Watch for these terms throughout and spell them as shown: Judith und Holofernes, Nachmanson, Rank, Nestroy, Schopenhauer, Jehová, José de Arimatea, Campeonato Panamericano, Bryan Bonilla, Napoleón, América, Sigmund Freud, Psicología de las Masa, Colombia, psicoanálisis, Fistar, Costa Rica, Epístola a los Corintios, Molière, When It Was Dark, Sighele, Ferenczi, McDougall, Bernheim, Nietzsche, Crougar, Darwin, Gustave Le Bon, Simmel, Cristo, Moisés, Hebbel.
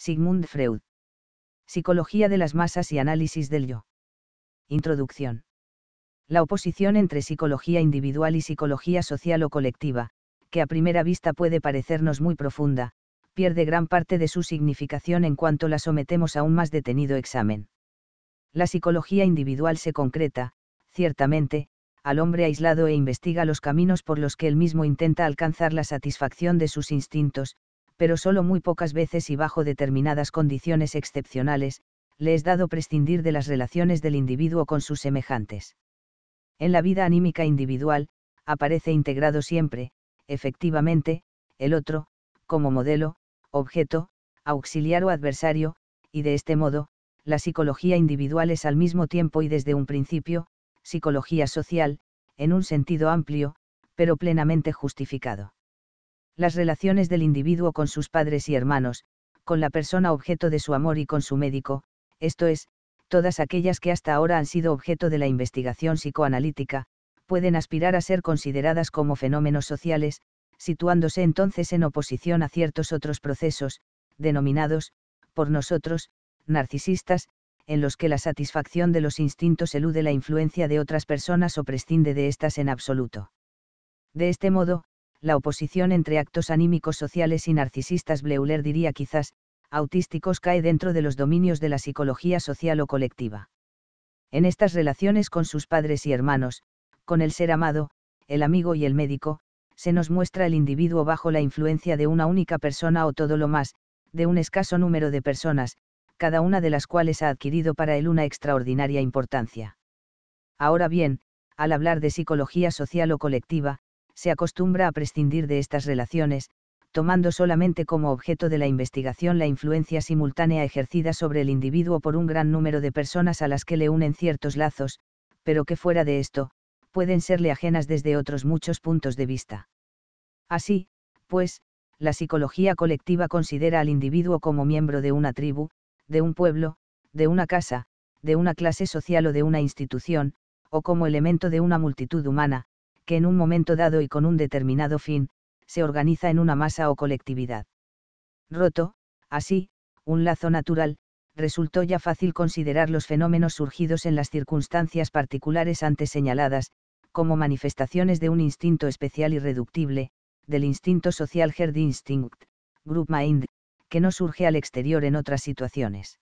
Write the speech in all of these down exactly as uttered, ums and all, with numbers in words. Sigmund Freud. Psicología de las masas y análisis del yo. Introducción. La oposición entre psicología individual y psicología social o colectiva, que a primera vista puede parecernos muy profunda, pierde gran parte de su significación en cuanto la sometemos a un más detenido examen. La psicología individual se concreta, ciertamente, al hombre aislado e investiga los caminos por los que él mismo intenta alcanzar la satisfacción de sus instintos, pero solo muy pocas veces y bajo determinadas condiciones excepcionales, le es dado prescindir de las relaciones del individuo con sus semejantes. En la vida anímica individual, aparece integrado siempre, efectivamente, el otro, como modelo, objeto, auxiliar o adversario, y de este modo, la psicología individual es al mismo tiempo y desde un principio, psicología social, en un sentido amplio, pero plenamente justificado. Las relaciones del individuo con sus padres y hermanos, con la persona objeto de su amor y con su médico, esto es, todas aquellas que hasta ahora han sido objeto de la investigación psicoanalítica, pueden aspirar a ser consideradas como fenómenos sociales, situándose entonces en oposición a ciertos otros procesos, denominados, por nosotros, narcisistas, en los que la satisfacción de los instintos elude la influencia de otras personas o prescinde de éstas en absoluto. De este modo, la oposición entre actos anímicos sociales y narcisistas, Bleuler diría quizás, autísticos, cae dentro de los dominios de la psicología social o colectiva. En estas relaciones con sus padres y hermanos, con el ser amado, el amigo y el médico, se nos muestra el individuo bajo la influencia de una única persona o todo lo más, de un escaso número de personas, cada una de las cuales ha adquirido para él una extraordinaria importancia. Ahora bien, al hablar de psicología social o colectiva, se acostumbra a prescindir de estas relaciones, tomando solamente como objeto de la investigación la influencia simultánea ejercida sobre el individuo por un gran número de personas a las que le unen ciertos lazos, pero que fuera de esto, pueden serle ajenas desde otros muchos puntos de vista. Así, pues, la psicología colectiva considera al individuo como miembro de una tribu, de un pueblo, de una casa, de una clase social o de una institución, o como elemento de una multitud humana, que en un momento dado y con un determinado fin, se organiza en una masa o colectividad. Roto, así, un lazo natural, resultó ya fácil considerar los fenómenos surgidos en las circunstancias particulares antes señaladas, como manifestaciones de un instinto especial irreductible, del instinto social herd instinct, group mind, que no surge al exterior en otras situaciones.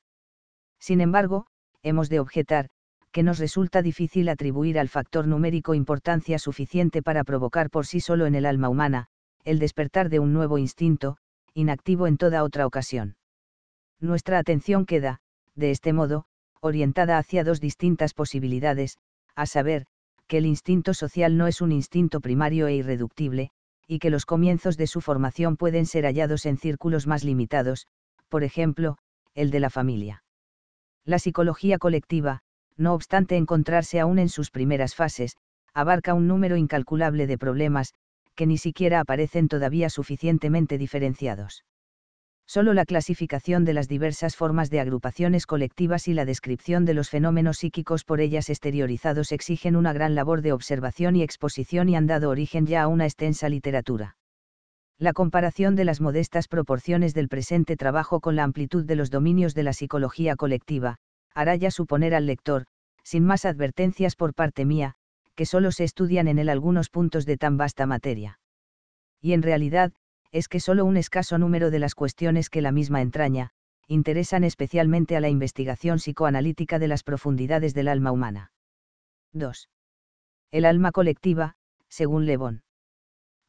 Sin embargo, hemos de objetar, que nos resulta difícil atribuir al factor numérico importancia suficiente para provocar por sí solo en el alma humana, el despertar de un nuevo instinto, inactivo en toda otra ocasión. Nuestra atención queda, de este modo, orientada hacia dos distintas posibilidades, a saber, que el instinto social no es un instinto primario e irreductible, y que los comienzos de su formación pueden ser hallados en círculos más limitados, por ejemplo, el de la familia. La psicología colectiva, no obstante encontrarse aún en sus primeras fases, abarca un número incalculable de problemas, que ni siquiera aparecen todavía suficientemente diferenciados. Solo la clasificación de las diversas formas de agrupaciones colectivas y la descripción de los fenómenos psíquicos por ellas exteriorizados exigen una gran labor de observación y exposición y han dado origen ya a una extensa literatura. La comparación de las modestas proporciones del presente trabajo con la amplitud de los dominios de la psicología colectiva, hará ya suponer al lector, sin más advertencias por parte mía, que solo se estudian en él algunos puntos de tan vasta materia. Y en realidad, es que solo un escaso número de las cuestiones que la misma entraña, interesan especialmente a la investigación psicoanalítica de las profundidades del alma humana. dos. El alma colectiva, según Le Bon.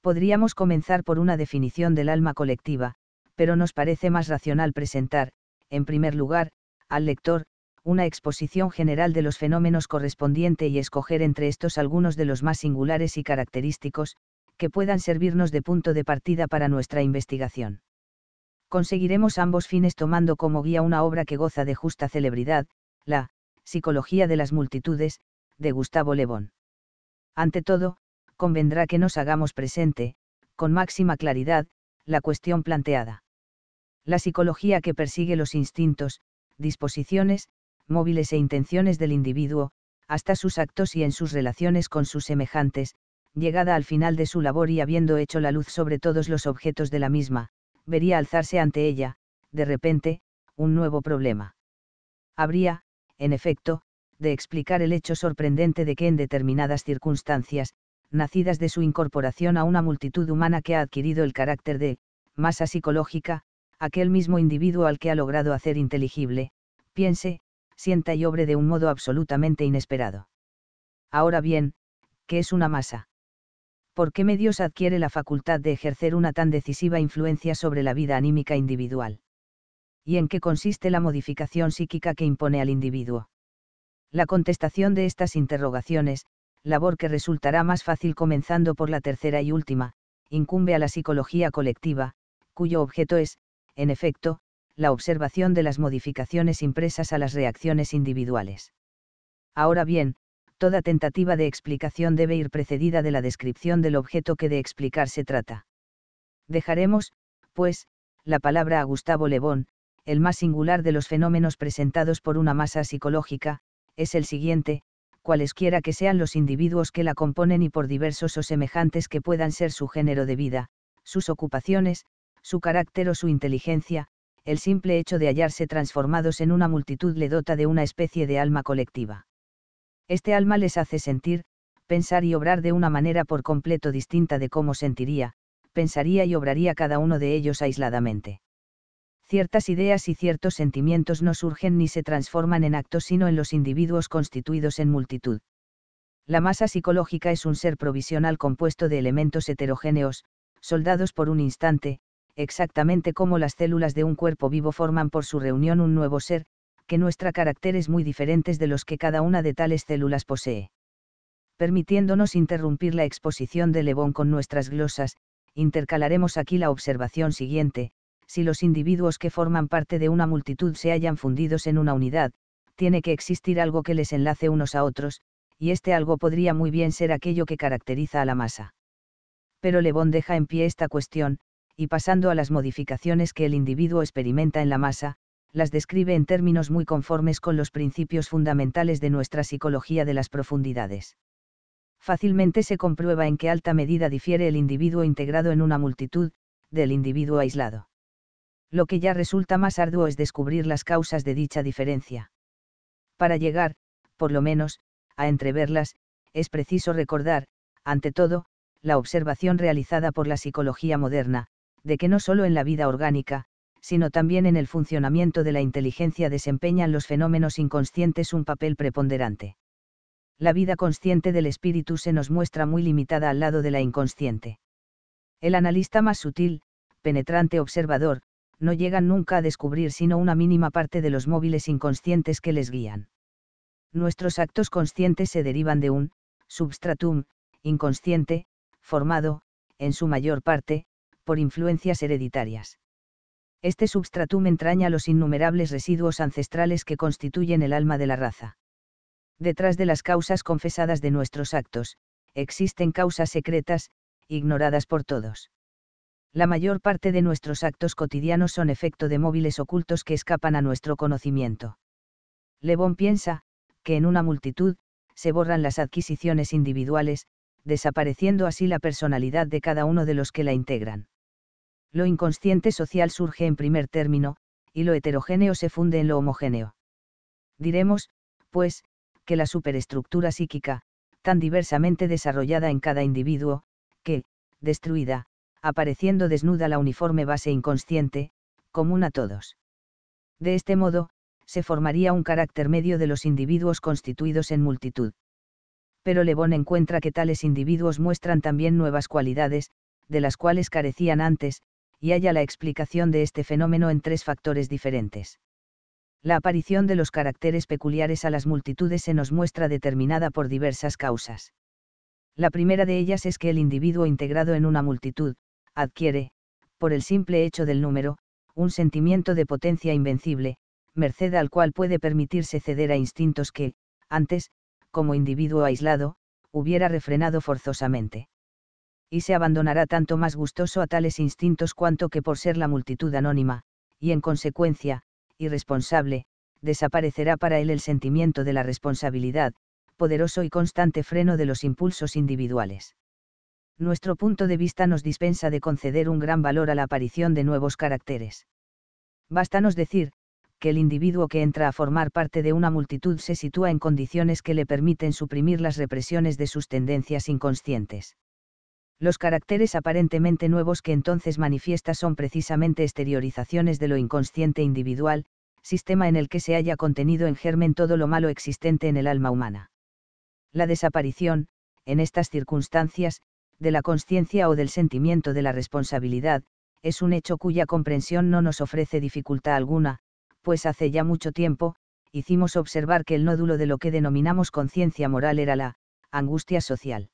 Podríamos comenzar por una definición del alma colectiva, pero nos parece más racional presentar, en primer lugar, al lector, una exposición general de los fenómenos correspondiente y escoger entre estos algunos de los más singulares y característicos, que puedan servirnos de punto de partida para nuestra investigación. Conseguiremos ambos fines tomando como guía una obra que goza de justa celebridad, la Psicología de las multitudes, de Gustave Le Bon. Ante todo, convendrá que nos hagamos presente, con máxima claridad, la cuestión planteada. La psicología que persigue los instintos, disposiciones, móviles e intenciones del individuo, hasta sus actos y en sus relaciones con sus semejantes, llegada al final de su labor y habiendo hecho la luz sobre todos los objetos de la misma, vería alzarse ante ella, de repente, un nuevo problema. Habría, en efecto, de explicar el hecho sorprendente de que en determinadas circunstancias, nacidas de su incorporación a una multitud humana que ha adquirido el carácter de masa psicológica, aquel mismo individuo al que ha logrado hacer inteligible, piense, sienta y obre de un modo absolutamente inesperado. Ahora bien, ¿qué es una masa? ¿Por qué medios adquiere la facultad de ejercer una tan decisiva influencia sobre la vida anímica individual? ¿Y en qué consiste la modificación psíquica que impone al individuo? La contestación de estas interrogaciones, labor que resultará más fácil comenzando por la tercera y última, incumbe a la psicología colectiva, cuyo objeto es, en efecto, la observación de las modificaciones impresas a las reacciones individuales. Ahora bien, toda tentativa de explicación debe ir precedida de la descripción del objeto que de explicar se trata. Dejaremos, pues, la palabra a Gustave Le Bon. El más singular de los fenómenos presentados por una masa psicológica, es el siguiente, cualesquiera que sean los individuos que la componen y por diversos o semejantes que puedan ser su género de vida, sus ocupaciones, su carácter o su inteligencia, el simple hecho de hallarse transformados en una multitud le dota de una especie de alma colectiva. Este alma les hace sentir, pensar y obrar de una manera por completo distinta de cómo sentiría, pensaría y obraría cada uno de ellos aisladamente. Ciertas ideas y ciertos sentimientos no surgen ni se transforman en actos sino en los individuos constituidos en multitud. La masa psicológica es un ser provisional compuesto de elementos heterogéneos, soldados por un instante, exactamente como las células de un cuerpo vivo forman por su reunión un nuevo ser, que muestra caracteres muy diferentes de los que cada una de tales células posee. Permitiéndonos interrumpir la exposición de Le Bon con nuestras glosas, intercalaremos aquí la observación siguiente. Si los individuos que forman parte de una multitud se hallan fundidos en una unidad, tiene que existir algo que les enlace unos a otros, y este algo podría muy bien ser aquello que caracteriza a la masa. Pero Le Bon deja en pie esta cuestión, y pasando a las modificaciones que el individuo experimenta en la masa, las describe en términos muy conformes con los principios fundamentales de nuestra psicología de las profundidades. Fácilmente se comprueba en qué alta medida difiere el individuo integrado en una multitud, del individuo aislado. Lo que ya resulta más arduo es descubrir las causas de dicha diferencia. Para llegar, por lo menos, a entreverlas, es preciso recordar, ante todo, la observación realizada por la psicología moderna, de que no solo en la vida orgánica, sino también en el funcionamiento de la inteligencia desempeñan los fenómenos inconscientes un papel preponderante. La vida consciente del espíritu se nos muestra muy limitada al lado de la inconsciente. El analista más sutil, penetrante observador, no llegan nunca a descubrir sino una mínima parte de los móviles inconscientes que les guían. Nuestros actos conscientes se derivan de un substratum inconsciente, formado, en su mayor parte, por influencias hereditarias. Este substratum entraña los innumerables residuos ancestrales que constituyen el alma de la raza. Detrás de las causas confesadas de nuestros actos, existen causas secretas, ignoradas por todos. La mayor parte de nuestros actos cotidianos son efecto de móviles ocultos que escapan a nuestro conocimiento. Le Bon piensa, que en una multitud, se borran las adquisiciones individuales, desapareciendo así la personalidad de cada uno de los que la integran. Lo inconsciente social surge en primer término, y lo heterogéneo se funde en lo homogéneo. Diremos, pues, que la superestructura psíquica, tan diversamente desarrollada en cada individuo, que, destruida, apareciendo desnuda la uniforme base inconsciente, común a todos. De este modo, se formaría un carácter medio de los individuos constituidos en multitud. Pero Le Bon encuentra que tales individuos muestran también nuevas cualidades, de las cuales carecían antes, y halla la explicación de este fenómeno en tres factores diferentes. La aparición de los caracteres peculiares a las multitudes se nos muestra determinada por diversas causas. La primera de ellas es que el individuo integrado en una multitud, adquiere, por el simple hecho del número, un sentimiento de potencia invencible, merced al cual puede permitirse ceder a instintos que, antes, como individuo aislado, hubiera refrenado forzosamente. Y se abandonará tanto más gustoso a tales instintos cuanto que por ser la multitud anónima, y en consecuencia, irresponsable, desaparecerá para él el sentimiento de la responsabilidad, poderoso y constante freno de los impulsos individuales. Nuestro punto de vista nos dispensa de conceder un gran valor a la aparición de nuevos caracteres. Bástanos decir, que el individuo que entra a formar parte de una multitud se sitúa en condiciones que le permiten suprimir las represiones de sus tendencias inconscientes. Los caracteres aparentemente nuevos que entonces manifiesta son precisamente exteriorizaciones de lo inconsciente individual, sistema en el que se halla contenido en germen todo lo malo existente en el alma humana. La desaparición, en estas circunstancias, de la consciencia o del sentimiento de la responsabilidad, es un hecho cuya comprensión no nos ofrece dificultad alguna, pues hace ya mucho tiempo, hicimos observar que el nódulo de lo que denominamos conciencia moral era la angustia social.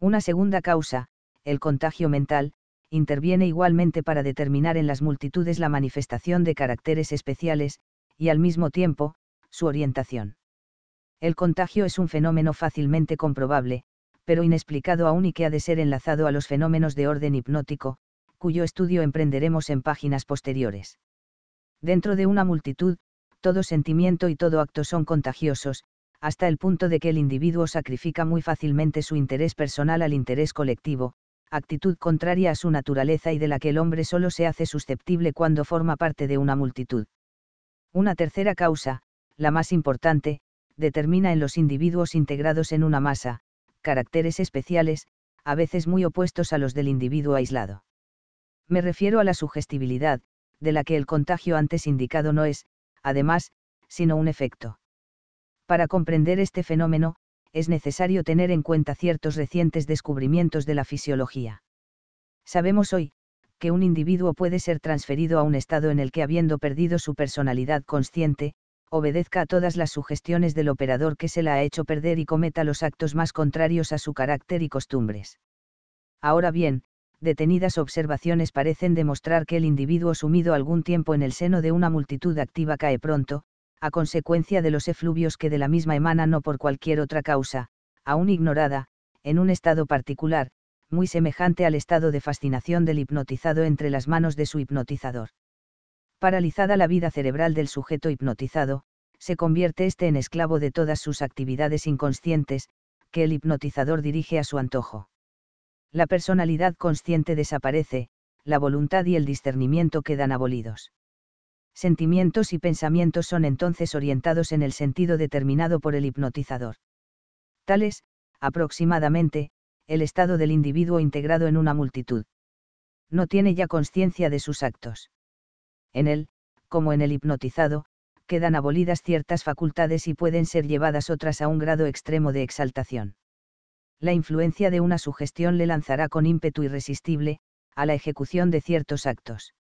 Una segunda causa, el contagio mental, interviene igualmente para determinar en las multitudes la manifestación de caracteres especiales, y al mismo tiempo, su orientación. El contagio es un fenómeno fácilmente comprobable, pero inexplicado aún y que ha de ser enlazado a los fenómenos de orden hipnótico, cuyo estudio emprenderemos en páginas posteriores. Dentro de una multitud, todo sentimiento y todo acto son contagiosos, hasta el punto de que el individuo sacrifica muy fácilmente su interés personal al interés colectivo, actitud contraria a su naturaleza y de la que el hombre solo se hace susceptible cuando forma parte de una multitud. Una tercera causa, la más importante, determina en los individuos integrados en una masa, caracteres especiales, a veces muy opuestos a los del individuo aislado. Me refiero a la sugestibilidad, de la que el contagio antes indicado no es, además, sino un efecto. Para comprender este fenómeno, es necesario tener en cuenta ciertos recientes descubrimientos de la fisiología. Sabemos hoy, que un individuo puede ser transferido a un estado en el que, habiendo perdido su personalidad consciente, obedezca a todas las sugestiones del operador que se la ha hecho perder y cometa los actos más contrarios a su carácter y costumbres. Ahora bien, detenidas observaciones parecen demostrar que el individuo sumido algún tiempo en el seno de una multitud activa cae pronto, a consecuencia de los efluvios que de la misma emanan o por cualquier otra causa, aún ignorada, en un estado particular, muy semejante al estado de fascinación del hipnotizado entre las manos de su hipnotizador. Paralizada la vida cerebral del sujeto hipnotizado, se convierte éste en esclavo de todas sus actividades inconscientes, que el hipnotizador dirige a su antojo. La personalidad consciente desaparece, la voluntad y el discernimiento quedan abolidos. Sentimientos y pensamientos son entonces orientados en el sentido determinado por el hipnotizador. Tal es, aproximadamente, el estado del individuo integrado en una multitud. No tiene ya consciencia de sus actos. En él, como en el hipnotizado, quedan abolidas ciertas facultades y pueden ser llevadas otras a un grado extremo de exaltación. La influencia de una sugestión le lanzará con ímpetu irresistible, a la ejecución de ciertos actos.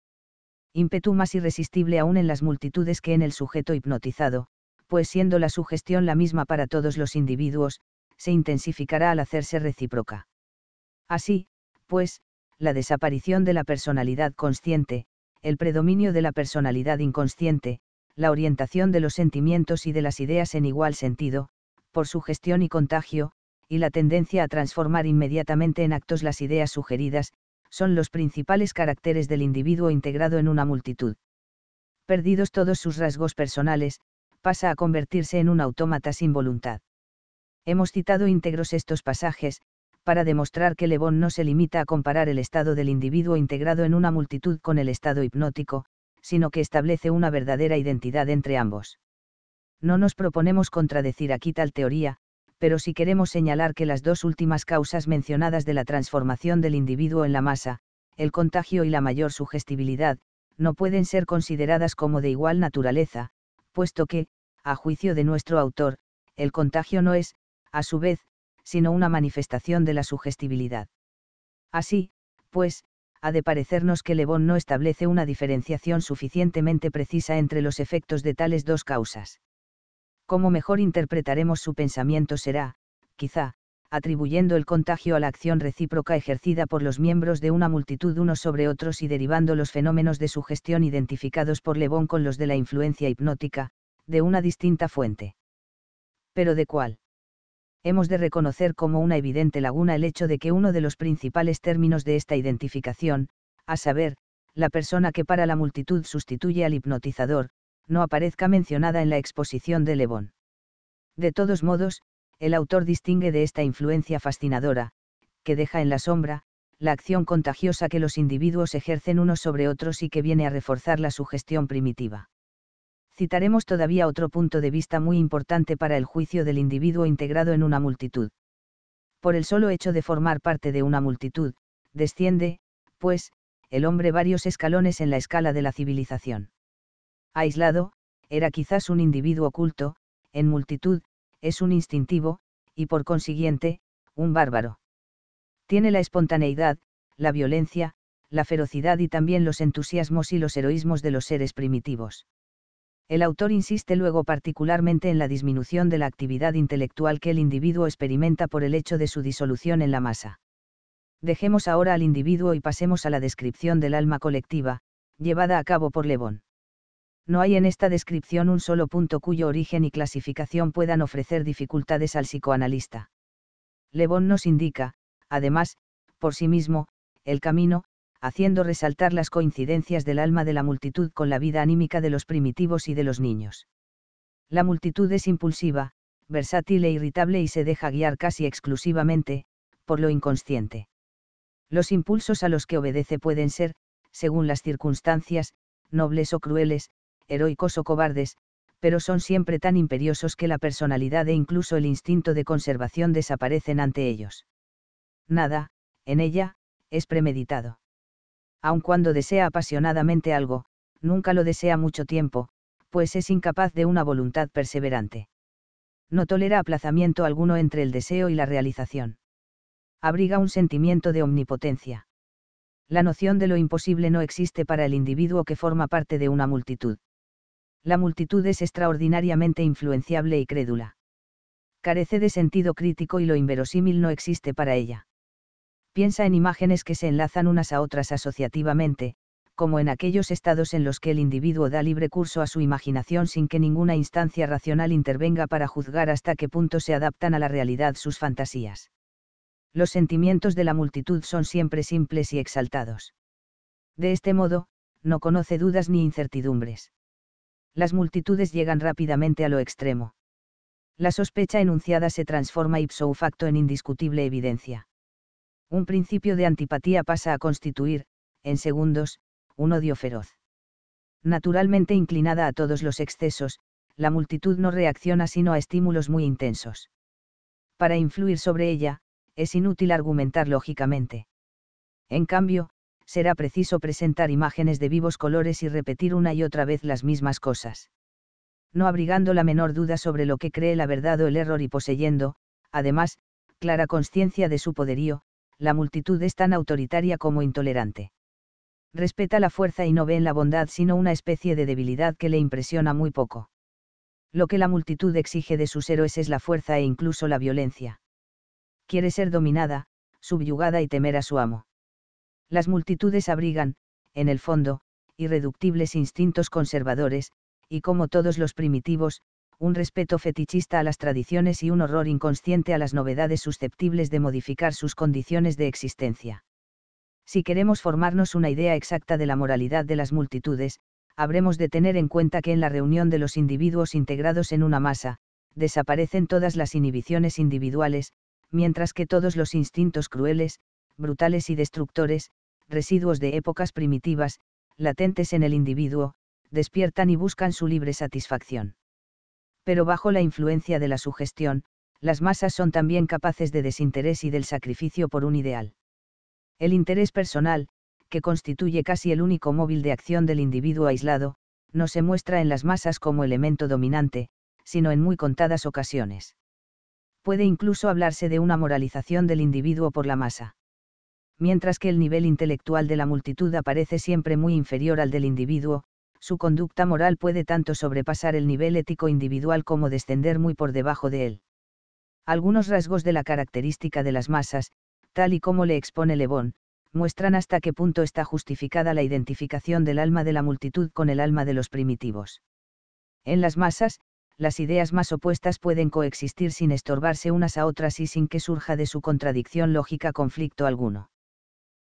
Ímpetu más irresistible aún en las multitudes que en el sujeto hipnotizado, pues siendo la sugestión la misma para todos los individuos, se intensificará al hacerse recíproca. Así, pues, la desaparición de la personalidad consciente, el predominio de la personalidad inconsciente, la orientación de los sentimientos y de las ideas en igual sentido, por sugestión y contagio, y la tendencia a transformar inmediatamente en actos las ideas sugeridas, son los principales caracteres del individuo integrado en una multitud. Perdidos todos sus rasgos personales, pasa a convertirse en un autómata sin voluntad. Hemos citado íntegros estos pasajes, para demostrar que Le Bon no se limita a comparar el estado del individuo integrado en una multitud con el estado hipnótico, sino que establece una verdadera identidad entre ambos. No nos proponemos contradecir aquí tal teoría, pero sí queremos señalar que las dos últimas causas mencionadas de la transformación del individuo en la masa, el contagio y la mayor sugestibilidad, no pueden ser consideradas como de igual naturaleza, puesto que, a juicio de nuestro autor, el contagio no es, a su vez, sino una manifestación de la sugestibilidad. Así, pues, ha de parecernos que Le Bon no establece una diferenciación suficientemente precisa entre los efectos de tales dos causas. Cómo mejor interpretaremos su pensamiento será, quizá, atribuyendo el contagio a la acción recíproca ejercida por los miembros de una multitud unos sobre otros y derivando los fenómenos de sugestión identificados por Le Bon con los de la influencia hipnótica, de una distinta fuente. ¿Pero de cuál? Hemos de reconocer como una evidente laguna el hecho de que uno de los principales términos de esta identificación, a saber, la persona que para la multitud sustituye al hipnotizador, no aparezca mencionada en la exposición de Le Bon. De todos modos, el autor distingue de esta influencia fascinadora, que deja en la sombra, la acción contagiosa que los individuos ejercen unos sobre otros y que viene a reforzar la sugestión primitiva. Citaremos todavía otro punto de vista muy importante para el juicio del individuo integrado en una multitud. Por el solo hecho de formar parte de una multitud, desciende, pues, el hombre varios escalones en la escala de la civilización. Aislado, era quizás un individuo oculto, en multitud, es un instintivo, y por consiguiente, un bárbaro. Tiene la espontaneidad, la violencia, la ferocidad y también los entusiasmos y los heroísmos de los seres primitivos. El autor insiste luego particularmente en la disminución de la actividad intelectual que el individuo experimenta por el hecho de su disolución en la masa. Dejemos ahora al individuo y pasemos a la descripción del alma colectiva, llevada a cabo por Le Bon. No hay en esta descripción un solo punto cuyo origen y clasificación puedan ofrecer dificultades al psicoanalista. Le Bon nos indica, además, por sí mismo, el camino, haciendo resaltar las coincidencias del alma de la multitud con la vida anímica de los primitivos y de los niños. La multitud es impulsiva, versátil e irritable y se deja guiar casi exclusivamente, por lo inconsciente. Los impulsos a los que obedece pueden ser, según las circunstancias, nobles o crueles, heroicos o cobardes, pero son siempre tan imperiosos que la personalidad e incluso el instinto de conservación desaparecen ante ellos. Nada, en ella, es premeditado. Aun cuando desea apasionadamente algo, nunca lo desea mucho tiempo, pues es incapaz de una voluntad perseverante. No tolera aplazamiento alguno entre el deseo y la realización. Abriga un sentimiento de omnipotencia. La noción de lo imposible no existe para el individuo que forma parte de una multitud. La multitud es extraordinariamente influenciable y crédula. Carece de sentido crítico y lo inverosímil no existe para ella. Piensa en imágenes que se enlazan unas a otras asociativamente, como en aquellos estados en los que el individuo da libre curso a su imaginación sin que ninguna instancia racional intervenga para juzgar hasta qué punto se adaptan a la realidad sus fantasías. Los sentimientos de la multitud son siempre simples y exaltados. De este modo, no conoce dudas ni incertidumbres. Las multitudes llegan rápidamente a lo extremo. La sospecha enunciada se transforma ipso facto en indiscutible evidencia. Un principio de antipatía pasa a constituir, en segundos, un odio feroz. Naturalmente inclinada a todos los excesos, la multitud no reacciona sino a estímulos muy intensos. Para influir sobre ella, es inútil argumentar lógicamente. En cambio, será preciso presentar imágenes de vivos colores y repetir una y otra vez las mismas cosas. No abrigando la menor duda sobre lo que cree la verdad o el error y poseyendo, además, clara conciencia de su poderío, la multitud es tan autoritaria como intolerante. Respeta la fuerza y no ve en la bondad sino una especie de debilidad que le impresiona muy poco. Lo que la multitud exige de sus héroes es la fuerza e incluso la violencia. Quiere ser dominada, subyugada y temer a su amo. Las multitudes abrigan, en el fondo, irreductibles instintos conservadores, y como todos los primitivos, un respeto fetichista a las tradiciones y un horror inconsciente a las novedades susceptibles de modificar sus condiciones de existencia. Si queremos formarnos una idea exacta de la moralidad de las multitudes, habremos de tener en cuenta que en la reunión de los individuos integrados en una masa, desaparecen todas las inhibiciones individuales, mientras que todos los instintos crueles, brutales y destructores, residuos de épocas primitivas, latentes en el individuo, despiertan y buscan su libre satisfacción. Pero bajo la influencia de la sugestión, las masas son también capaces de desinterés y del sacrificio por un ideal. El interés personal, que constituye casi el único móvil de acción del individuo aislado, no se muestra en las masas como elemento dominante, sino en muy contadas ocasiones. Puede incluso hablarse de una moralización del individuo por la masa. Mientras que el nivel intelectual de la multitud aparece siempre muy inferior al del individuo, su conducta moral puede tanto sobrepasar el nivel ético individual como descender muy por debajo de él. Algunos rasgos de la característica de las masas, tal y como le expone Le Bon, muestran hasta qué punto está justificada la identificación del alma de la multitud con el alma de los primitivos. En las masas, las ideas más opuestas pueden coexistir sin estorbarse unas a otras y sin que surja de su contradicción lógica conflicto alguno.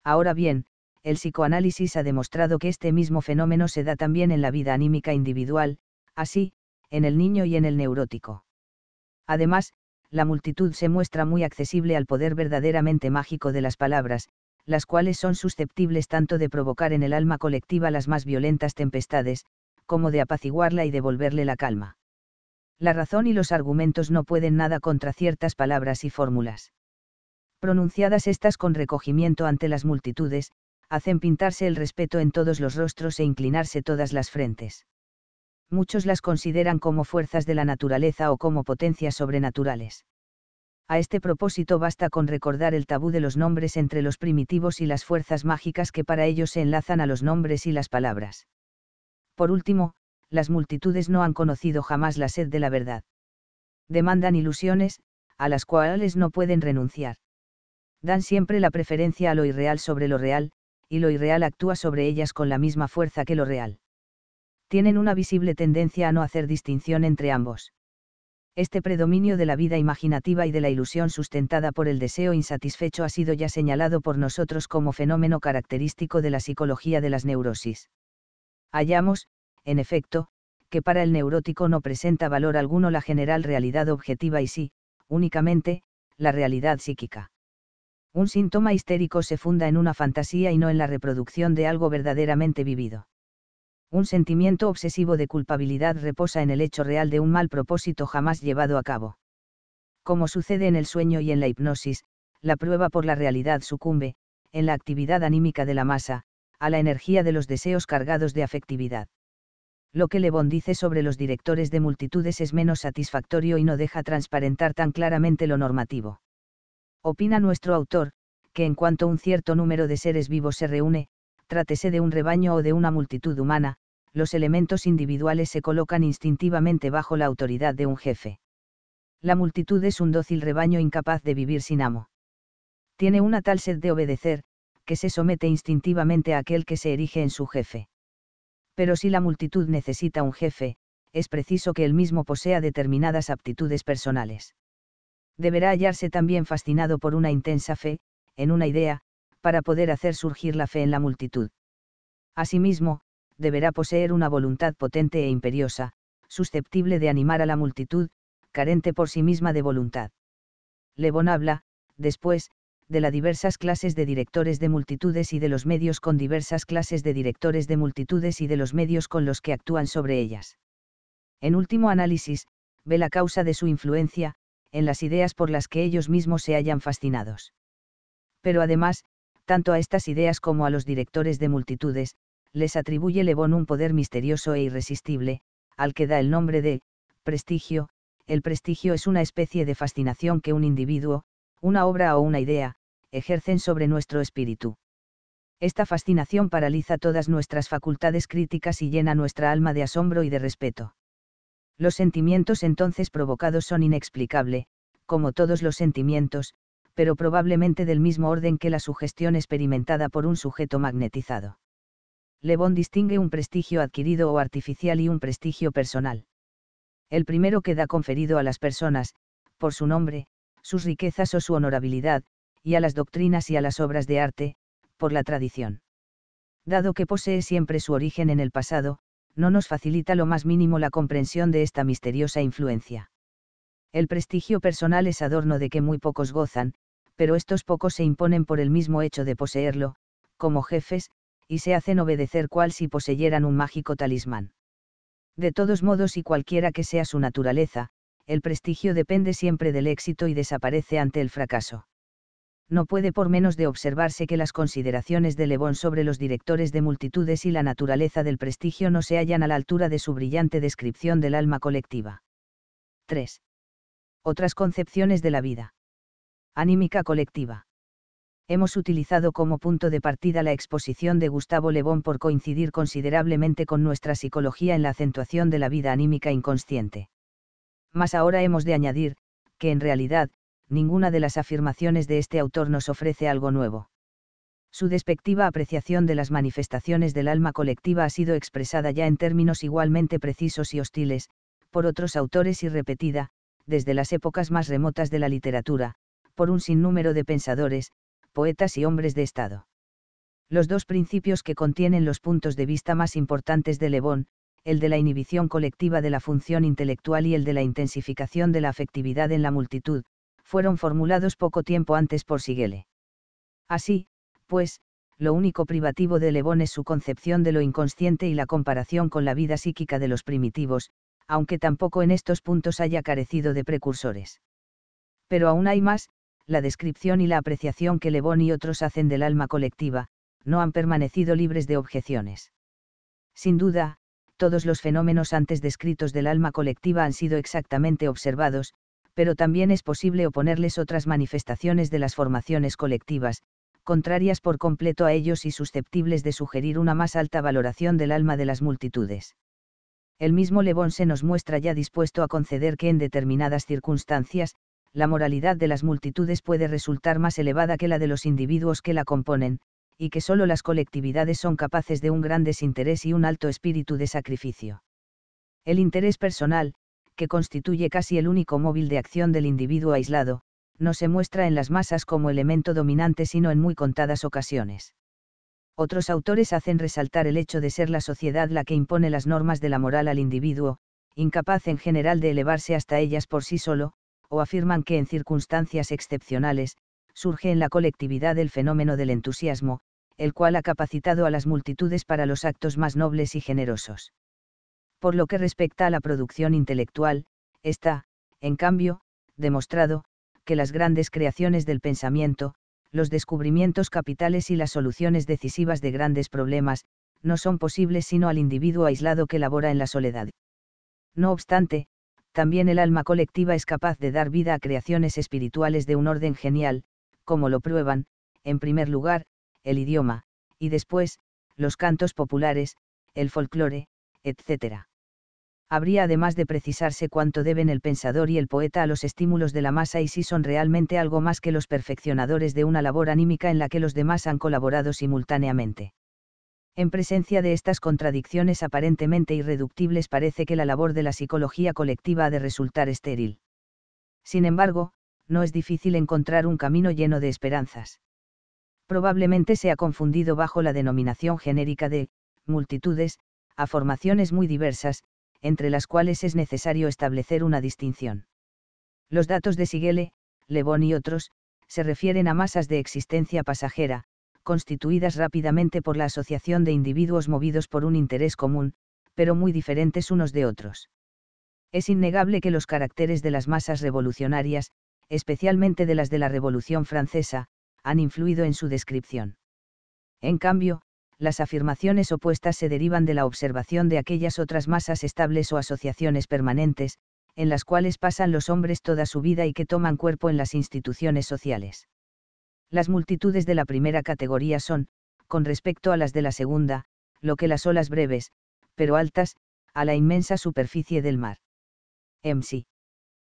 Ahora bien, el psicoanálisis ha demostrado que este mismo fenómeno se da también en la vida anímica individual, así, en el niño y en el neurótico. Además, la multitud se muestra muy accesible al poder verdaderamente mágico de las palabras, las cuales son susceptibles tanto de provocar en el alma colectiva las más violentas tempestades, como de apaciguarla y devolverle la calma. La razón y los argumentos no pueden nada contra ciertas palabras y fórmulas. Pronunciadas estas con recogimiento ante las multitudes, hacen pintarse el respeto en todos los rostros e inclinarse todas las frentes. Muchos las consideran como fuerzas de la naturaleza o como potencias sobrenaturales. A este propósito basta con recordar el tabú de los nombres entre los primitivos y las fuerzas mágicas que para ellos se enlazan a los nombres y las palabras. Por último, las multitudes no han conocido jamás la sed de la verdad. Demandan ilusiones, a las cuales no pueden renunciar. Dan siempre la preferencia a lo irreal sobre lo real, y lo irreal actúa sobre ellas con la misma fuerza que lo real. Tienen una visible tendencia a no hacer distinción entre ambos. Este predominio de la vida imaginativa y de la ilusión sustentada por el deseo insatisfecho ha sido ya señalado por nosotros como fenómeno característico de la psicología de las neurosis. Hallamos, en efecto, que para el neurótico no presenta valor alguno la general realidad objetiva y sí, únicamente, la realidad psíquica. Un síntoma histérico se funda en una fantasía y no en la reproducción de algo verdaderamente vivido. Un sentimiento obsesivo de culpabilidad reposa en el hecho real de un mal propósito jamás llevado a cabo. Como sucede en el sueño y en la hipnosis, la prueba por la realidad sucumbe, en la actividad anímica de la masa, a la energía de los deseos cargados de afectividad. Lo que Le Bon dice sobre los directores de multitudes es menos satisfactorio y no deja transparentar tan claramente lo normativo. Opina nuestro autor, que en cuanto un cierto número de seres vivos se reúne, trátese de un rebaño o de una multitud humana, los elementos individuales se colocan instintivamente bajo la autoridad de un jefe. La multitud es un dócil rebaño incapaz de vivir sin amo. Tiene una tal sed de obedecer, que se somete instintivamente a aquel que se erige en su jefe. Pero si la multitud necesita un jefe, es preciso que él mismo posea determinadas aptitudes personales. Deberá hallarse también fascinado por una intensa fe, en una idea, para poder hacer surgir la fe en la multitud. Asimismo, deberá poseer una voluntad potente e imperiosa, susceptible de animar a la multitud, carente por sí misma de voluntad. Le Bon habla, después, de las diversas clases de directores de multitudes y de los medios con diversas clases de directores de multitudes y de los medios con los que actúan sobre ellas. En último análisis, ve la causa de su influencia, en las ideas por las que ellos mismos se hallan fascinados. Pero además, tanto a estas ideas como a los directores de multitudes, les atribuye Le Bon un poder misterioso e irresistible, al que da el nombre de prestigio. El prestigio es una especie de fascinación que un individuo, una obra o una idea, ejercen sobre nuestro espíritu. Esta fascinación paraliza todas nuestras facultades críticas y llena nuestra alma de asombro y de respeto. Los sentimientos entonces provocados son inexplicables, como todos los sentimientos, pero probablemente del mismo orden que la sugestión experimentada por un sujeto magnetizado. Le Bon distingue un prestigio adquirido o artificial y un prestigio personal. El primero queda conferido a las personas, por su nombre, sus riquezas o su honorabilidad, y a las doctrinas y a las obras de arte, por la tradición. Dado que posee siempre su origen en el pasado, no nos facilita lo más mínimo la comprensión de esta misteriosa influencia. El prestigio personal es adorno de que muy pocos gozan, pero estos pocos se imponen por el mismo hecho de poseerlo, como jefes, y se hacen obedecer cual si poseyeran un mágico talismán. De todos modos y cualquiera que sea su naturaleza, el prestigio depende siempre del éxito y desaparece ante el fracaso. No puede por menos de observarse que las consideraciones de Le Bon sobre los directores de multitudes y la naturaleza del prestigio no se hallan a la altura de su brillante descripción del alma colectiva. tres. Otras concepciones de la vida. Anímica colectiva. Hemos utilizado como punto de partida la exposición de Gustave Le Bon por coincidir considerablemente con nuestra psicología en la acentuación de la vida anímica inconsciente. Mas ahora hemos de añadir, que en realidad, ninguna de las afirmaciones de este autor nos ofrece algo nuevo. Su despectiva apreciación de las manifestaciones del alma colectiva ha sido expresada ya en términos igualmente precisos y hostiles, por otros autores y repetida, desde las épocas más remotas de la literatura, por un sinnúmero de pensadores, poetas y hombres de Estado. Los dos principios que contienen los puntos de vista más importantes de Le Bon, el de la inhibición colectiva de la función intelectual y el de la intensificación de la afectividad en la multitud, fueron formulados poco tiempo antes por Sighele. Así, pues, lo único privativo de Le Bon es su concepción de lo inconsciente y la comparación con la vida psíquica de los primitivos, aunque tampoco en estos puntos haya carecido de precursores. Pero aún hay más: la descripción y la apreciación que Le Bon y otros hacen del alma colectiva, no han permanecido libres de objeciones. Sin duda, todos los fenómenos antes descritos del alma colectiva han sido exactamente observados, pero también es posible oponerles otras manifestaciones de las formaciones colectivas, contrarias por completo a ellos y susceptibles de sugerir una más alta valoración del alma de las multitudes. El mismo Le Bon se nos muestra ya dispuesto a conceder que en determinadas circunstancias, la moralidad de las multitudes puede resultar más elevada que la de los individuos que la componen, y que solo las colectividades son capaces de un gran desinterés y un alto espíritu de sacrificio. El interés personal, que constituye casi el único móvil de acción del individuo aislado, no se muestra en las masas como elemento dominante sino en muy contadas ocasiones. Otros autores hacen resaltar el hecho de ser la sociedad la que impone las normas de la moral al individuo, incapaz en general de elevarse hasta ellas por sí solo, o afirman que en circunstancias excepcionales, surge en la colectividad el fenómeno del entusiasmo, el cual ha capacitado a las multitudes para los actos más nobles y generosos. Por lo que respecta a la producción intelectual, está, en cambio, demostrado, que las grandes creaciones del pensamiento, los descubrimientos capitales y las soluciones decisivas de grandes problemas, no son posibles sino al individuo aislado que labora en la soledad. No obstante, también el alma colectiva es capaz de dar vida a creaciones espirituales de un orden genial, como lo prueban, en primer lugar, el idioma, y después, los cantos populares, el folclore, etcétera. Habría además de precisarse cuánto deben el pensador y el poeta a los estímulos de la masa y si son realmente algo más que los perfeccionadores de una labor anímica en la que los demás han colaborado simultáneamente. En presencia de estas contradicciones aparentemente irreductibles parece que la labor de la psicología colectiva ha de resultar estéril. Sin embargo, no es difícil encontrar un camino lleno de esperanzas. Probablemente se ha confundido bajo la denominación genérica de multitudes a formaciones muy diversas, entre las cuales es necesario establecer una distinción. Los datos de Sighele, Le Bon y otros, se refieren a masas de existencia pasajera, constituidas rápidamente por la asociación de individuos movidos por un interés común, pero muy diferentes unos de otros. Es innegable que los caracteres de las masas revolucionarias, especialmente de las de la Revolución Francesa, han influido en su descripción. En cambio, las afirmaciones opuestas se derivan de la observación de aquellas otras masas estables o asociaciones permanentes, en las cuales pasan los hombres toda su vida y que toman cuerpo en las instituciones sociales. Las multitudes de la primera categoría son, con respecto a las de la segunda, lo que las olas breves, pero altas, a la inmensa superficie del mar.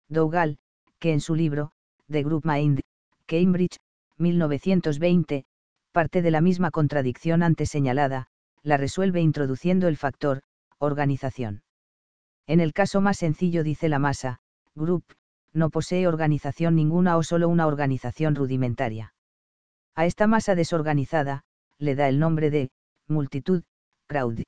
McDougall, que en su libro, The Group Mind, Cambridge, mil novecientos veinte, parte de la misma contradicción antes señalada, la resuelve introduciendo el factor, organización. En el caso más sencillo dice la masa, group, no posee organización ninguna o solo una organización rudimentaria. A esta masa desorganizada, le da el nombre de, multitud, crowd.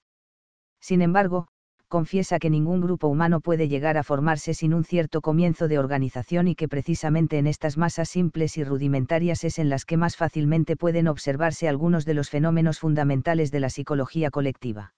Sin embargo, confiesa que ningún grupo humano puede llegar a formarse sin un cierto comienzo de organización y que precisamente en estas masas simples y rudimentarias es en las que más fácilmente pueden observarse algunos de los fenómenos fundamentales de la psicología colectiva.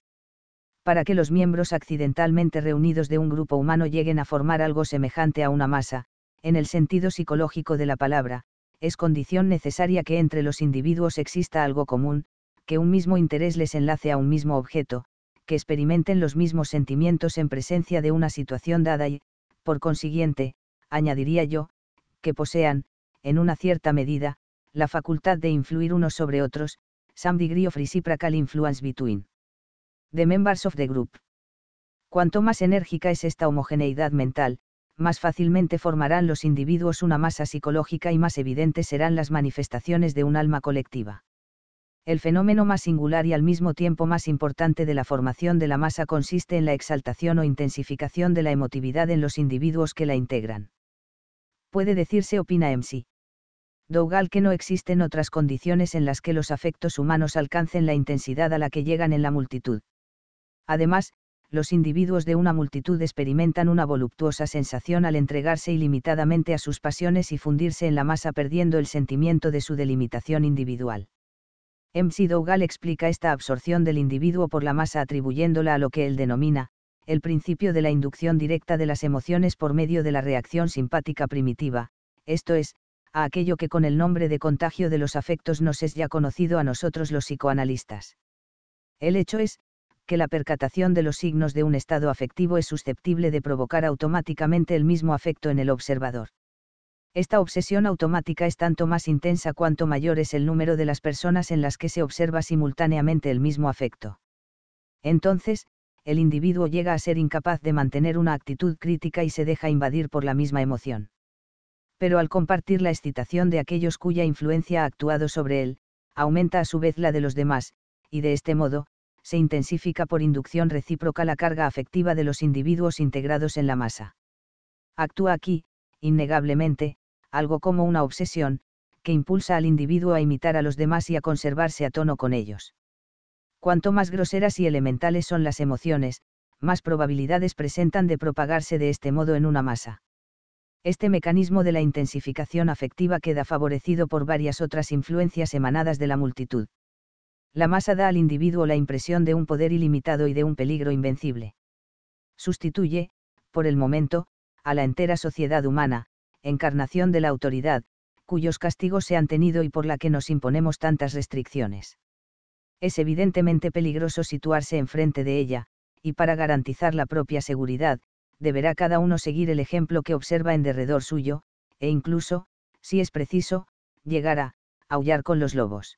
Para que los miembros accidentalmente reunidos de un grupo humano lleguen a formar algo semejante a una masa, en el sentido psicológico de la palabra, es condición necesaria que entre los individuos exista algo común, que un mismo interés les enlace a un mismo objeto, que experimenten los mismos sentimientos en presencia de una situación dada y, por consiguiente, añadiría yo, que posean, en una cierta medida, la facultad de influir unos sobre otros, some degree of reciprocal influence between the members of the group. Cuanto más enérgica es esta homogeneidad mental, más fácilmente formarán los individuos una masa psicológica y más evidentes serán las manifestaciones de un alma colectiva. El fenómeno más singular y al mismo tiempo más importante de la formación de la masa consiste en la exaltación o intensificación de la emotividad en los individuos que la integran. Puede decirse, opina McDougall, que no existen otras condiciones en las que los afectos humanos alcancen la intensidad a la que llegan en la multitud. Además, los individuos de una multitud experimentan una voluptuosa sensación al entregarse ilimitadamente a sus pasiones y fundirse en la masa perdiendo el sentimiento de su delimitación individual. McDougall explica esta absorción del individuo por la masa atribuyéndola a lo que él denomina, el principio de la inducción directa de las emociones por medio de la reacción simpática primitiva, esto es, a aquello que con el nombre de contagio de los afectos nos es ya conocido a nosotros los psicoanalistas. El hecho es, que la percatación de los signos de un estado afectivo es susceptible de provocar automáticamente el mismo afecto en el observador. Esta obsesión automática es tanto más intensa cuanto mayor es el número de las personas en las que se observa simultáneamente el mismo afecto. Entonces, el individuo llega a ser incapaz de mantener una actitud crítica y se deja invadir por la misma emoción. Pero al compartir la excitación de aquellos cuya influencia ha actuado sobre él, aumenta a su vez la de los demás, y de este modo, se intensifica por inducción recíproca la carga afectiva de los individuos integrados en la masa. Actúa aquí, innegablemente, algo como una obsesión, que impulsa al individuo a imitar a los demás y a conservarse a tono con ellos. Cuanto más groseras y elementales son las emociones, más probabilidades presentan de propagarse de este modo en una masa. Este mecanismo de la intensificación afectiva queda favorecido por varias otras influencias emanadas de la multitud. La masa da al individuo la impresión de un poder ilimitado y de un peligro invencible. Sustituye, por el momento, a la entera sociedad humana, encarnación de la autoridad, cuyos castigos se han tenido y por la que nos imponemos tantas restricciones. Es evidentemente peligroso situarse enfrente de ella, y para garantizar la propia seguridad, deberá cada uno seguir el ejemplo que observa en derredor suyo, e incluso, si es preciso, llegar a aullar con los lobos.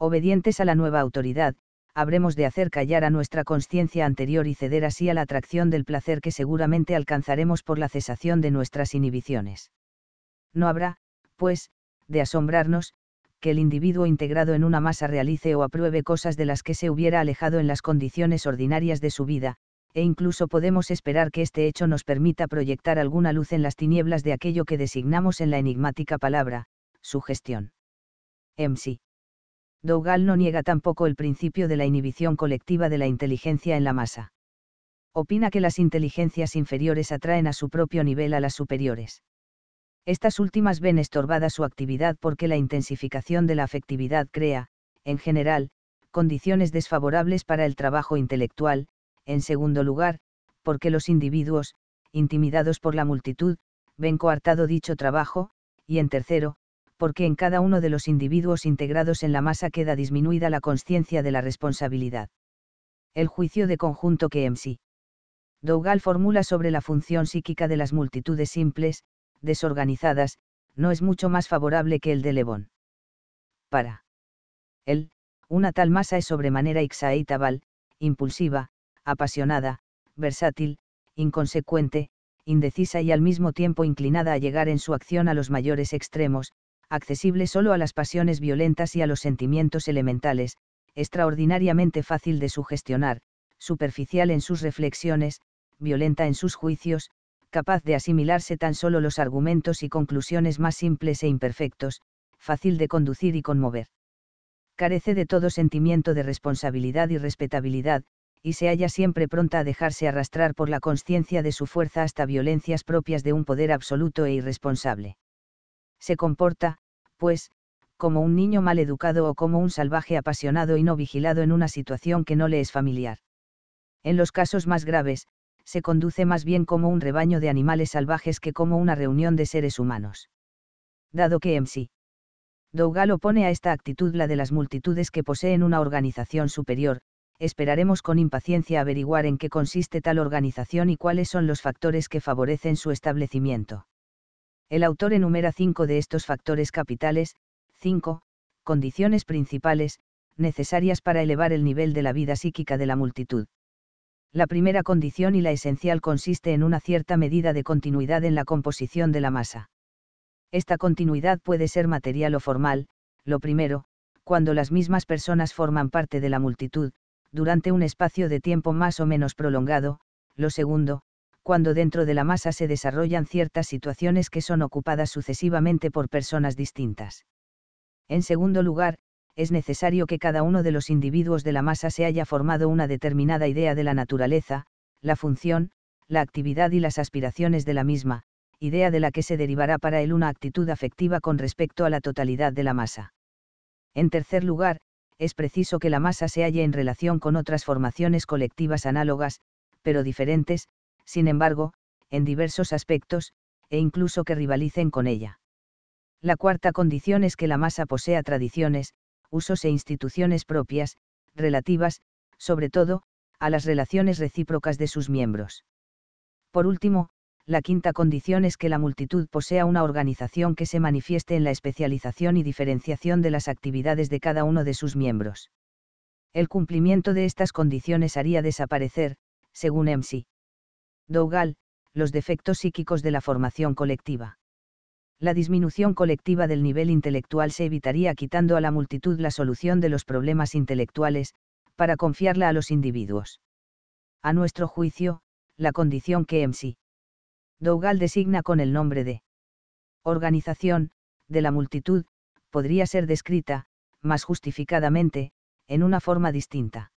Obedientes a la nueva autoridad, habremos de hacer callar a nuestra conciencia anterior y ceder así a la atracción del placer que seguramente alcanzaremos por la cesación de nuestras inhibiciones. No habrá, pues, de asombrarnos, que el individuo integrado en una masa realice o apruebe cosas de las que se hubiera alejado en las condiciones ordinarias de su vida, e incluso podemos esperar que este hecho nos permita proyectar alguna luz en las tinieblas de aquello que designamos en la enigmática palabra, sugestión. M C McDougall no niega tampoco el principio de la inhibición colectiva de la inteligencia en la masa. Opina que las inteligencias inferiores atraen a su propio nivel a las superiores. Estas últimas ven estorbada su actividad porque la intensificación de la afectividad crea, en general, condiciones desfavorables para el trabajo intelectual, en segundo lugar, porque los individuos, intimidados por la multitud, ven coartado dicho trabajo, y en tercero, porque en cada uno de los individuos integrados en la masa queda disminuida la conciencia de la responsabilidad. El juicio de conjunto que McDougall formula sobre la función psíquica de las multitudes simples, desorganizadas, no es mucho más favorable que el de Le Bon. Para él, una tal masa es sobremanera exaitable, impulsiva, apasionada, versátil, inconsecuente, indecisa y al mismo tiempo inclinada a llegar en su acción a los mayores extremos, accesible solo a las pasiones violentas y a los sentimientos elementales, extraordinariamente fácil de sugestionar, superficial en sus reflexiones, violenta en sus juicios, capaz de asimilarse tan solo los argumentos y conclusiones más simples e imperfectos, fácil de conducir y conmover. Carece de todo sentimiento de responsabilidad y respetabilidad, y se halla siempre pronta a dejarse arrastrar por la consciencia de su fuerza hasta violencias propias de un poder absoluto e irresponsable. Se comporta, pues, como un niño mal educado o como un salvaje apasionado y no vigilado en una situación que no le es familiar. En los casos más graves, se conduce más bien como un rebaño de animales salvajes que como una reunión de seres humanos. Dado que McDougall opone a esta actitud la de las multitudes que poseen una organización superior, esperaremos con impaciencia averiguar en qué consiste tal organización y cuáles son los factores que favorecen su establecimiento. El autor enumera cinco de estos factores capitales, cinco, condiciones principales, necesarias para elevar el nivel de la vida psíquica de la multitud. La primera condición y la esencial consiste en una cierta medida de continuidad en la composición de la masa. Esta continuidad puede ser material o formal, lo primero, cuando las mismas personas forman parte de la multitud, durante un espacio de tiempo más o menos prolongado, lo segundo, cuando dentro de la masa se desarrollan ciertas situaciones que son ocupadas sucesivamente por personas distintas. En segundo lugar, es necesario que cada uno de los individuos de la masa se haya formado una determinada idea de la naturaleza, la función, la actividad y las aspiraciones de la misma, idea de la que se derivará para él una actitud afectiva con respecto a la totalidad de la masa. En tercer lugar, es preciso que la masa se halle en relación con otras formaciones colectivas análogas, pero diferentes, sin embargo, en diversos aspectos, e incluso que rivalicen con ella. La cuarta condición es que la masa posea tradiciones, usos e instituciones propias, relativas, sobre todo, a las relaciones recíprocas de sus miembros. Por último, la quinta condición es que la multitud posea una organización que se manifieste en la especialización y diferenciación de las actividades de cada uno de sus miembros. El cumplimiento de estas condiciones haría desaparecer, según McDougall, los defectos psíquicos de la formación colectiva. La disminución colectiva del nivel intelectual se evitaría quitando a la multitud la solución de los problemas intelectuales, para confiarla a los individuos. A nuestro juicio, la condición que McDougall designa con el nombre de organización de la multitud, podría ser descrita, más justificadamente, en una forma distinta.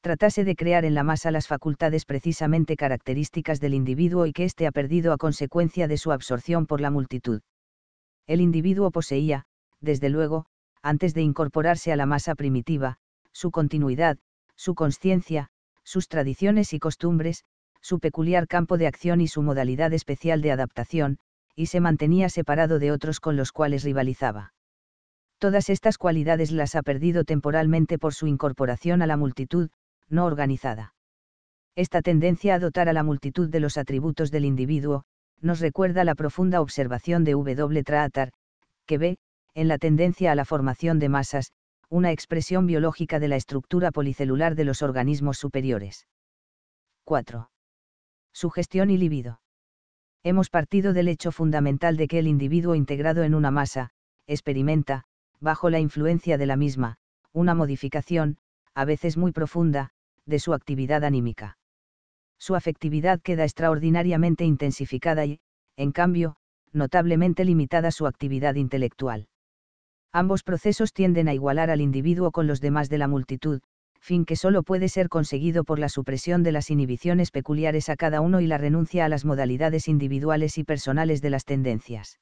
Tratase de crear en la masa las facultades precisamente características del individuo y que éste ha perdido a consecuencia de su absorción por la multitud. El individuo poseía, desde luego, antes de incorporarse a la masa primitiva, su continuidad, su consciencia, sus tradiciones y costumbres, su peculiar campo de acción y su modalidad especial de adaptación, y se mantenía separado de otros con los cuales rivalizaba. Todas estas cualidades las ha perdido temporalmente por su incorporación a la multitud, no organizada. Esta tendencia a dotar a la multitud de los atributos del individuo, nos recuerda la profunda observación de W. Trotter, que ve, en la tendencia a la formación de masas, una expresión biológica de la estructura policelular de los organismos superiores. cuatro. Sugestión y libido. Hemos partido del hecho fundamental de que el individuo integrado en una masa, experimenta, bajo la influencia de la misma, una modificación, a veces muy profunda, de su actividad anímica. Su afectividad queda extraordinariamente intensificada y, en cambio, notablemente limitada su actividad intelectual. Ambos procesos tienden a igualar al individuo con los demás de la multitud, fin que solo puede ser conseguido por la supresión de las inhibiciones peculiares a cada uno y la renuncia a las modalidades individuales y personales de las tendencias.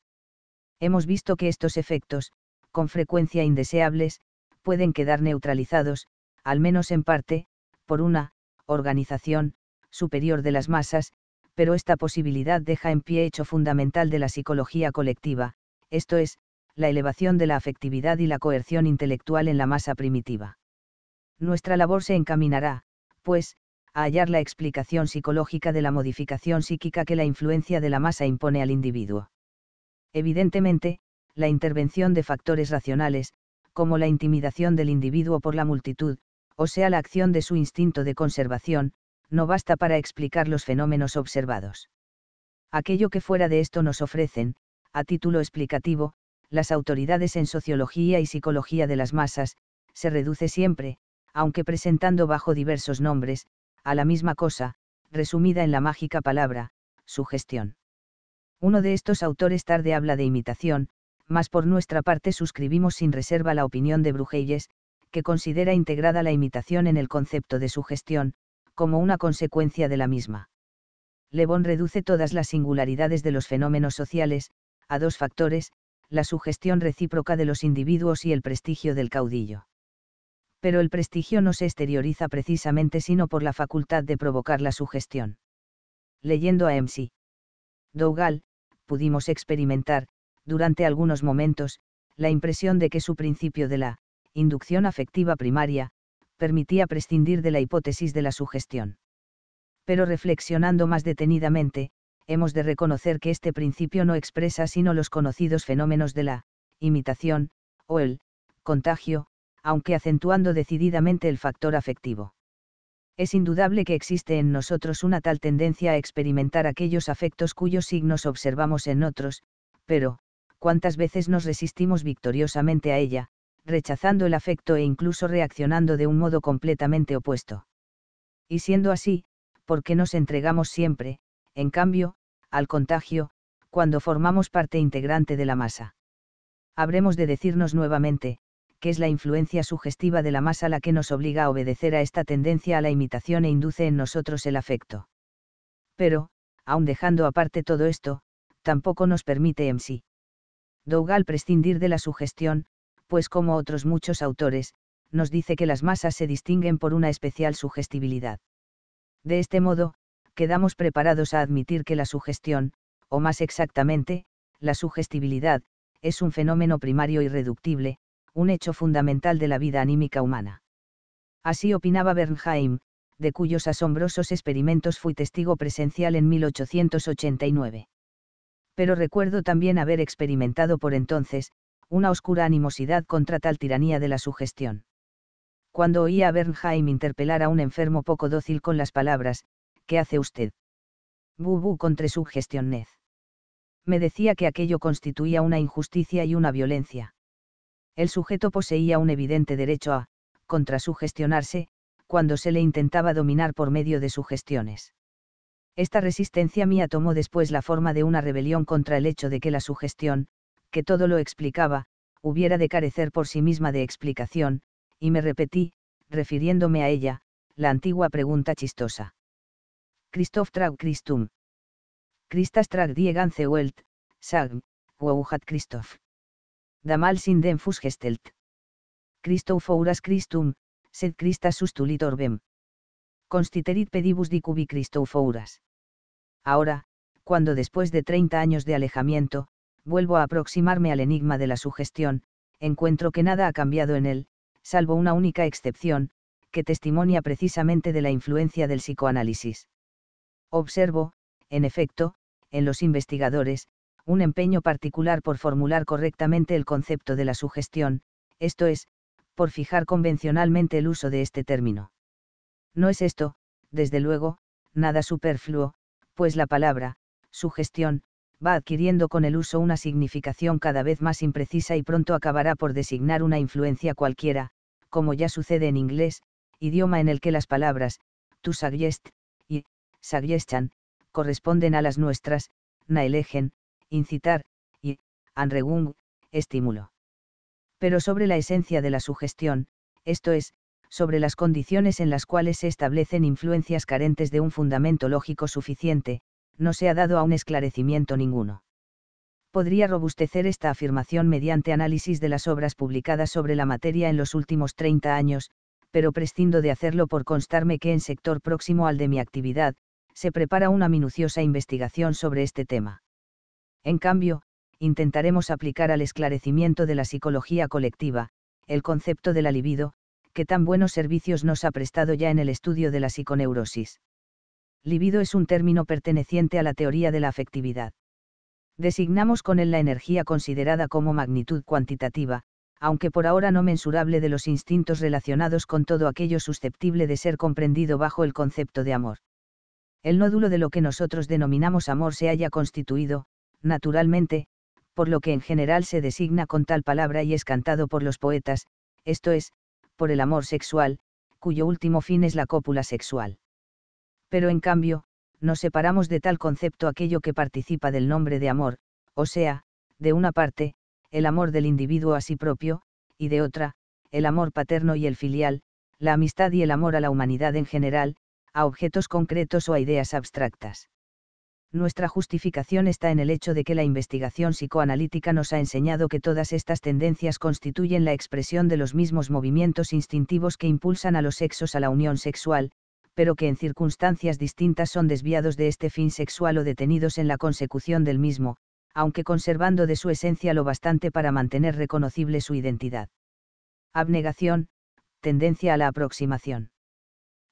Hemos visto que estos efectos, con frecuencia indeseables, pueden quedar neutralizados, al menos en parte, por una organización superior de las masas, pero esta posibilidad deja en pie hecho fundamental de la psicología colectiva, esto es, la elevación de la afectividad y la coerción intelectual en la masa primitiva. Nuestra labor se encaminará, pues, a hallar la explicación psicológica de la modificación psíquica que la influencia de la masa impone al individuo. Evidentemente, la intervención de factores racionales, como la intimidación del individuo por la multitud, o sea la acción de su instinto de conservación, no basta para explicar los fenómenos observados. Aquello que fuera de esto nos ofrecen, a título explicativo, las autoridades en sociología y psicología de las masas, se reduce siempre, aunque presentando bajo diversos nombres, a la misma cosa, resumida en la mágica palabra, sugestión. Uno de estos autores tarde habla de imitación, mas por nuestra parte suscribimos sin reserva la opinión de Bruegel, que considera integrada la imitación en el concepto de sugestión, como una consecuencia de la misma. Le Bon reduce todas las singularidades de los fenómenos sociales, a dos factores, la sugestión recíproca de los individuos y el prestigio del caudillo. Pero el prestigio no se exterioriza precisamente sino por la facultad de provocar la sugestión. Leyendo a McDougall, pudimos experimentar, durante algunos momentos, la impresión de que su principio de la inducción afectiva primaria, permitía prescindir de la hipótesis de la sugestión. Pero reflexionando más detenidamente, hemos de reconocer que este principio no expresa sino los conocidos fenómenos de la imitación, o el contagio, aunque acentuando decididamente el factor afectivo. Es indudable que existe en nosotros una tal tendencia a experimentar aquellos afectos cuyos signos observamos en otros, pero, ¿cuántas veces nos resistimos victoriosamente a ella, rechazando el afecto e incluso reaccionando de un modo completamente opuesto? Y siendo así, ¿por qué nos entregamos siempre, en cambio, al contagio, cuando formamos parte integrante de la masa? Habremos de decirnos nuevamente, que es la influencia sugestiva de la masa la que nos obliga a obedecer a esta tendencia a la imitación e induce en nosotros el afecto. Pero, aun dejando aparte todo esto, tampoco nos permite McDougall prescindir de la sugestión, pues como otros muchos autores, nos dice que las masas se distinguen por una especial sugestibilidad. De este modo, quedamos preparados a admitir que la sugestión, o más exactamente, la sugestibilidad, es un fenómeno primario irreductible, un hecho fundamental de la vida anímica humana. Así opinaba Bernheim, de cuyos asombrosos experimentos fui testigo presencial en mil ochocientos ochenta y nueve. Pero recuerdo también haber experimentado por entonces, una oscura animosidad contra tal tiranía de la sugestión. Cuando oía a Bernheim interpelar a un enfermo poco dócil con las palabras, ¿qué hace usted? Bubu contra sugestionez. Me decía que aquello constituía una injusticia y una violencia. El sujeto poseía un evidente derecho a contrasugestionarse, cuando se le intentaba dominar por medio de sugestiones. Esta resistencia mía tomó después la forma de una rebelión contra el hecho de que la sugestión, que todo lo explicaba, hubiera de carecer por sí misma de explicación, y me repetí, refiriéndome a ella, la antigua pregunta chistosa. Christoph trag Christum. Christas trag die ganze Welt, sag, wo hat Christoph? Damals in den Fuß gestellt. Christoph auras Christum, sed Christas sustulit orbem. Constiterit pedibus dicubi Christoph auras. Ahora, cuando después de treinta años de alejamiento, vuelvo a aproximarme al enigma de la sugestión, encuentro que nada ha cambiado en él, salvo una única excepción, que testimonia precisamente de la influencia del psicoanálisis. Observo, en efecto, en los investigadores, un empeño particular por formular correctamente el concepto de la sugestión, esto es, por fijar convencionalmente el uso de este término. No es esto, desde luego, nada superfluo, pues la palabra, sugestión, va adquiriendo con el uso una significación cada vez más imprecisa y pronto acabará por designar una influencia cualquiera, como ya sucede en inglés, idioma en el que las palabras, to suggest, y, suggestion, corresponden a las nuestras, naelegen, incitar, y, anregung, estímulo. Pero sobre la esencia de la sugestión, esto es, sobre las condiciones en las cuales se establecen influencias carentes de un fundamento lógico suficiente, no se ha dado aún esclarecimiento ninguno. Podría robustecer esta afirmación mediante análisis de las obras publicadas sobre la materia en los últimos treinta años, pero prescindo de hacerlo por constarme que en sector próximo al de mi actividad, se prepara una minuciosa investigación sobre este tema. En cambio, intentaremos aplicar al esclarecimiento de la psicología colectiva, el concepto de la libido, que tan buenos servicios nos ha prestado ya en el estudio de la psiconeurosis. Libido es un término perteneciente a la teoría de la afectividad. Designamos con él la energía considerada como magnitud cuantitativa, aunque por ahora no mensurable, de los instintos relacionados con todo aquello susceptible de ser comprendido bajo el concepto de amor. El nódulo de lo que nosotros denominamos amor se halla constituido, naturalmente, por lo que en general se designa con tal palabra y es cantado por los poetas, esto es, por el amor sexual, cuyo último fin es la cópula sexual. Pero en cambio, nos separamos de tal concepto aquello que participa del nombre de amor, o sea, de una parte, el amor del individuo a sí propio, y de otra, el amor paterno y el filial, la amistad y el amor a la humanidad en general, a objetos concretos o a ideas abstractas. Nuestra justificación está en el hecho de que la investigación psicoanalítica nos ha enseñado que todas estas tendencias constituyen la expresión de los mismos movimientos instintivos que impulsan a los sexos a la unión sexual, pero que en circunstancias distintas son desviados de este fin sexual o detenidos en la consecución del mismo, aunque conservando de su esencia lo bastante para mantener reconocible su identidad. Abnegación, tendencia a la aproximación.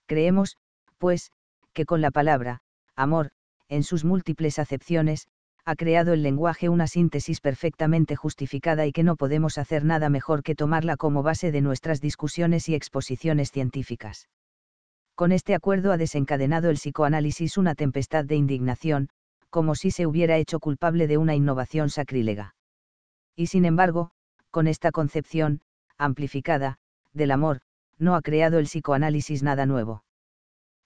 Creemos, pues, que con la palabra, amor, en sus múltiples acepciones, ha creado el lenguaje una síntesis perfectamente justificada y que no podemos hacer nada mejor que tomarla como base de nuestras discusiones y exposiciones científicas. Con este acuerdo ha desencadenado el psicoanálisis una tempestad de indignación, como si se hubiera hecho culpable de una innovación sacrílega. Y sin embargo, con esta concepción, amplificada, del amor, no ha creado el psicoanálisis nada nuevo.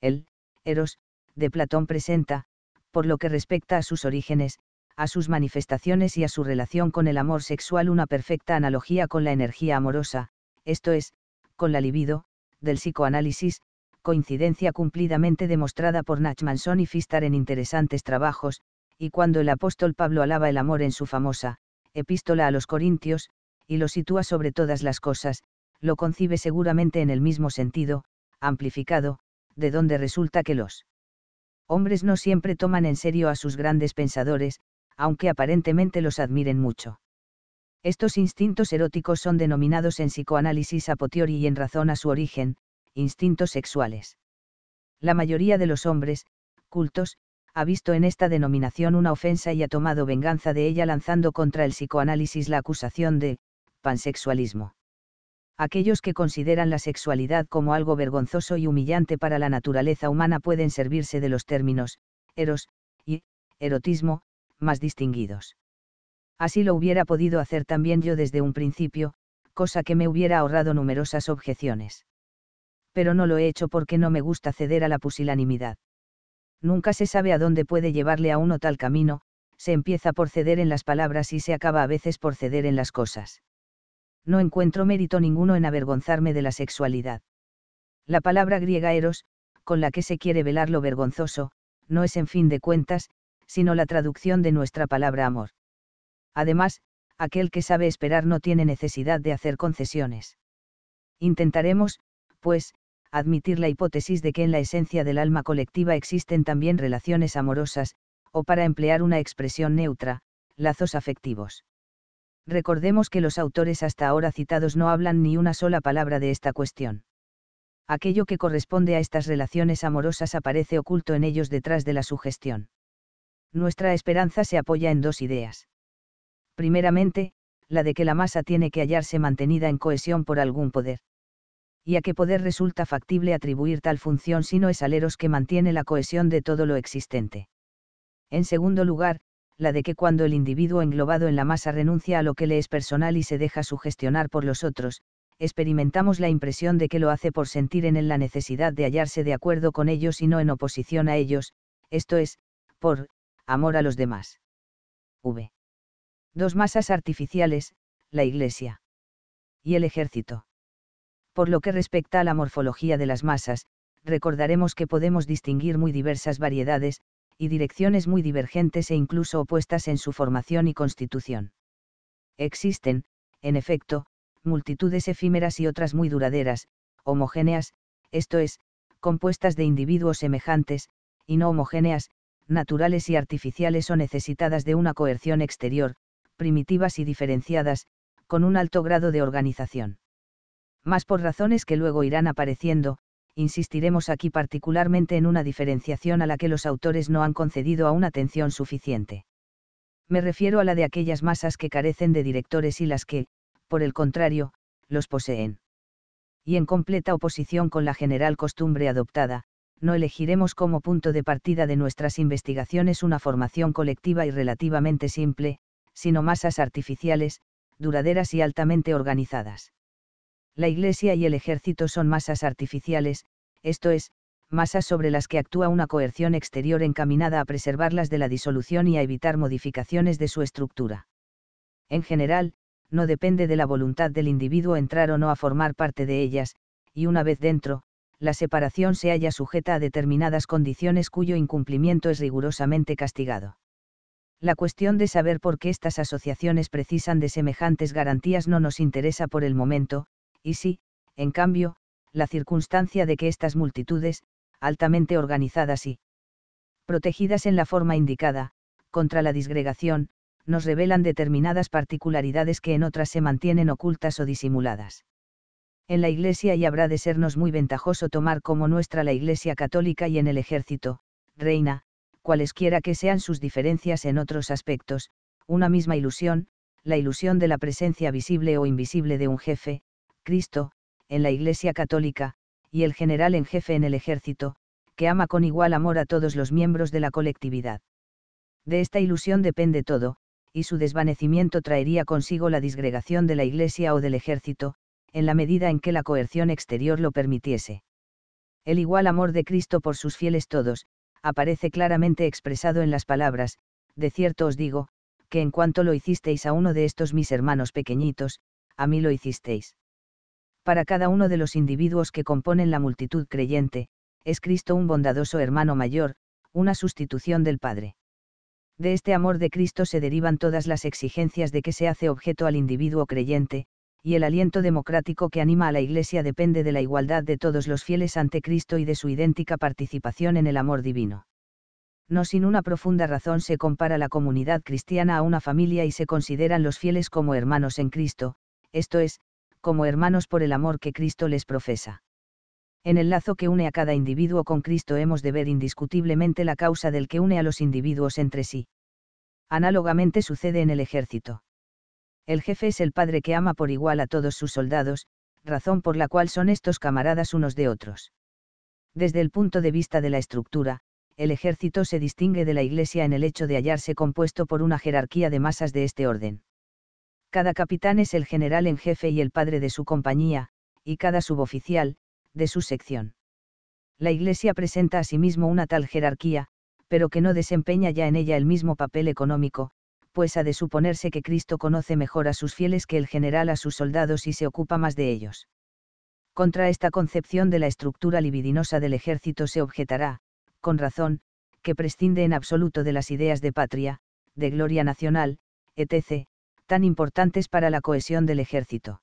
El Eros, de Platón presenta, por lo que respecta a sus orígenes, a sus manifestaciones y a su relación con el amor sexual una perfecta analogía con la energía amorosa, esto es, con la libido, del psicoanálisis, coincidencia cumplidamente demostrada por Nachmanson y Fistar en interesantes trabajos, y cuando el apóstol Pablo alaba el amor en su famosa Epístola a los Corintios, y lo sitúa sobre todas las cosas, lo concibe seguramente en el mismo sentido, amplificado, de donde resulta que los hombres no siempre toman en serio a sus grandes pensadores, aunque aparentemente los admiren mucho. Estos instintos eróticos son denominados en psicoanálisis a potiori y en razón a su origen, instintos sexuales. La mayoría de los hombres, cultos, ha visto en esta denominación una ofensa y ha tomado venganza de ella lanzando contra el psicoanálisis la acusación de pansexualismo. Aquellos que consideran la sexualidad como algo vergonzoso y humillante para la naturaleza humana pueden servirse de los términos eros y erotismo más distinguidos. Así lo hubiera podido hacer también yo desde un principio, cosa que me hubiera ahorrado numerosas objeciones. Pero no lo he hecho porque no me gusta ceder a la pusilanimidad. Nunca se sabe a dónde puede llevarle a uno tal camino, se empieza por ceder en las palabras y se acaba a veces por ceder en las cosas. No encuentro mérito ninguno en avergonzarme de la sexualidad. La palabra griega eros, con la que se quiere velar lo vergonzoso, no es en fin de cuentas, sino la traducción de nuestra palabra amor. Además, aquel que sabe esperar no tiene necesidad de hacer concesiones. Intentaremos, pues, admitir la hipótesis de que en la esencia del alma colectiva existen también relaciones amorosas, o para emplear una expresión neutra, lazos afectivos. Recordemos que los autores hasta ahora citados no hablan ni una sola palabra de esta cuestión. Aquello que corresponde a estas relaciones amorosas aparece oculto en ellos detrás de la sugestión. Nuestra esperanza se apoya en dos ideas. Primeramente, la de que la masa tiene que hallarse mantenida en cohesión por algún poder. Y a qué poder resulta factible atribuir tal función si no es al eros que mantiene la cohesión de todo lo existente. En segundo lugar, la de que cuando el individuo englobado en la masa renuncia a lo que le es personal y se deja sugestionar por los otros, experimentamos la impresión de que lo hace por sentir en él la necesidad de hallarse de acuerdo con ellos y no en oposición a ellos, esto es, por amor a los demás. V. Dos masas artificiales, la Iglesia y el Ejército. Por lo que respecta a la morfología de las masas, recordaremos que podemos distinguir muy diversas variedades, y direcciones muy divergentes e incluso opuestas en su formación y constitución. Existen, en efecto, multitudes efímeras y otras muy duraderas, homogéneas, esto es, compuestas de individuos semejantes, y no homogéneas, naturales y artificiales o necesitadas de una coerción exterior, primitivas y diferenciadas, con un alto grado de organización. Más por razones que luego irán apareciendo, insistiremos aquí particularmente en una diferenciación a la que los autores no han concedido aún atención suficiente. Me refiero a la de aquellas masas que carecen de directores y las que, por el contrario, los poseen. Y en completa oposición con la general costumbre adoptada, no elegiremos como punto de partida de nuestras investigaciones una formación colectiva y relativamente simple, sino masas artificiales, duraderas y altamente organizadas. La Iglesia y el Ejército son masas artificiales, esto es, masas sobre las que actúa una coerción exterior encaminada a preservarlas de la disolución y a evitar modificaciones de su estructura. En general, no depende de la voluntad del individuo entrar o no a formar parte de ellas, y una vez dentro, la separación se halla sujeta a determinadas condiciones cuyo incumplimiento es rigurosamente castigado. La cuestión de saber por qué estas asociaciones precisan de semejantes garantías no nos interesa por el momento, y sí, en cambio, la circunstancia de que estas multitudes, altamente organizadas y protegidas en la forma indicada, contra la disgregación, nos revelan determinadas particularidades que en otras se mantienen ocultas o disimuladas. En la Iglesia y habrá de sernos muy ventajoso tomar como nuestra la Iglesia católica y en el Ejército, reina, cualesquiera que sean sus diferencias en otros aspectos, una misma ilusión, la ilusión de la presencia visible o invisible de un jefe, Cristo, en la Iglesia católica, y el general en jefe en el Ejército, que ama con igual amor a todos los miembros de la colectividad. De esta ilusión depende todo, y su desvanecimiento traería consigo la disgregación de la Iglesia o del Ejército, en la medida en que la coerción exterior lo permitiese. El igual amor de Cristo por sus fieles todos, aparece claramente expresado en las palabras, de cierto os digo, que en cuanto lo hicisteis a uno de estos mis hermanos pequeñitos, a mí lo hicisteis. Para cada uno de los individuos que componen la multitud creyente, es Cristo un bondadoso hermano mayor, una sustitución del Padre. De este amor de Cristo se derivan todas las exigencias de que se hace objeto al individuo creyente, y el aliento democrático que anima a la Iglesia depende de la igualdad de todos los fieles ante Cristo y de su idéntica participación en el amor divino. No sin una profunda razón se compara la comunidad cristiana a una familia y se consideran los fieles como hermanos en Cristo, esto es, como hermanos por el amor que Cristo les profesa. En el lazo que une a cada individuo con Cristo hemos de ver indiscutiblemente la causa del que une a los individuos entre sí. Análogamente sucede en el ejército. El jefe es el padre que ama por igual a todos sus soldados, razón por la cual son estos camaradas unos de otros. Desde el punto de vista de la estructura, el ejército se distingue de la Iglesia en el hecho de hallarse compuesto por una jerarquía de masas de este orden. Cada capitán es el general en jefe y el padre de su compañía, y cada suboficial, de su sección. La Iglesia presenta asimismo una tal jerarquía, pero que no desempeña ya en ella el mismo papel económico, pues ha de suponerse que Cristo conoce mejor a sus fieles que el general a sus soldados y se ocupa más de ellos. Contra esta concepción de la estructura libidinosa del ejército se objetará, con razón, que prescinde en absoluto de las ideas de patria, de gloria nacional, etcétera, tan importantes para la cohesión del ejército.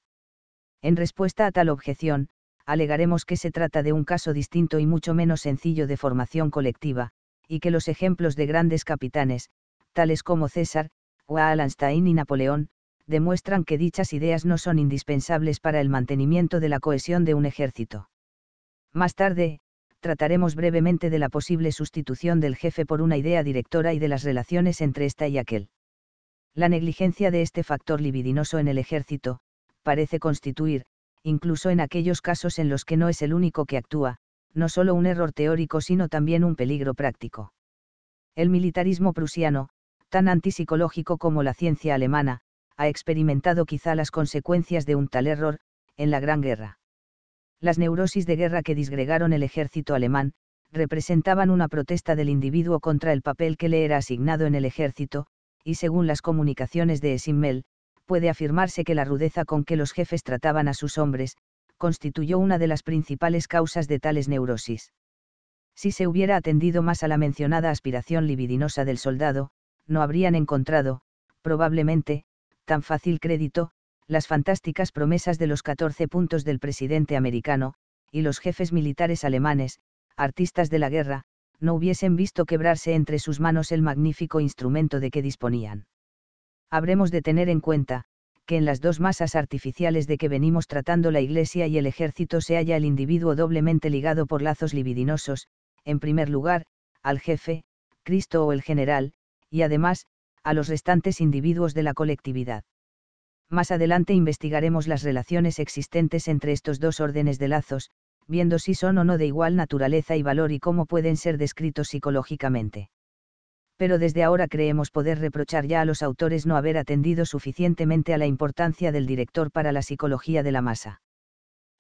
En respuesta a tal objeción, alegaremos que se trata de un caso distinto y mucho menos sencillo de formación colectiva, y que los ejemplos de grandes capitanes, tales como César, Wallenstein y Napoleón, demuestran que dichas ideas no son indispensables para el mantenimiento de la cohesión de un ejército. Más tarde, trataremos brevemente de la posible sustitución del jefe por una idea directora y de las relaciones entre esta y aquel. La negligencia de este factor libidinoso en el ejército, parece constituir, incluso en aquellos casos en los que no es el único que actúa, no solo un error teórico sino también un peligro práctico. El militarismo prusiano, tan antipsicológico como la ciencia alemana, ha experimentado quizá las consecuencias de un tal error, en la Gran Guerra. Las neurosis de guerra que disgregaron el ejército alemán, representaban una protesta del individuo contra el papel que le era asignado en el ejército, y según las comunicaciones de Simmel, puede afirmarse que la rudeza con que los jefes trataban a sus hombres, constituyó una de las principales causas de tales neurosis. Si se hubiera atendido más a la mencionada aspiración libidinosa del soldado, no habrían encontrado, probablemente, tan fácil crédito, las fantásticas promesas de los catorce puntos del presidente americano, y los jefes militares alemanes, artistas de la guerra, no hubiesen visto quebrarse entre sus manos el magnífico instrumento de que disponían. Habremos de tener en cuenta, que en las dos masas artificiales de que venimos tratando la Iglesia y el ejército se halla el individuo doblemente ligado por lazos libidinosos, en primer lugar, al jefe, Cristo o el general, y además, a los restantes individuos de la colectividad. Más adelante investigaremos las relaciones existentes entre estos dos órdenes de lazos, viendo si son o no de igual naturaleza y valor y cómo pueden ser descritos psicológicamente. Pero desde ahora creemos poder reprochar ya a los autores no haber atendido suficientemente a la importancia del director para la psicología de la masa.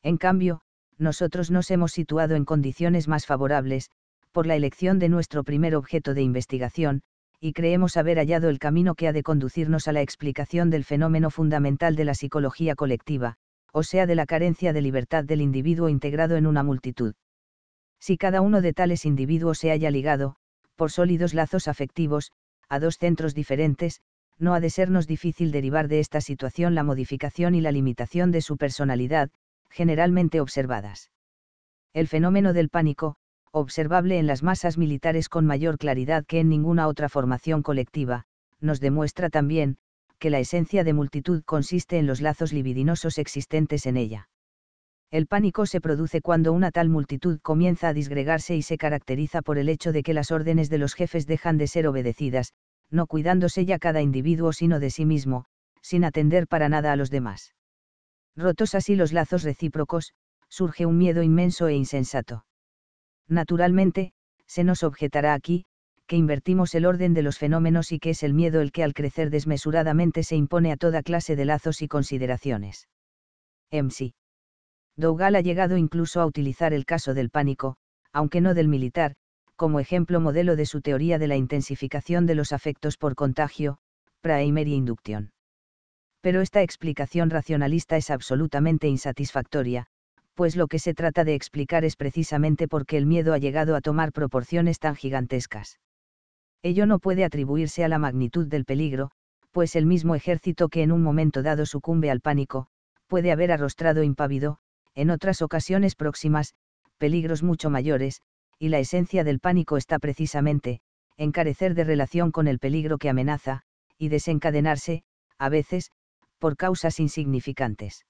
En cambio, nosotros nos hemos situado en condiciones más favorables, por la elección de nuestro primer objeto de investigación, y creemos haber hallado el camino que ha de conducirnos a la explicación del fenómeno fundamental de la psicología colectiva, o sea de la carencia de libertad del individuo integrado en una multitud. Si cada uno de tales individuos se haya ligado, por sólidos lazos afectivos, a dos centros diferentes, no ha de sernos difícil derivar de esta situación la modificación y la limitación de su personalidad, generalmente observadas. El fenómeno del pánico, observable en las masas militares con mayor claridad que en ninguna otra formación colectiva, nos demuestra también, que la esencia de multitud consiste en los lazos libidinosos existentes en ella. El pánico se produce cuando una tal multitud comienza a disgregarse y se caracteriza por el hecho de que las órdenes de los jefes dejan de ser obedecidas, no cuidándose ya cada individuo sino de sí mismo, sin atender para nada a los demás. Rotos así los lazos recíprocos, surge un miedo inmenso e insensato. Naturalmente, se nos objetará aquí, que invertimos el orden de los fenómenos y que es el miedo el que al crecer desmesuradamente se impone a toda clase de lazos y consideraciones. McDougall ha llegado incluso a utilizar el caso del pánico, aunque no del militar, como ejemplo modelo de su teoría de la intensificación de los afectos por contagio, primary induction. Pero esta explicación racionalista es absolutamente insatisfactoria, pues lo que se trata de explicar es precisamente por qué el miedo ha llegado a tomar proporciones tan gigantescas. Ello no puede atribuirse a la magnitud del peligro, pues el mismo ejército que en un momento dado sucumbe al pánico, puede haber arrostrado impávido, en otras ocasiones próximas, peligros mucho mayores, y la esencia del pánico está precisamente, en carecer de relación con el peligro que amenaza, y desencadenarse, a veces, por causas insignificantes.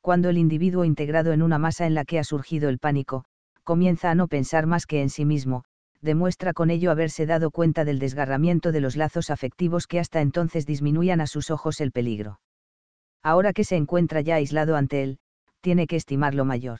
Cuando el individuo integrado en una masa en la que ha surgido el pánico, comienza a no pensar más que en sí mismo, demuestra con ello haberse dado cuenta del desgarramiento de los lazos afectivos que hasta entonces disminuían a sus ojos el peligro. Ahora que se encuentra ya aislado ante él, tiene que estimarlo mayor.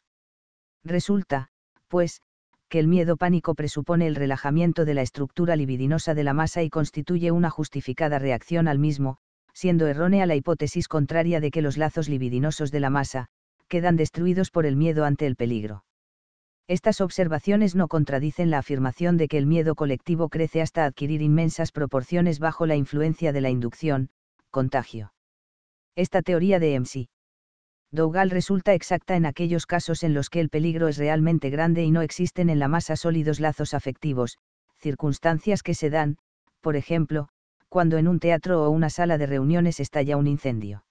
Resulta, pues, que el miedo pánico presupone el relajamiento de la estructura libidinosa de la masa y constituye una justificada reacción al mismo, siendo errónea la hipótesis contraria de que los lazos libidinosos de la masa, quedan destruidos por el miedo ante el peligro. Estas observaciones no contradicen la afirmación de que el miedo colectivo crece hasta adquirir inmensas proporciones bajo la influencia de la inducción, contagio. Esta teoría de McDougall resulta exacta en aquellos casos en los que el peligro es realmente grande y no existen en la masa sólidos lazos afectivos, circunstancias que se dan, por ejemplo, cuando en un teatro o una sala de reuniones estalla un incendio.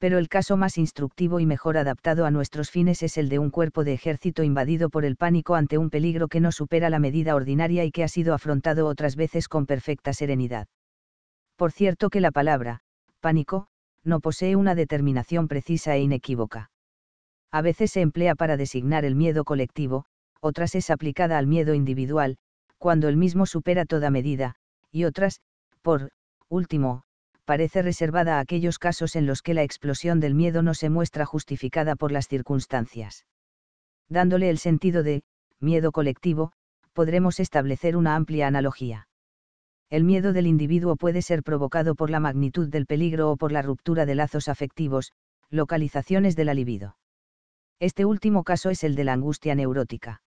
Pero el caso más instructivo y mejor adaptado a nuestros fines es el de un cuerpo de ejército invadido por el pánico ante un peligro que no supera la medida ordinaria y que ha sido afrontado otras veces con perfecta serenidad. Por cierto que la palabra, pánico, no posee una determinación precisa e inequívoca. A veces se emplea para designar el miedo colectivo, otras es aplicada al miedo individual, cuando el mismo supera toda medida, y otras, por último, parece reservada a aquellos casos en los que la explosión del miedo no se muestra justificada por las circunstancias. Dándole el sentido de miedo colectivo, podremos establecer una amplia analogía. El miedo del individuo puede ser provocado por la magnitud del peligro o por la ruptura de lazos afectivos, localizaciones de la libido. Este último caso es el de la angustia neurótica.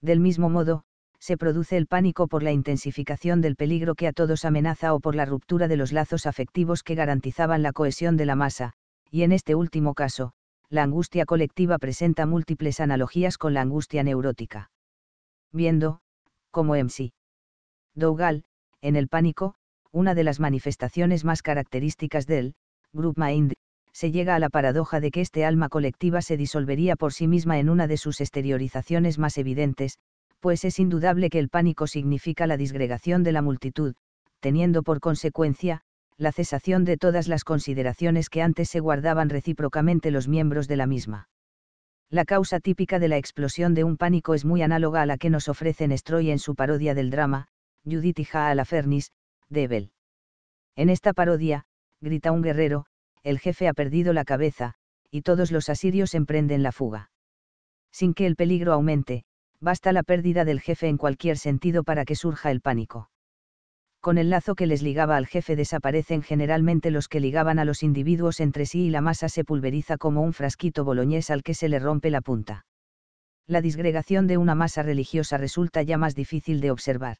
Del mismo modo, se produce el pánico por la intensificación del peligro que a todos amenaza o por la ruptura de los lazos afectivos que garantizaban la cohesión de la masa, y en este último caso, la angustia colectiva presenta múltiples analogías con la angustia neurótica. Viendo, como McDougall, en el pánico, una de las manifestaciones más características del group mind, se llega a la paradoja de que este alma colectiva se disolvería por sí misma en una de sus exteriorizaciones más evidentes, pues es indudable que el pánico significa la disgregación de la multitud, teniendo por consecuencia, la cesación de todas las consideraciones que antes se guardaban recíprocamente los miembros de la misma. La causa típica de la explosión de un pánico es muy análoga a la que nos ofrece Nestroy en su parodia del drama, Judith und Holofernes, de Hebbel. En esta parodia, grita un guerrero, el jefe ha perdido la cabeza, y todos los asirios emprenden la fuga. Sin que el peligro aumente, basta la pérdida del jefe en cualquier sentido para que surja el pánico. Con el lazo que les ligaba al jefe desaparecen generalmente los que ligaban a los individuos entre sí y la masa se pulveriza como un frasquito boloñés al que se le rompe la punta. La disgregación de una masa religiosa resulta ya más difícil de observar.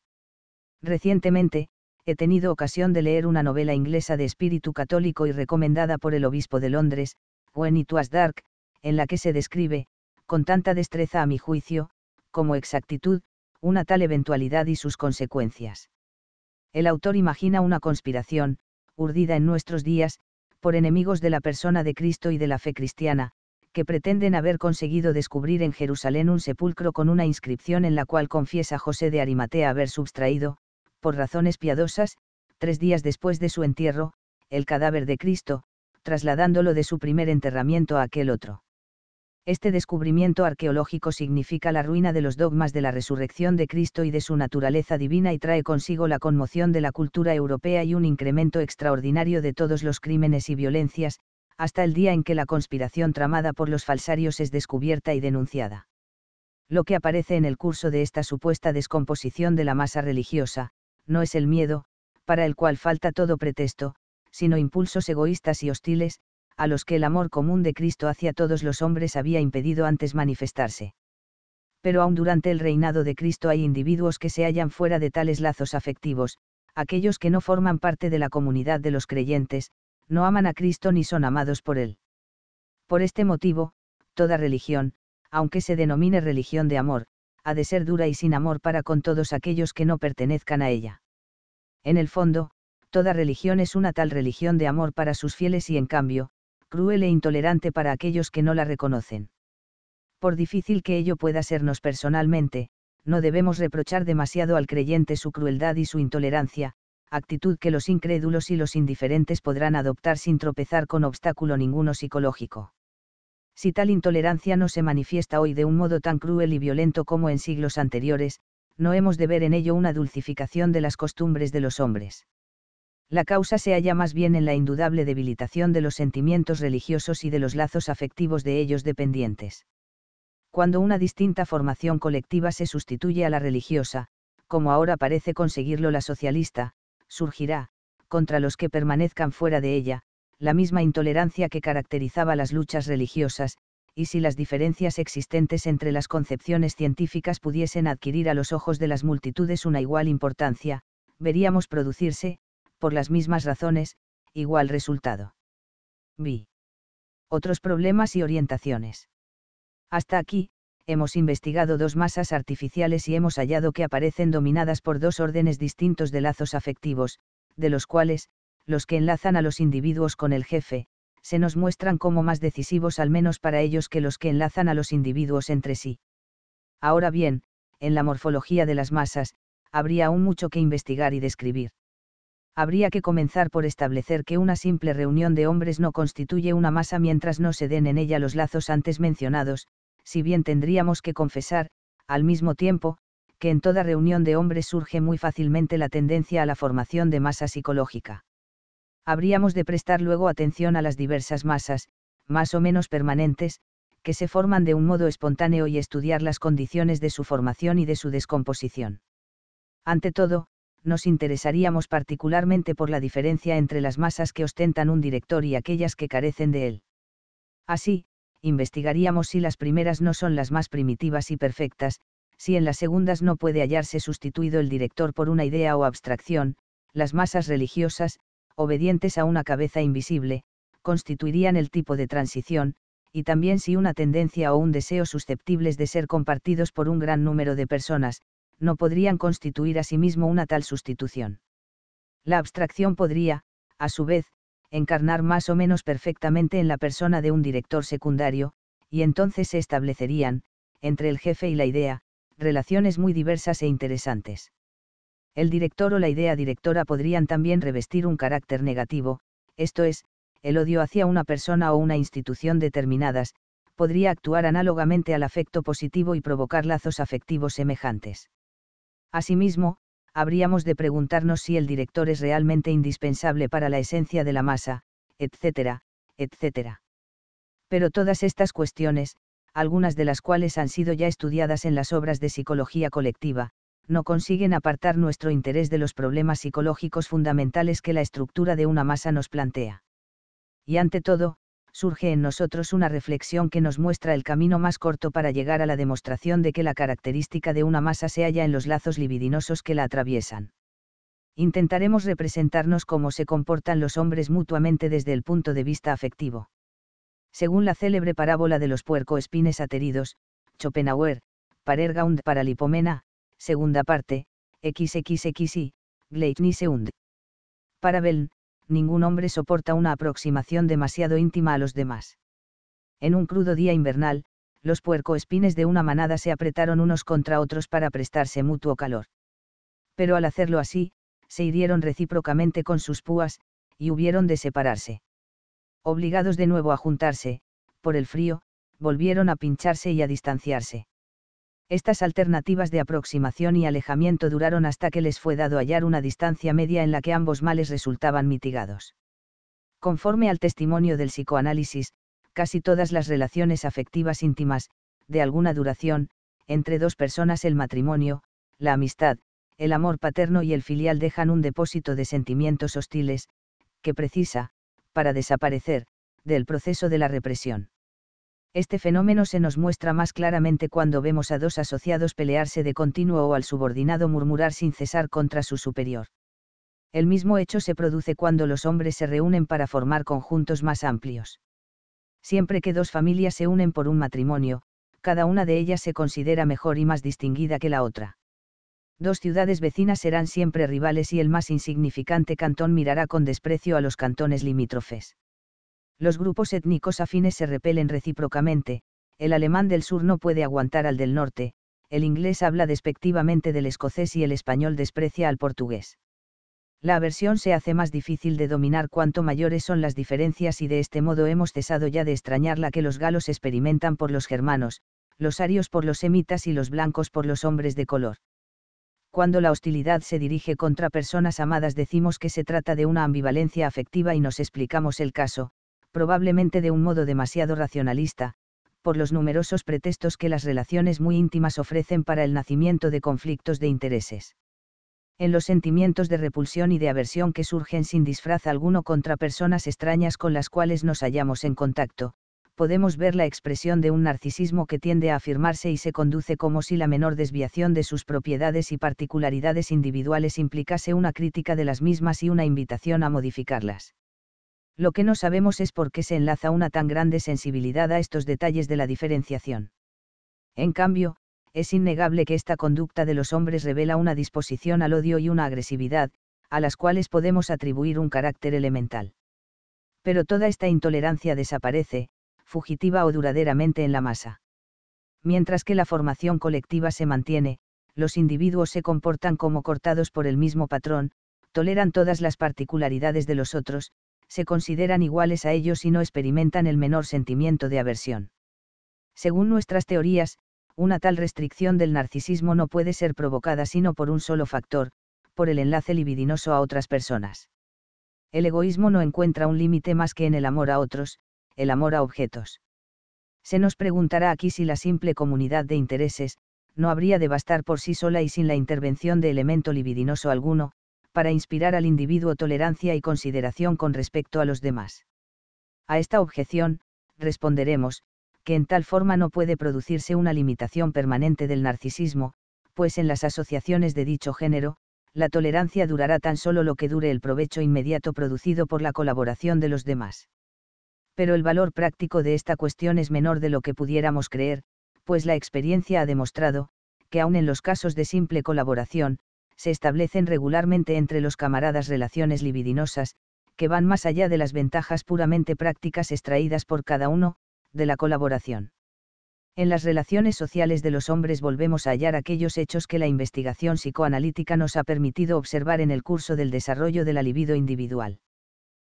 Recientemente, he tenido ocasión de leer una novela inglesa de espíritu católico y recomendada por el obispo de Londres, When It Was Dark, en la que se describe, con tanta destreza a mi juicio, como exactitud, una tal eventualidad y sus consecuencias. El autor imagina una conspiración, urdida en nuestros días, por enemigos de la persona de Cristo y de la fe cristiana, que pretenden haber conseguido descubrir en Jerusalén un sepulcro con una inscripción en la cual confiesa José de Arimatea haber sustraído, por razones piadosas, tres días después de su entierro, el cadáver de Cristo, trasladándolo de su primer enterramiento a aquel otro. Este descubrimiento arqueológico significa la ruina de los dogmas de la resurrección de Cristo y de su naturaleza divina y trae consigo la conmoción de la cultura europea y un incremento extraordinario de todos los crímenes y violencias, hasta el día en que la conspiración tramada por los falsarios es descubierta y denunciada. Lo que aparece en el curso de esta supuesta descomposición de la masa religiosa, no es el miedo, para el cual falta todo pretexto, sino impulsos egoístas y hostiles, a los que el amor común de Cristo hacia todos los hombres había impedido antes manifestarse. Pero aún durante el reinado de Cristo hay individuos que se hallan fuera de tales lazos afectivos, aquellos que no forman parte de la comunidad de los creyentes, no aman a Cristo ni son amados por él. Por este motivo, toda religión, aunque se denomine religión de amor, ha de ser dura y sin amor para con todos aquellos que no pertenezcan a ella. En el fondo, toda religión es una tal religión de amor para sus fieles y en cambio, cruel e intolerante para aquellos que no la reconocen. Por difícil que ello pueda sernos personalmente, no debemos reprochar demasiado al creyente su crueldad y su intolerancia, actitud que los incrédulos y los indiferentes podrán adoptar sin tropezar con obstáculo ninguno psicológico. Si tal intolerancia no se manifiesta hoy de un modo tan cruel y violento como en siglos anteriores, no hemos de ver en ello una dulcificación de las costumbres de los hombres. La causa se halla más bien en la indudable debilitación de los sentimientos religiosos y de los lazos afectivos de ellos dependientes. Cuando una distinta formación colectiva se sustituye a la religiosa, como ahora parece conseguirlo la socialista, surgirá, contra los que permanezcan fuera de ella, la misma intolerancia que caracterizaba las luchas religiosas, y si las diferencias existentes entre las concepciones científicas pudiesen adquirir a los ojos de las multitudes una igual importancia, veríamos producirse, por las mismas razones, igual resultado. B. Otros problemas y orientaciones. Hasta aquí, hemos investigado dos masas artificiales y hemos hallado que aparecen dominadas por dos órdenes distintos de lazos afectivos, de los cuales, los que enlazan a los individuos con el jefe, se nos muestran como más decisivos al menos para ellos que los que enlazan a los individuos entre sí. Ahora bien, en la morfología de las masas, habría aún mucho que investigar y describir. Habría que comenzar por establecer que una simple reunión de hombres no constituye una masa mientras no se den en ella los lazos antes mencionados, si bien tendríamos que confesar, al mismo tiempo, que en toda reunión de hombres surge muy fácilmente la tendencia a la formación de masa psicológica. Habríamos de prestar luego atención a las diversas masas, más o menos permanentes, que se forman de un modo espontáneo y estudiar las condiciones de su formación y de su descomposición. Ante todo, nos interesaríamos particularmente por la diferencia entre las masas que ostentan un director y aquellas que carecen de él. Así, investigaríamos si las primeras no son las más primitivas y perfectas, si en las segundas no puede hallarse sustituido el director por una idea o abstracción, las masas religiosas, obedientes a una cabeza invisible, constituirían el tipo de transición, y también si una tendencia o un deseo susceptibles de ser compartidos por un gran número de personas, no podrían constituir asimismo una tal sustitución. La abstracción podría, a su vez, encarnar más o menos perfectamente en la persona de un director secundario, y entonces se establecerían, entre el jefe y la idea, relaciones muy diversas e interesantes. El director o la idea directora podrían también revestir un carácter negativo, esto es, el odio hacia una persona o una institución determinadas, podría actuar análogamente al afecto positivo y provocar lazos afectivos semejantes. Asimismo, habríamos de preguntarnos si el director es realmente indispensable para la esencia de la masa, etcétera, etcétera. Pero todas estas cuestiones, algunas de las cuales han sido ya estudiadas en las obras de psicología colectiva, no consiguen apartar nuestro interés de los problemas psicológicos fundamentales que la estructura de una masa nos plantea. Y ante todo, surge en nosotros una reflexión que nos muestra el camino más corto para llegar a la demostración de que la característica de una masa se halla en los lazos libidinosos que la atraviesan. Intentaremos representarnos cómo se comportan los hombres mutuamente desde el punto de vista afectivo. Según la célebre parábola de los puercoespines ateridos, Schopenhauer, Parerga und Paralipomena, segunda parte, veinte veinte, Gleichnisse und Parabeln, ningún hombre soporta una aproximación demasiado íntima a los demás. En un crudo día invernal, los puercoespines de una manada se apretaron unos contra otros para prestarse mutuo calor. Pero al hacerlo así, se hirieron recíprocamente con sus púas, y hubieron de separarse. Obligados de nuevo a juntarse, por el frío, volvieron a pincharse y a distanciarse. Estas alternativas de aproximación y alejamiento duraron hasta que les fue dado hallar una distancia media en la que ambos males resultaban mitigados. Conforme al testimonio del psicoanálisis, casi todas las relaciones afectivas íntimas, de alguna duración, entre dos personas el matrimonio, la amistad, el amor paterno y el filial dejan un depósito de sentimientos hostiles, que precisa, para desaparecer, del proceso de la represión. Este fenómeno se nos muestra más claramente cuando vemos a dos asociados pelearse de continuo o al subordinado murmurar sin cesar contra su superior. El mismo hecho se produce cuando los hombres se reúnen para formar conjuntos más amplios. Siempre que dos familias se unen por un matrimonio, cada una de ellas se considera mejor y más distinguida que la otra. Dos ciudades vecinas serán siempre rivales y el más insignificante cantón mirará con desprecio a los cantones limítrofes. Los grupos étnicos afines se repelen recíprocamente, el alemán del sur no puede aguantar al del norte, el inglés habla despectivamente del escocés y el español desprecia al portugués. La aversión se hace más difícil de dominar cuanto mayores son las diferencias y de este modo hemos cesado ya de extrañar la que los galos experimentan por los germanos, los arios por los semitas y los blancos por los hombres de color. Cuando la hostilidad se dirige contra personas amadas decimos que se trata de una ambivalencia afectiva y nos explicamos el caso, probablemente de un modo demasiado racionalista, por los numerosos pretextos que las relaciones muy íntimas ofrecen para el nacimiento de conflictos de intereses. En los sentimientos de repulsión y de aversión que surgen sin disfraz alguno contra personas extrañas con las cuales nos hallamos en contacto, podemos ver la expresión de un narcisismo que tiende a afirmarse y se conduce como si la menor desviación de sus propiedades y particularidades individuales implicase una crítica de las mismas y una invitación a modificarlas. Lo que no sabemos es por qué se enlaza una tan grande sensibilidad a estos detalles de la diferenciación. En cambio, es innegable que esta conducta de los hombres revela una disposición al odio y una agresividad, a las cuales podemos atribuir un carácter elemental. Pero toda esta intolerancia desaparece, fugitiva o duraderamente en la masa. Mientras que la formación colectiva se mantiene, los individuos se comportan como cortados por el mismo patrón, toleran todas las particularidades de los otros, se consideran iguales a ellos y no experimentan el menor sentimiento de aversión. Según nuestras teorías, una tal restricción del narcisismo no puede ser provocada sino por un solo factor, por el enlace libidinoso a otras personas. El egoísmo no encuentra un límite más que en el amor a otros, el amor a objetos. Se nos preguntará aquí si la simple comunidad de intereses no habría de bastar por sí sola y sin la intervención de elemento libidinoso alguno, para inspirar al individuo tolerancia y consideración con respecto a los demás. A esta objeción, responderemos, que en tal forma no puede producirse una limitación permanente del narcisismo, pues en las asociaciones de dicho género, la tolerancia durará tan solo lo que dure el provecho inmediato producido por la colaboración de los demás. Pero el valor práctico de esta cuestión es menor de lo que pudiéramos creer, pues la experiencia ha demostrado, que aun en los casos de simple colaboración, se establecen regularmente entre los camaradas relaciones libidinosas, que van más allá de las ventajas puramente prácticas extraídas por cada uno, de la colaboración. En las relaciones sociales de los hombres volvemos a hallar aquellos hechos que la investigación psicoanalítica nos ha permitido observar en el curso del desarrollo de la libido individual.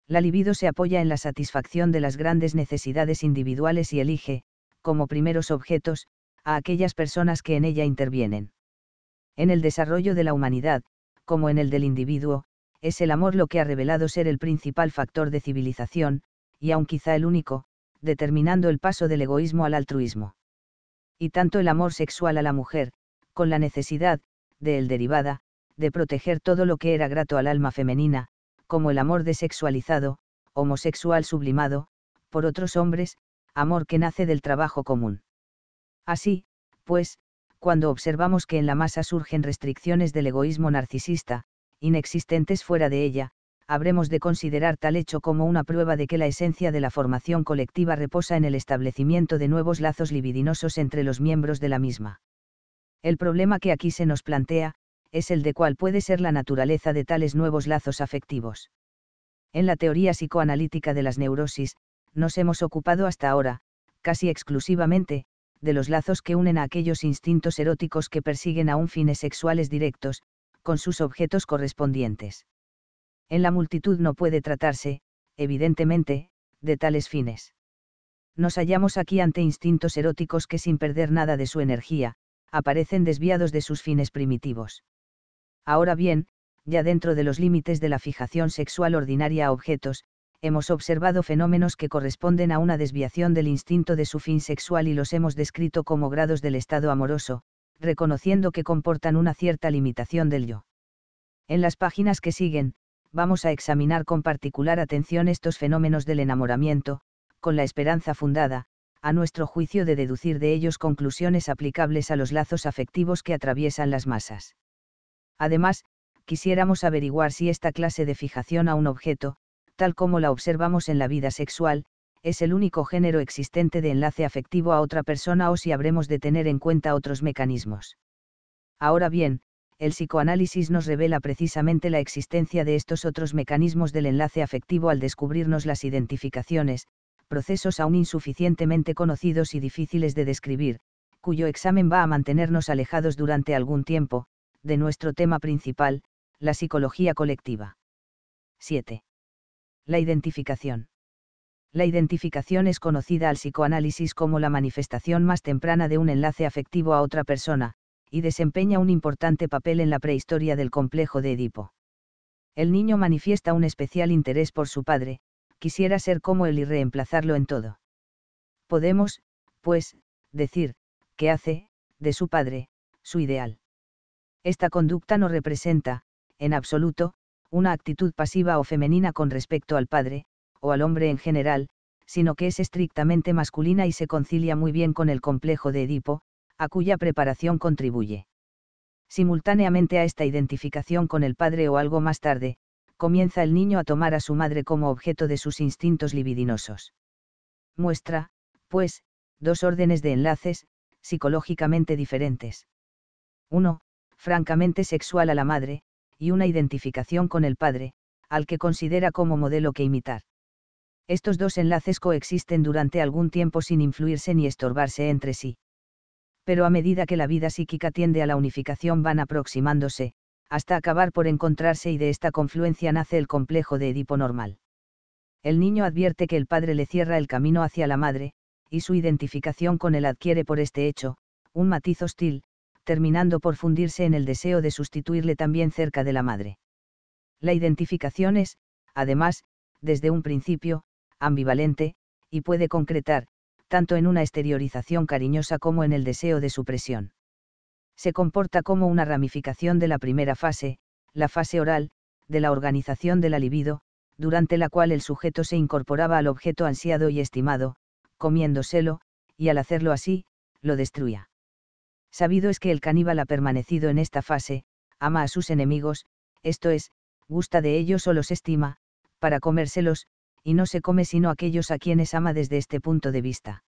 La libido se apoya en la satisfacción de las grandes necesidades individuales y elige, como primeros objetos, a aquellas personas que en ella intervienen. En el desarrollo de la humanidad, como en el del individuo, es el amor lo que ha revelado ser el principal factor de civilización, y aun quizá el único, determinando el paso del egoísmo al altruismo. Y tanto el amor sexual a la mujer, con la necesidad, de él derivada, de proteger todo lo que era grato al alma femenina, como el amor desexualizado, homosexual sublimado, por otros hombres, amor que nace del trabajo común. Así, pues, cuando observamos que en la masa surgen restricciones del egoísmo narcisista, inexistentes fuera de ella, habremos de considerar tal hecho como una prueba de que la esencia de la formación colectiva reposa en el establecimiento de nuevos lazos libidinosos entre los miembros de la misma. El problema que aquí se nos plantea, es el de cuál puede ser la naturaleza de tales nuevos lazos afectivos. En la teoría psicoanalítica de las neurosis, nos hemos ocupado hasta ahora, casi exclusivamente, de los lazos que unen a aquellos instintos eróticos que persiguen aún fines sexuales directos, con sus objetos correspondientes. En la multitud no puede tratarse, evidentemente, de tales fines. Nos hallamos aquí ante instintos eróticos que sin perder nada de su energía, aparecen desviados de sus fines primitivos. Ahora bien, ya dentro de los límites de la fijación sexual ordinaria a objetos, hemos observado fenómenos que corresponden a una desviación del instinto de su fin sexual y los hemos descrito como grados del estado amoroso, reconociendo que comportan una cierta limitación del yo. En las páginas que siguen, vamos a examinar con particular atención estos fenómenos del enamoramiento, con la esperanza fundada, a nuestro juicio, de deducir de ellos conclusiones aplicables a los lazos afectivos que atraviesan las masas. Además, quisiéramos averiguar si esta clase de fijación a un objeto, tal como la observamos en la vida sexual, es el único género existente de enlace afectivo a otra persona o si habremos de tener en cuenta otros mecanismos. Ahora bien, el psicoanálisis nos revela precisamente la existencia de estos otros mecanismos del enlace afectivo al descubrirnos las identificaciones, procesos aún insuficientemente conocidos y difíciles de describir, cuyo examen va a mantenernos alejados durante algún tiempo, de nuestro tema principal, la psicología colectiva. siete. La identificación. La identificación es conocida al psicoanálisis como la manifestación más temprana de un enlace afectivo a otra persona, y desempeña un importante papel en la prehistoria del complejo de Edipo. El niño manifiesta un especial interés por su padre, quisiera ser como él y reemplazarlo en todo. Podemos, pues, decir, que hace, de su padre, su ideal. Esta conducta no representa, en absoluto, una actitud pasiva o femenina con respecto al padre, o al hombre en general, sino que es estrictamente masculina y se concilia muy bien con el complejo de Edipo, a cuya preparación contribuye. Simultáneamente a esta identificación con el padre o algo más tarde, comienza el niño a tomar a su madre como objeto de sus instintos libidinosos. Muestra, pues, dos órdenes de enlaces, psicológicamente diferentes. Uno, francamente sexual a la madre, y una identificación con el padre, al que considera como modelo que imitar. Estos dos enlaces coexisten durante algún tiempo sin influirse ni estorbarse entre sí. Pero a medida que la vida psíquica tiende a la unificación van aproximándose, hasta acabar por encontrarse y de esta confluencia nace el complejo de Edipo normal. El niño advierte que el padre le cierra el camino hacia la madre, y su identificación con él adquiere por este hecho, un matiz hostil, terminando por fundirse en el deseo de sustituirle también cerca de la madre. La identificación es, además, desde un principio, ambivalente, y puede concretar, tanto en una exteriorización cariñosa como en el deseo de supresión. Se comporta como una ramificación de la primera fase, la fase oral, de la organización de la libido, durante la cual el sujeto se incorporaba al objeto ansiado y estimado, comiéndoselo, y al hacerlo así, lo destruía. Sabido es que el caníbal ha permanecido en esta fase, ama a sus enemigos, esto es, gusta de ellos o los estima, para comérselos, y no se come sino aquellos a quienes ama desde este punto de vista.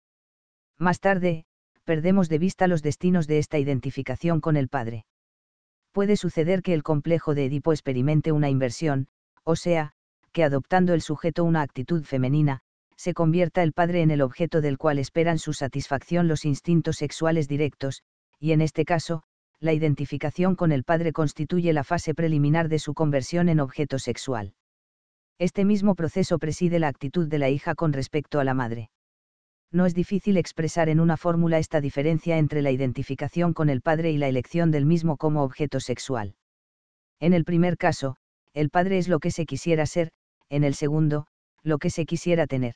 Más tarde, perdemos de vista los destinos de esta identificación con el padre. Puede suceder que el complejo de Edipo experimente una inversión, o sea, que adoptando el sujeto una actitud femenina, se convierta el padre en el objeto del cual esperan su satisfacción los instintos sexuales directos, y en este caso, la identificación con el padre constituye la fase preliminar de su conversión en objeto sexual. Este mismo proceso preside la actitud de la hija con respecto a la madre. No es difícil expresar en una fórmula esta diferencia entre la identificación con el padre y la elección del mismo como objeto sexual. En el primer caso, el padre es lo que se quisiera ser, en el segundo, lo que se quisiera tener.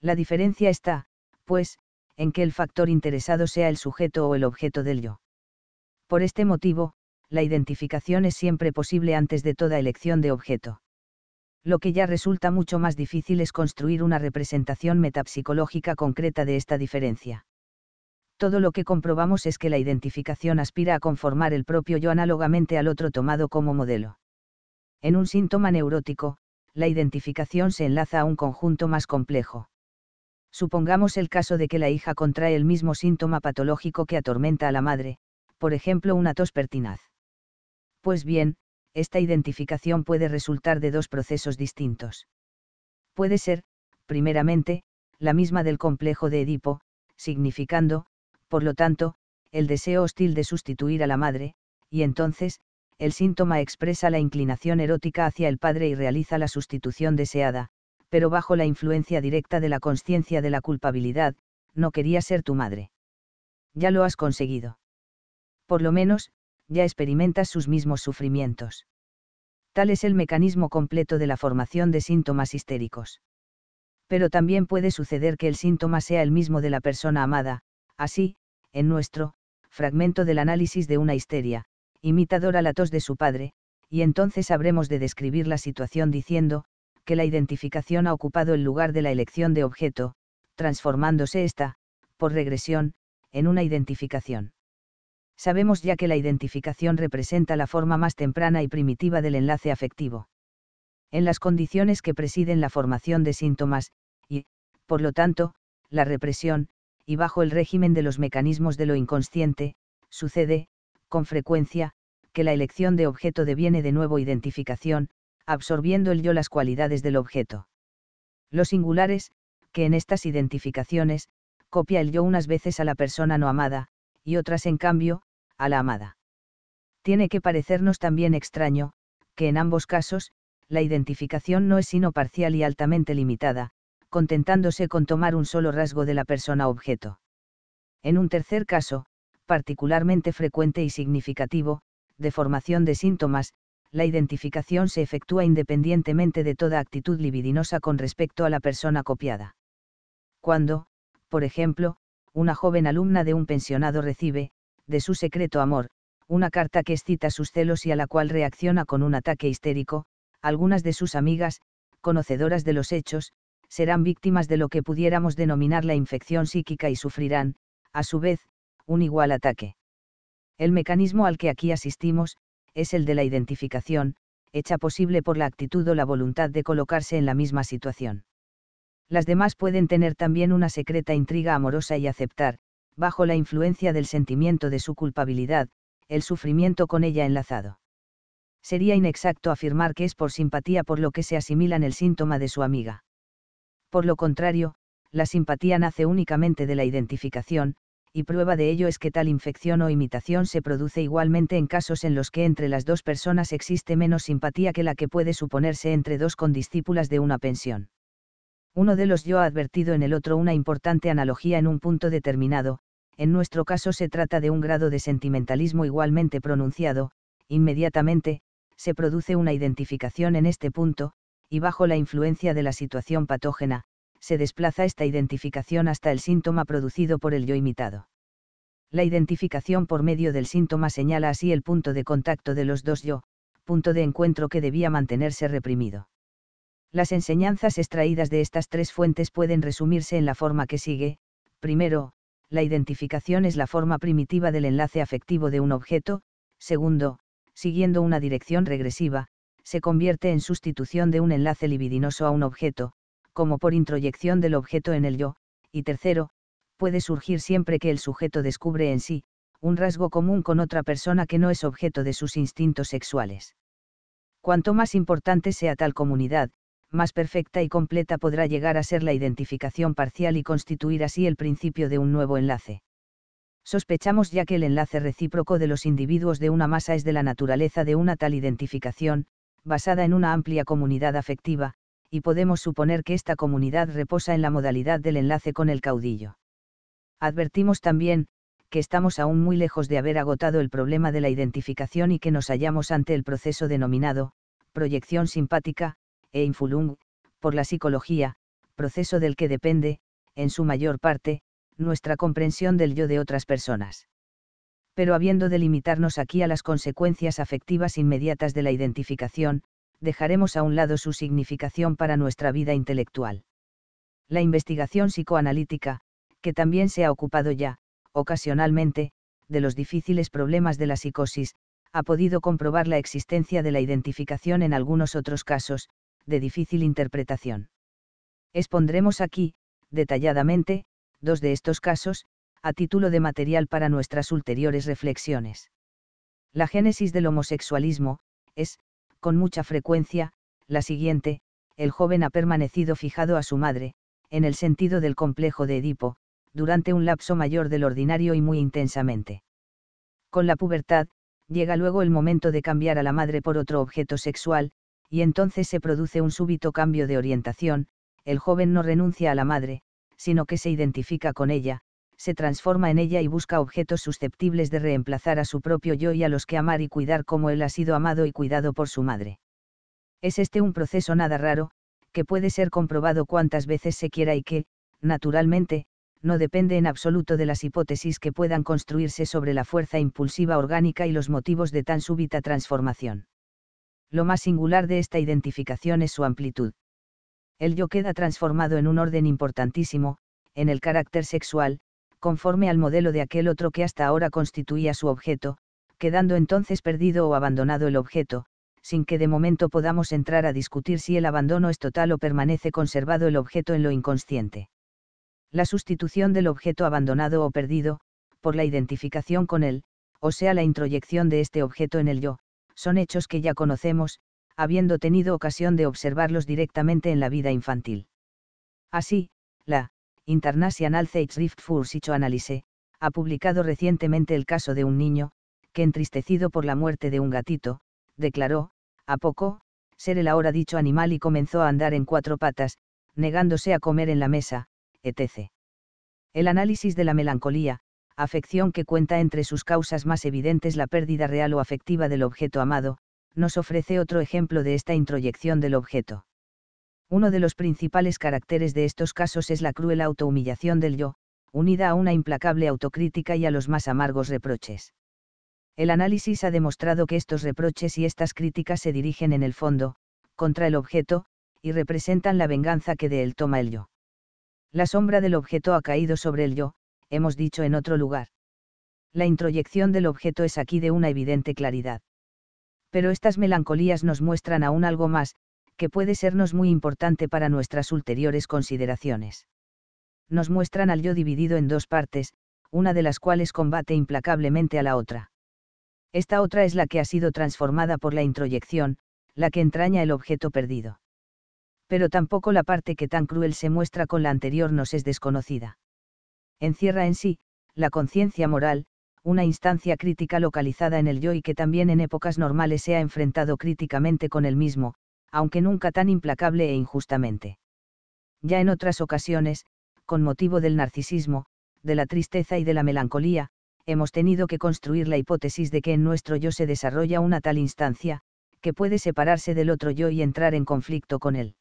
La diferencia está, pues, en que el factor interesado sea el sujeto o el objeto del yo. Por este motivo, la identificación es siempre posible antes de toda elección de objeto. Lo que ya resulta mucho más difícil es construir una representación metapsicológica concreta de esta diferencia. Todo lo que comprobamos es que la identificación aspira a conformar el propio yo análogamente al otro tomado como modelo. En un síntoma neurótico, la identificación se enlaza a un conjunto más complejo. Supongamos el caso de que la hija contrae el mismo síntoma patológico que atormenta a la madre, por ejemplo una tos pertinaz. Pues bien, esta identificación puede resultar de dos procesos distintos. Puede ser, primeramente, la misma del complejo de Edipo, significando, por lo tanto, el deseo hostil de sustituir a la madre, y entonces, el síntoma expresa la inclinación erótica hacia el padre y realiza la sustitución deseada, pero bajo la influencia directa de la consciencia de la culpabilidad, no quería ser tu madre. Ya lo has conseguido. Por lo menos, ya experimentas sus mismos sufrimientos. Tal es el mecanismo completo de la formación de síntomas histéricos. Pero también puede suceder que el síntoma sea el mismo de la persona amada, así, en nuestro fragmento del análisis de una histeria, imitadora a la tos de su padre, y entonces habremos de describir la situación diciendo, que la identificación ha ocupado el lugar de la elección de objeto, transformándose ésta, por regresión, en una identificación. Sabemos ya que la identificación representa la forma más temprana y primitiva del enlace afectivo. En las condiciones que presiden la formación de síntomas, y, por lo tanto, la represión, y bajo el régimen de los mecanismos de lo inconsciente, sucede, con frecuencia, que la elección de objeto deviene de nuevo identificación, absorbiendo el yo las cualidades del objeto. Los singulares, que en estas identificaciones, copia el yo unas veces a la persona no amada, y otras en cambio, a la amada. Tiene que parecernos también extraño, que en ambos casos, la identificación no es sino parcial y altamente limitada, contentándose con tomar un solo rasgo de la persona objeto. En un tercer caso, particularmente frecuente y significativo, de formación de síntomas, la identificación se efectúa independientemente de toda actitud libidinosa con respecto a la persona copiada. Cuando, por ejemplo, una joven alumna de un pensionado recibe, de su secreto amor, una carta que excita sus celos y a la cual reacciona con un ataque histérico, algunas de sus amigas, conocedoras de los hechos, serán víctimas de lo que pudiéramos denominar la infección psíquica y sufrirán, a su vez, un igual ataque. El mecanismo al que aquí asistimos, es el de la identificación, hecha posible por la actitud o la voluntad de colocarse en la misma situación. Las demás pueden tener también una secreta intriga amorosa y aceptar, bajo la influencia del sentimiento de su culpabilidad, el sufrimiento con ella enlazado. Sería inexacto afirmar que es por simpatía por lo que se asimilan el síntoma de su amiga. Por lo contrario, la simpatía nace únicamente de la identificación, y prueba de ello es que tal infección o imitación se produce igualmente en casos en los que entre las dos personas existe menos simpatía que la que puede suponerse entre dos condiscípulas de una pensión. Uno de los yo ha advertido en el otro una importante analogía en un punto determinado, en nuestro caso se trata de un grado de sentimentalismo igualmente pronunciado, inmediatamente, se produce una identificación en este punto, y bajo la influencia de la situación patógena, se desplaza esta identificación hasta el síntoma producido por el yo imitado. La identificación por medio del síntoma señala así el punto de contacto de los dos yo, punto de encuentro que debía mantenerse reprimido. Las enseñanzas extraídas de estas tres fuentes pueden resumirse en la forma que sigue: primero, la identificación es la forma primitiva del enlace afectivo de un objeto; segundo, siguiendo una dirección regresiva, se convierte en sustitución de un enlace libidinoso a un objeto, como por introyección del objeto en el yo; y tercero, puede surgir siempre que el sujeto descubre en sí, un rasgo común con otra persona que no es objeto de sus instintos sexuales. Cuanto más importante sea tal comunidad, más perfecta y completa podrá llegar a ser la identificación parcial y constituir así el principio de un nuevo enlace. Sospechamos ya que el enlace recíproco de los individuos de una masa es de la naturaleza de una tal identificación, basada en una amplia comunidad afectiva, y podemos suponer que esta comunidad reposa en la modalidad del enlace con el caudillo. Advertimos también, que estamos aún muy lejos de haber agotado el problema de la identificación y que nos hallamos ante el proceso denominado, proyección simpática, e influng, por la psicología, proceso del que depende, en su mayor parte, nuestra comprensión del yo de otras personas. Pero habiendo de limitarnos aquí a las consecuencias afectivas inmediatas de la identificación, dejaremos a un lado su significación para nuestra vida intelectual. La investigación psicoanalítica, que también se ha ocupado ya, ocasionalmente, de los difíciles problemas de la psicosis, ha podido comprobar la existencia de la identificación en algunos otros casos, de difícil interpretación. Expondremos aquí, detalladamente, dos de estos casos, a título de material para nuestras ulteriores reflexiones. La génesis del homosexualismo es, con mucha frecuencia, la siguiente: el joven ha permanecido fijado a su madre, en el sentido del complejo de Edipo, durante un lapso mayor del ordinario y muy intensamente. Con la pubertad, llega luego el momento de cambiar a la madre por otro objeto sexual, y entonces se produce un súbito cambio de orientación, el joven no renuncia a la madre, sino que se identifica con ella, se transforma en ella y busca objetos susceptibles de reemplazar a su propio yo y a los que amar y cuidar como él ha sido amado y cuidado por su madre. Es este un proceso nada raro, que puede ser comprobado cuantas veces se quiera y que, naturalmente, no depende en absoluto de las hipótesis que puedan construirse sobre la fuerza impulsiva orgánica y los motivos de tan súbita transformación. Lo más singular de esta identificación es su amplitud. El yo queda transformado en un orden importantísimo, en el carácter sexual, conforme al modelo de aquel otro que hasta ahora constituía su objeto, quedando entonces perdido o abandonado el objeto, sin que de momento podamos entrar a discutir si el abandono es total o permanece conservado el objeto en lo inconsciente. La sustitución del objeto abandonado o perdido, por la identificación con él, o sea la introyección de este objeto en el yo, son hechos que ya conocemos, habiendo tenido ocasión de observarlos directamente en la vida infantil. Así, la Internationale Zeitschrift für Psychoanalyse ha publicado recientemente el caso de un niño, que entristecido por la muerte de un gatito, declaró, a poco, ser el ahora dicho animal y comenzó a andar en cuatro patas, negándose a comer en la mesa, etcétera. El análisis de la melancolía, afección que cuenta entre sus causas más evidentes la pérdida real o afectiva del objeto amado, nos ofrece otro ejemplo de esta introyección del objeto. Uno de los principales caracteres de estos casos es la cruel autohumillación del yo, unida a una implacable autocrítica y a los más amargos reproches. El análisis ha demostrado que estos reproches y estas críticas se dirigen en el fondo, contra el objeto, y representan la venganza que de él toma el yo. La sombra del objeto ha caído sobre el yo, hemos dicho en otro lugar. La introyección del objeto es aquí de una evidente claridad. Pero estas melancolías nos muestran aún algo más, que puede sernos muy importante para nuestras ulteriores consideraciones. Nos muestran al yo dividido en dos partes, una de las cuales combate implacablemente a la otra. Esta otra es la que ha sido transformada por la introyección, la que entraña el objeto perdido. Pero tampoco la parte que tan cruel se muestra con la anterior nos es desconocida. Encierra en sí, la conciencia moral, una instancia crítica localizada en el yo y que también en épocas normales se ha enfrentado críticamente con el mismo, aunque nunca tan implacable e injustamente. Ya en otras ocasiones, con motivo del narcisismo, de la tristeza y de la melancolía, hemos tenido que construir la hipótesis de que en nuestro yo se desarrolla una tal instancia, que puede separarse del otro yo y entrar en conflicto con él.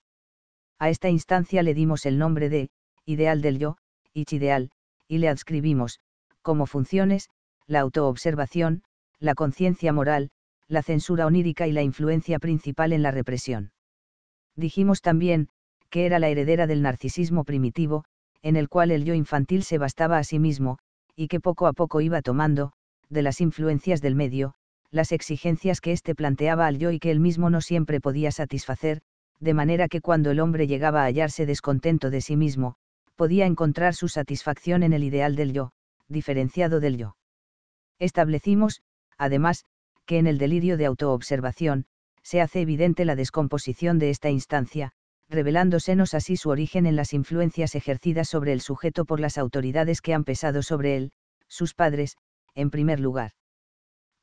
A esta instancia le dimos el nombre de ideal del yo, ich-ideal, y le adscribimos, como funciones, la autoobservación, la conciencia moral, la censura onírica y la influencia principal en la represión. Dijimos también, que era la heredera del narcisismo primitivo, en el cual el yo infantil se bastaba a sí mismo, y que poco a poco iba tomando, de las influencias del medio, las exigencias que éste planteaba al yo y que él mismo no siempre podía satisfacer, de manera que cuando el hombre llegaba a hallarse descontento de sí mismo, podía encontrar su satisfacción en el ideal del yo, diferenciado del yo. Establecimos, además, que en el delirio de autoobservación, se hace evidente la descomposición de esta instancia, revelándosenos así su origen en las influencias ejercidas sobre el sujeto por las autoridades que han pesado sobre él, sus padres, en primer lugar.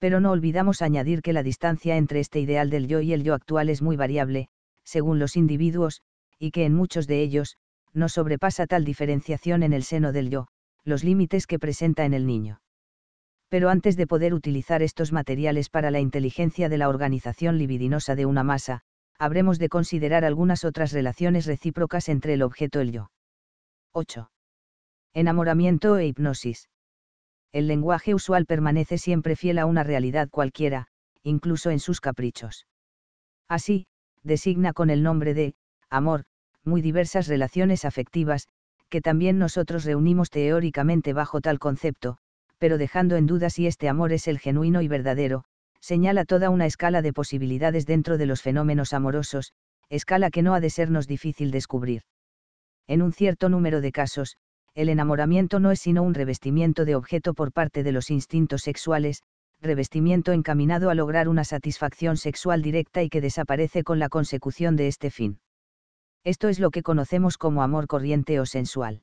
Pero no olvidamos añadir que la distancia entre este ideal del yo y el yo actual es muy variable, según los individuos, y que en muchos de ellos, no sobrepasa tal diferenciación en el seno del yo, los límites que presenta en el niño. Pero antes de poder utilizar estos materiales para la inteligencia de la organización libidinosa de una masa, habremos de considerar algunas otras relaciones recíprocas entre el objeto y el yo. ocho. Enamoramiento e hipnosis. El lenguaje usual permanece siempre fiel a una realidad cualquiera, incluso en sus caprichos. Así, designa con el nombre de amor muy diversas relaciones afectivas, que también nosotros reunimos teóricamente bajo tal concepto, pero dejando en duda si este amor es el genuino y verdadero, señala toda una escala de posibilidades dentro de los fenómenos amorosos, escala que no ha de sernos difícil descubrir. En un cierto número de casos, el enamoramiento no es sino un revestimiento de objeto por parte de los instintos sexuales, revestimiento encaminado a lograr una satisfacción sexual directa y que desaparece con la consecución de este fin. Esto es lo que conocemos como amor corriente o sensual.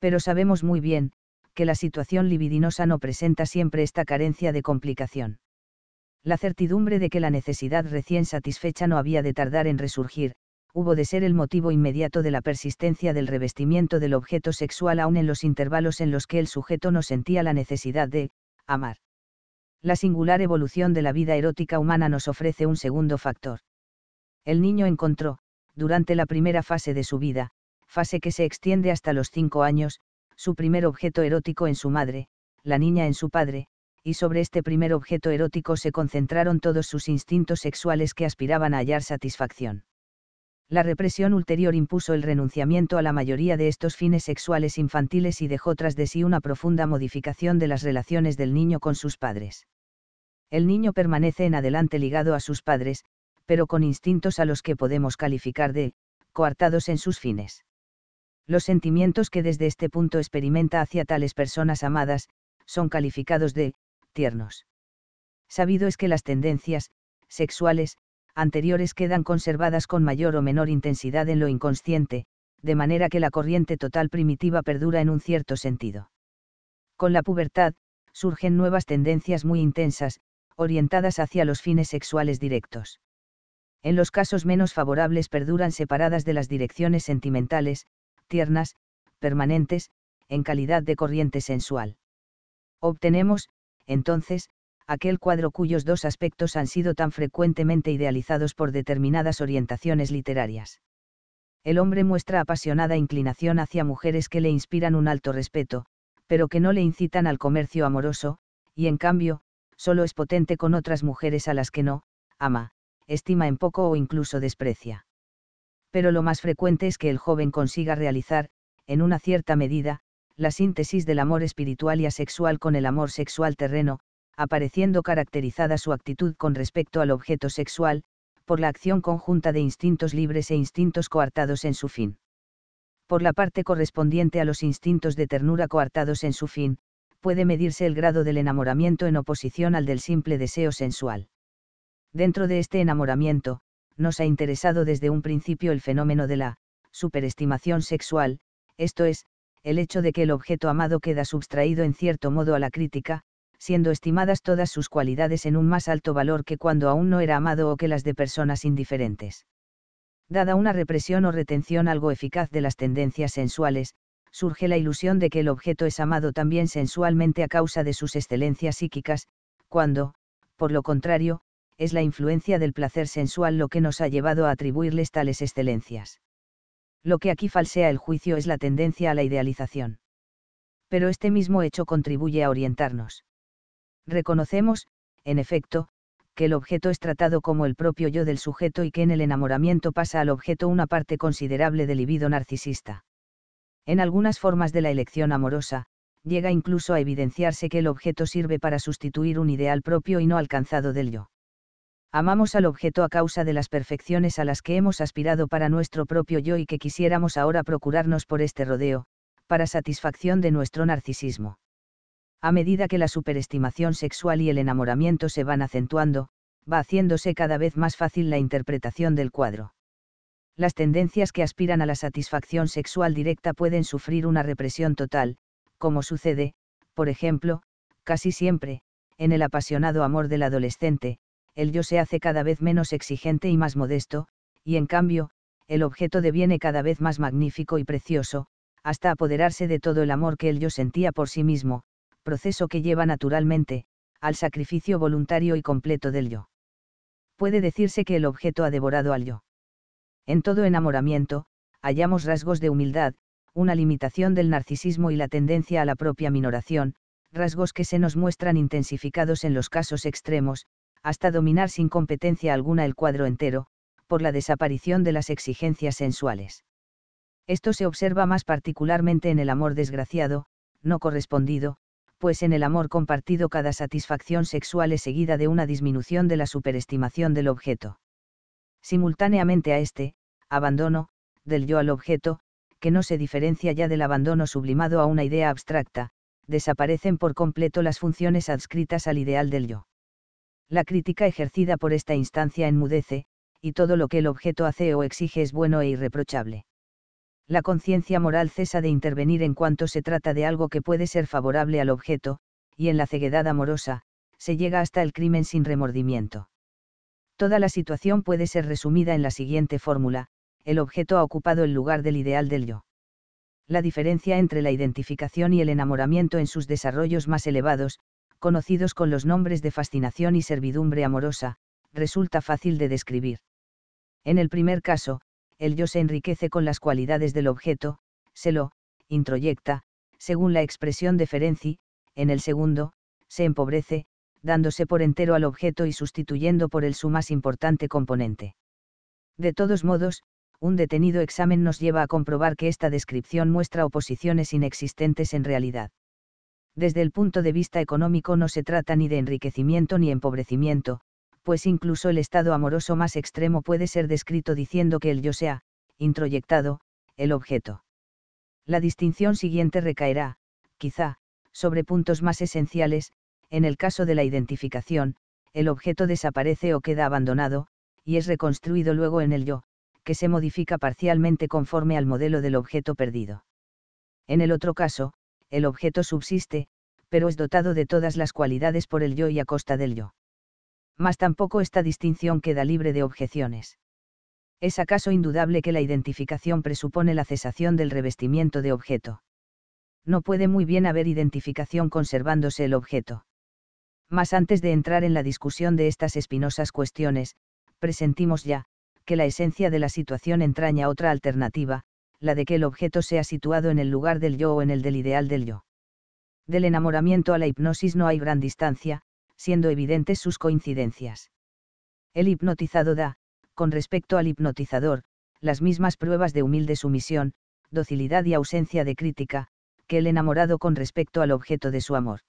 Pero sabemos muy bien, que la situación libidinosa no presenta siempre esta carencia de complicación. La certidumbre de que la necesidad recién satisfecha no había de tardar en resurgir, hubo de ser el motivo inmediato de la persistencia del revestimiento del objeto sexual aún en los intervalos en los que el sujeto no sentía la necesidad de amar. La singular evolución de la vida erótica humana nos ofrece un segundo factor. El niño encontró, durante la primera fase de su vida, fase que se extiende hasta los cinco años, su primer objeto erótico en su madre, la niña en su padre, y sobre este primer objeto erótico se concentraron todos sus instintos sexuales que aspiraban a hallar satisfacción. La represión ulterior impuso el renunciamiento a la mayoría de estos fines sexuales infantiles y dejó tras de sí una profunda modificación de las relaciones del niño con sus padres. El niño permanece en adelante ligado a sus padres, pero con instintos a los que podemos calificar de coartados en sus fines. Los sentimientos que desde este punto experimenta hacia tales personas amadas, son calificados de tiernos. Sabido es que las tendencias sexuales anteriores quedan conservadas con mayor o menor intensidad en lo inconsciente, de manera que la corriente total primitiva perdura en un cierto sentido. Con la pubertad, surgen nuevas tendencias muy intensas, orientadas hacia los fines sexuales directos. En los casos menos favorables perduran separadas de las direcciones sentimentales, tiernas, permanentes, en calidad de corriente sensual. Obtenemos, entonces, aquel cuadro cuyos dos aspectos han sido tan frecuentemente idealizados por determinadas orientaciones literarias. El hombre muestra apasionada inclinación hacia mujeres que le inspiran un alto respeto, pero que no le incitan al comercio amoroso, y en cambio, solo es potente con otras mujeres a las que no ama, estima en poco o incluso desprecia. Pero lo más frecuente es que el joven consiga realizar, en una cierta medida, la síntesis del amor espiritual y asexual con el amor sexual terreno, apareciendo caracterizada su actitud con respecto al objeto sexual, por la acción conjunta de instintos libres e instintos coartados en su fin. Por la parte correspondiente a los instintos de ternura coartados en su fin, puede medirse el grado del enamoramiento en oposición al del simple deseo sensual. Dentro de este enamoramiento, nos ha interesado desde un principio el fenómeno de la superestimación sexual, esto es, el hecho de que el objeto amado queda subtraído en cierto modo a la crítica, siendo estimadas todas sus cualidades en un más alto valor que cuando aún no era amado o que las de personas indiferentes. Dada una represión o retención algo eficaz de las tendencias sensuales, surge la ilusión de que el objeto es amado también sensualmente a causa de sus excelencias psíquicas, cuando, por lo contrario, es la influencia del placer sensual lo que nos ha llevado a atribuirles tales excelencias. Lo que aquí falsea el juicio es la tendencia a la idealización. Pero este mismo hecho contribuye a orientarnos. Reconocemos, en efecto, que el objeto es tratado como el propio yo del sujeto y que en el enamoramiento pasa al objeto una parte considerable del libido narcisista. En algunas formas de la elección amorosa, llega incluso a evidenciarse que el objeto sirve para sustituir un ideal propio y no alcanzado del yo. Amamos al objeto a causa de las perfecciones a las que hemos aspirado para nuestro propio yo y que quisiéramos ahora procurarnos por este rodeo, para satisfacción de nuestro narcisismo. A medida que la superestimación sexual y el enamoramiento se van acentuando, va haciéndose cada vez más fácil la interpretación del cuadro. Las tendencias que aspiran a la satisfacción sexual directa pueden sufrir una represión total, como sucede, por ejemplo, casi siempre, en el apasionado amor del adolescente, el yo se hace cada vez menos exigente y más modesto, y en cambio, el objeto deviene cada vez más magnífico y precioso, hasta apoderarse de todo el amor que el yo sentía por sí mismo, proceso que lleva naturalmente, al sacrificio voluntario y completo del yo. Puede decirse que el objeto ha devorado al yo. En todo enamoramiento, hallamos rasgos de humildad, una limitación del narcisismo y la tendencia a la propia minoración, rasgos que se nos muestran intensificados en los casos extremos, hasta dominar sin competencia alguna el cuadro entero, por la desaparición de las exigencias sensuales. Esto se observa más particularmente en el amor desgraciado, no correspondido, pues en el amor compartido cada satisfacción sexual es seguida de una disminución de la superestimación del objeto. Simultáneamente a este, abandono, del yo al objeto, que no se diferencia ya del abandono sublimado a una idea abstracta, desaparecen por completo las funciones adscritas al ideal del yo. La crítica ejercida por esta instancia enmudece, y todo lo que el objeto hace o exige es bueno e irreprochable. La conciencia moral cesa de intervenir en cuanto se trata de algo que puede ser favorable al objeto, y en la ceguedad amorosa, se llega hasta el crimen sin remordimiento. Toda la situación puede ser resumida en la siguiente fórmula: el objeto ha ocupado el lugar del ideal del yo. La diferencia entre la identificación y el enamoramiento en sus desarrollos más elevados, conocidos con los nombres de fascinación y servidumbre amorosa, resulta fácil de describir. En el primer caso, el yo se enriquece con las cualidades del objeto, se lo introyecta, según la expresión de Ferenczi; en el segundo, se empobrece, dándose por entero al objeto y sustituyendo por él su más importante componente. De todos modos, un detenido examen nos lleva a comprobar que esta descripción muestra oposiciones inexistentes en realidad. Desde el punto de vista económico no se trata ni de enriquecimiento ni empobrecimiento, pues incluso el estado amoroso más extremo puede ser descrito diciendo que el yo se ha introyectado, el objeto. La distinción siguiente recaerá, quizá, sobre puntos más esenciales, En el caso de la identificación, el objeto desaparece o queda abandonado, y es reconstruido luego en el yo, que se modifica parcialmente conforme al modelo del objeto perdido. En el otro caso, el objeto subsiste, pero es dotado de todas las cualidades por el yo y a costa del yo. Mas tampoco esta distinción queda libre de objeciones. Es acaso indudable que la identificación presupone la cesación del revestimiento de objeto. No puede muy bien haber identificación conservándose el objeto. Mas antes de entrar en la discusión de estas espinosas cuestiones, presentimos ya, que la esencia de la situación entraña otra alternativa, la de que el objeto sea situado en el lugar del yo o en el del ideal del yo. Del enamoramiento a la hipnosis no hay gran distancia, siendo evidentes sus coincidencias. El hipnotizado da, con respecto al hipnotizador, las mismas pruebas de humilde sumisión, docilidad y ausencia de crítica, que el enamorado con respecto al objeto de su amor.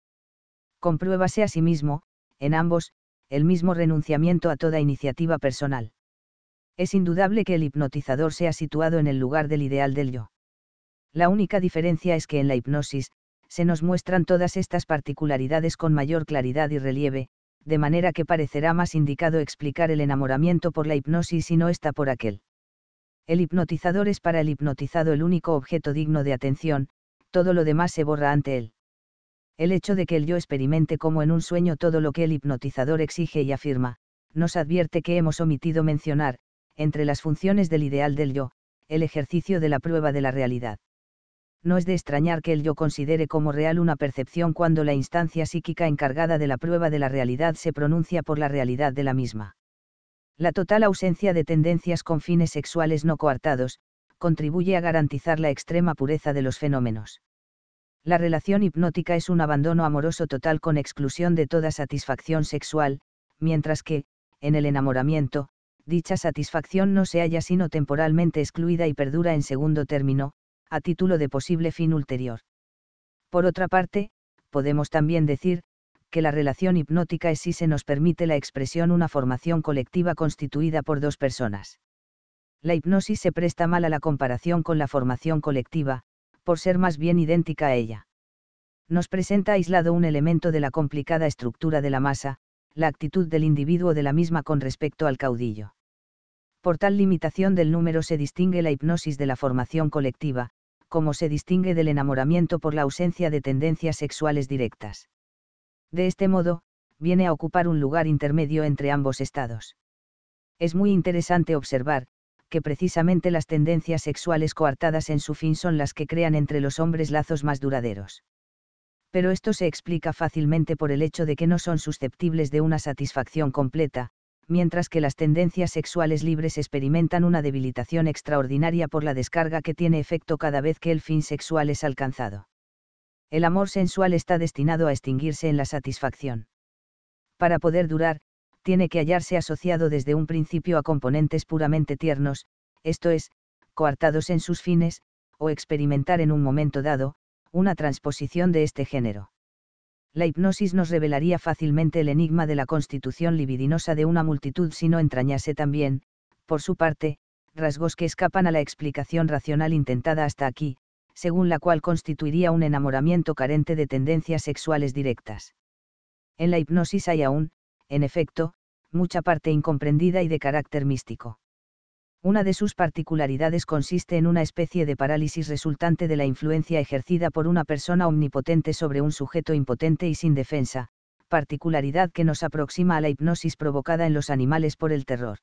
Compruébase a sí mismo, en ambos, el mismo renunciamiento a toda iniciativa personal. Es indudable que el hipnotizador sea situado en el lugar del ideal del yo. La única diferencia es que en la hipnosis, se nos muestran todas estas particularidades con mayor claridad y relieve, de manera que parecerá más indicado explicar el enamoramiento por la hipnosis y no esta por aquel. El hipnotizador es para el hipnotizado el único objeto digno de atención, todo lo demás se borra ante él. El hecho de que el yo experimente como en un sueño todo lo que el hipnotizador exige y afirma, nos advierte que hemos omitido mencionar, entre las funciones del ideal del yo, el ejercicio de la prueba de la realidad. No es de extrañar que el yo considere como real una percepción cuando la instancia psíquica encargada de la prueba de la realidad se pronuncia por la realidad de la misma. La total ausencia de tendencias con fines sexuales no coartados, contribuye a garantizar la extrema pureza de los fenómenos. La relación hipnótica es un abandono amoroso total con exclusión de toda satisfacción sexual, mientras que, en el enamoramiento, dicha satisfacción no se halla sino temporalmente excluida y perdura en segundo término, a título de posible fin ulterior. Por otra parte, podemos también decir, que la relación hipnótica es, si se nos permite la expresión, una formación colectiva constituida por dos personas. La hipnosis se presta mal a la comparación con la formación colectiva, por ser más bien idéntica a ella. Nos presenta aislado un elemento de la complicada estructura de la masa, la actitud del individuo de la misma con respecto al caudillo. Por tal limitación del número se distingue la hipnosis de la formación colectiva, como se distingue del enamoramiento por la ausencia de tendencias sexuales directas. De este modo, viene a ocupar un lugar intermedio entre ambos estados. Es muy interesante observar, que precisamente las tendencias sexuales coartadas en su fin son las que crean entre los hombres lazos más duraderos. Pero esto se explica fácilmente por el hecho de que no son susceptibles de una satisfacción completa, mientras que las tendencias sexuales libres experimentan una debilitación extraordinaria por la descarga que tiene efecto cada vez que el fin sexual es alcanzado. El amor sensual está destinado a extinguirse en la satisfacción. Para poder durar, tiene que hallarse asociado desde un principio a componentes puramente tiernos, esto es, coartados en sus fines, o experimentar en un momento dado, una transposición de este género. La hipnosis nos revelaría fácilmente el enigma de la constitución libidinosa de una multitud si no entrañase también, por su parte, rasgos que escapan a la explicación racional intentada hasta aquí, según la cual constituiría un enamoramiento carente de tendencias sexuales directas. En la hipnosis hay aún, en efecto, mucha parte incomprendida y de carácter místico. Una de sus particularidades consiste en una especie de parálisis resultante de la influencia ejercida por una persona omnipotente sobre un sujeto impotente y sin defensa, particularidad que nos aproxima a la hipnosis provocada en los animales por el terror.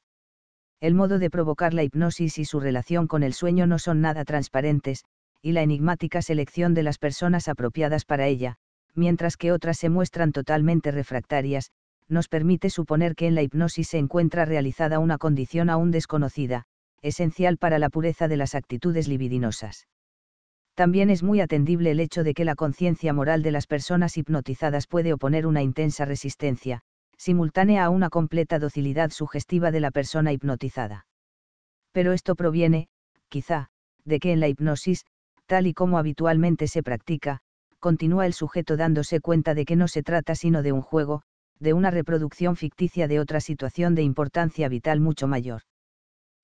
El modo de provocar la hipnosis y su relación con el sueño no son nada transparentes, y la enigmática selección de las personas apropiadas para ella, mientras que otras se muestran totalmente refractarias, nos permite suponer que en la hipnosis se encuentra realizada una condición aún desconocida, esencial para la pureza de las actitudes libidinosas. También es muy atendible el hecho de que la conciencia moral de las personas hipnotizadas puede oponer una intensa resistencia, simultánea a una completa docilidad sugestiva de la persona hipnotizada. Pero esto proviene, quizá, de que en la hipnosis, tal y como habitualmente se practica, continúa el sujeto dándose cuenta de que no se trata sino de un juego, de una reproducción ficticia de otra situación de importancia vital mucho mayor.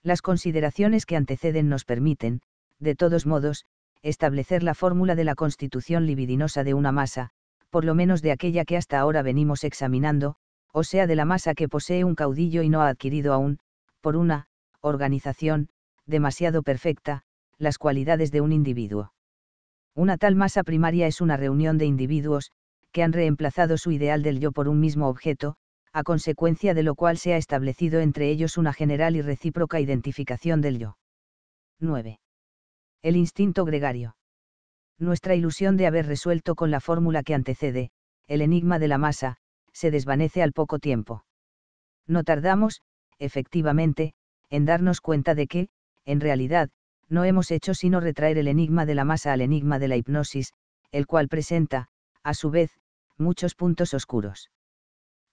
Las consideraciones que anteceden nos permiten, de todos modos, establecer la fórmula de la constitución libidinosa de una masa, por lo menos de aquella que hasta ahora venimos examinando, o sea de la masa que posee un caudillo y no ha adquirido aún, por una organización demasiado perfecta, las cualidades de un individuo. Una tal masa primaria es una reunión de individuos, que han reemplazado su ideal del yo por un mismo objeto, a consecuencia de lo cual se ha establecido entre ellos una general y recíproca identificación del yo. nueve. El instinto gregario. Nuestra ilusión de haber resuelto con la fórmula que antecede, el enigma de la masa, se desvanece al poco tiempo. No tardamos, efectivamente, en darnos cuenta de que, en realidad, no hemos hecho sino retraer el enigma de la masa al enigma de la hipnosis, el cual presenta, a su vez, muchos puntos oscuros.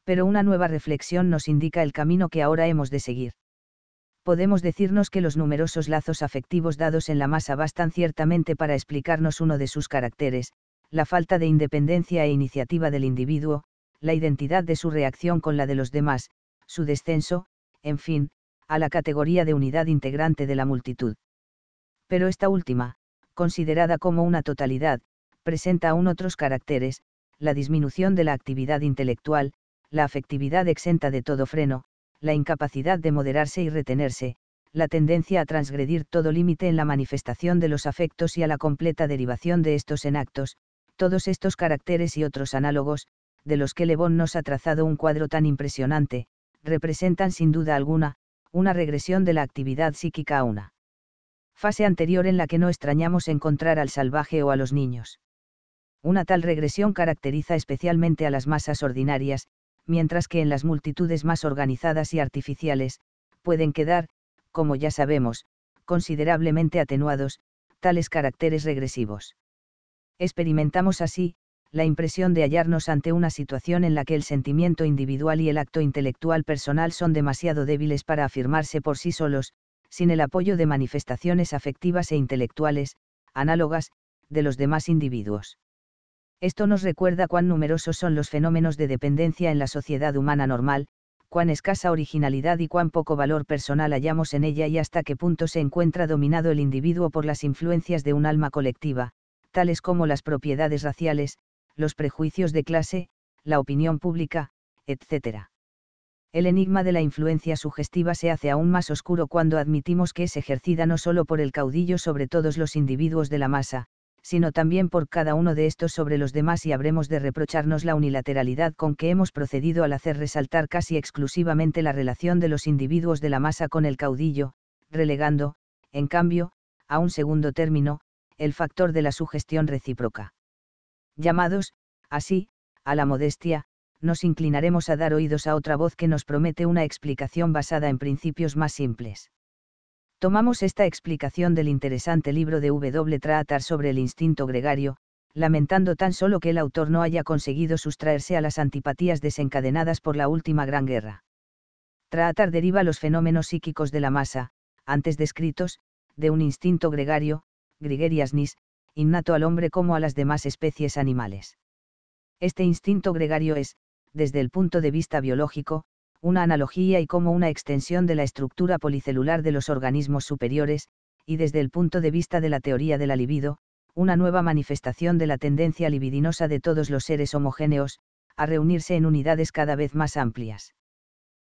Pero una nueva reflexión nos indica el camino que ahora hemos de seguir. Podemos decirnos que los numerosos lazos afectivos dados en la masa bastan ciertamente para explicarnos uno de sus caracteres, la falta de independencia e iniciativa del individuo, la identidad de su reacción con la de los demás, su descenso, en fin, a la categoría de unidad integrante de la multitud. Pero esta última, considerada como una totalidad, presenta aún otros caracteres, la disminución de la actividad intelectual, la afectividad exenta de todo freno, la incapacidad de moderarse y retenerse, la tendencia a transgredir todo límite en la manifestación de los afectos y a la completa derivación de estos en actos, todos estos caracteres y otros análogos, de los que Le Bon nos ha trazado un cuadro tan impresionante, representan sin duda alguna, una regresión de la actividad psíquica a una fase anterior en la que no extrañamos encontrar al salvaje o a los niños. Una tal regresión caracteriza especialmente a las masas ordinarias, mientras que en las multitudes más organizadas y artificiales, pueden quedar, como ya sabemos, considerablemente atenuados, tales caracteres regresivos. Experimentamos así, la impresión de hallarnos ante una situación en la que el sentimiento individual y el acto intelectual personal son demasiado débiles para afirmarse por sí solos, sin el apoyo de manifestaciones afectivas e intelectuales, análogas, de los demás individuos. Esto nos recuerda cuán numerosos son los fenómenos de dependencia en la sociedad humana normal, cuán escasa originalidad y cuán poco valor personal hallamos en ella y hasta qué punto se encuentra dominado el individuo por las influencias de un alma colectiva, tales como las propiedades raciales, los prejuicios de clase, la opinión pública, etcétera. El enigma de la influencia sugestiva se hace aún más oscuro cuando admitimos que es ejercida no solo por el caudillo sobre todos los individuos de la masa, sino también por cada uno de estos sobre los demás, y habremos de reprocharnos la unilateralidad con que hemos procedido al hacer resaltar casi exclusivamente la relación de los individuos de la masa con el caudillo, relegando, en cambio, a un segundo término, el factor de la sugestión recíproca. Llamados, así, a la modestia, nos inclinaremos a dar oídos a otra voz que nos promete una explicación basada en principios más simples. Tomamos esta explicación del interesante libro de W. Trotter sobre el instinto gregario, lamentando tan solo que el autor no haya conseguido sustraerse a las antipatías desencadenadas por la última Gran Guerra. Trotter deriva los fenómenos psíquicos de la masa, antes descritos, de un instinto gregario, gregariousness, innato al hombre como a las demás especies animales. Este instinto gregario es, desde el punto de vista biológico, una analogía y como una extensión de la estructura policelular de los organismos superiores, y desde el punto de vista de la teoría de la libido, una nueva manifestación de la tendencia libidinosa de todos los seres homogéneos, a reunirse en unidades cada vez más amplias.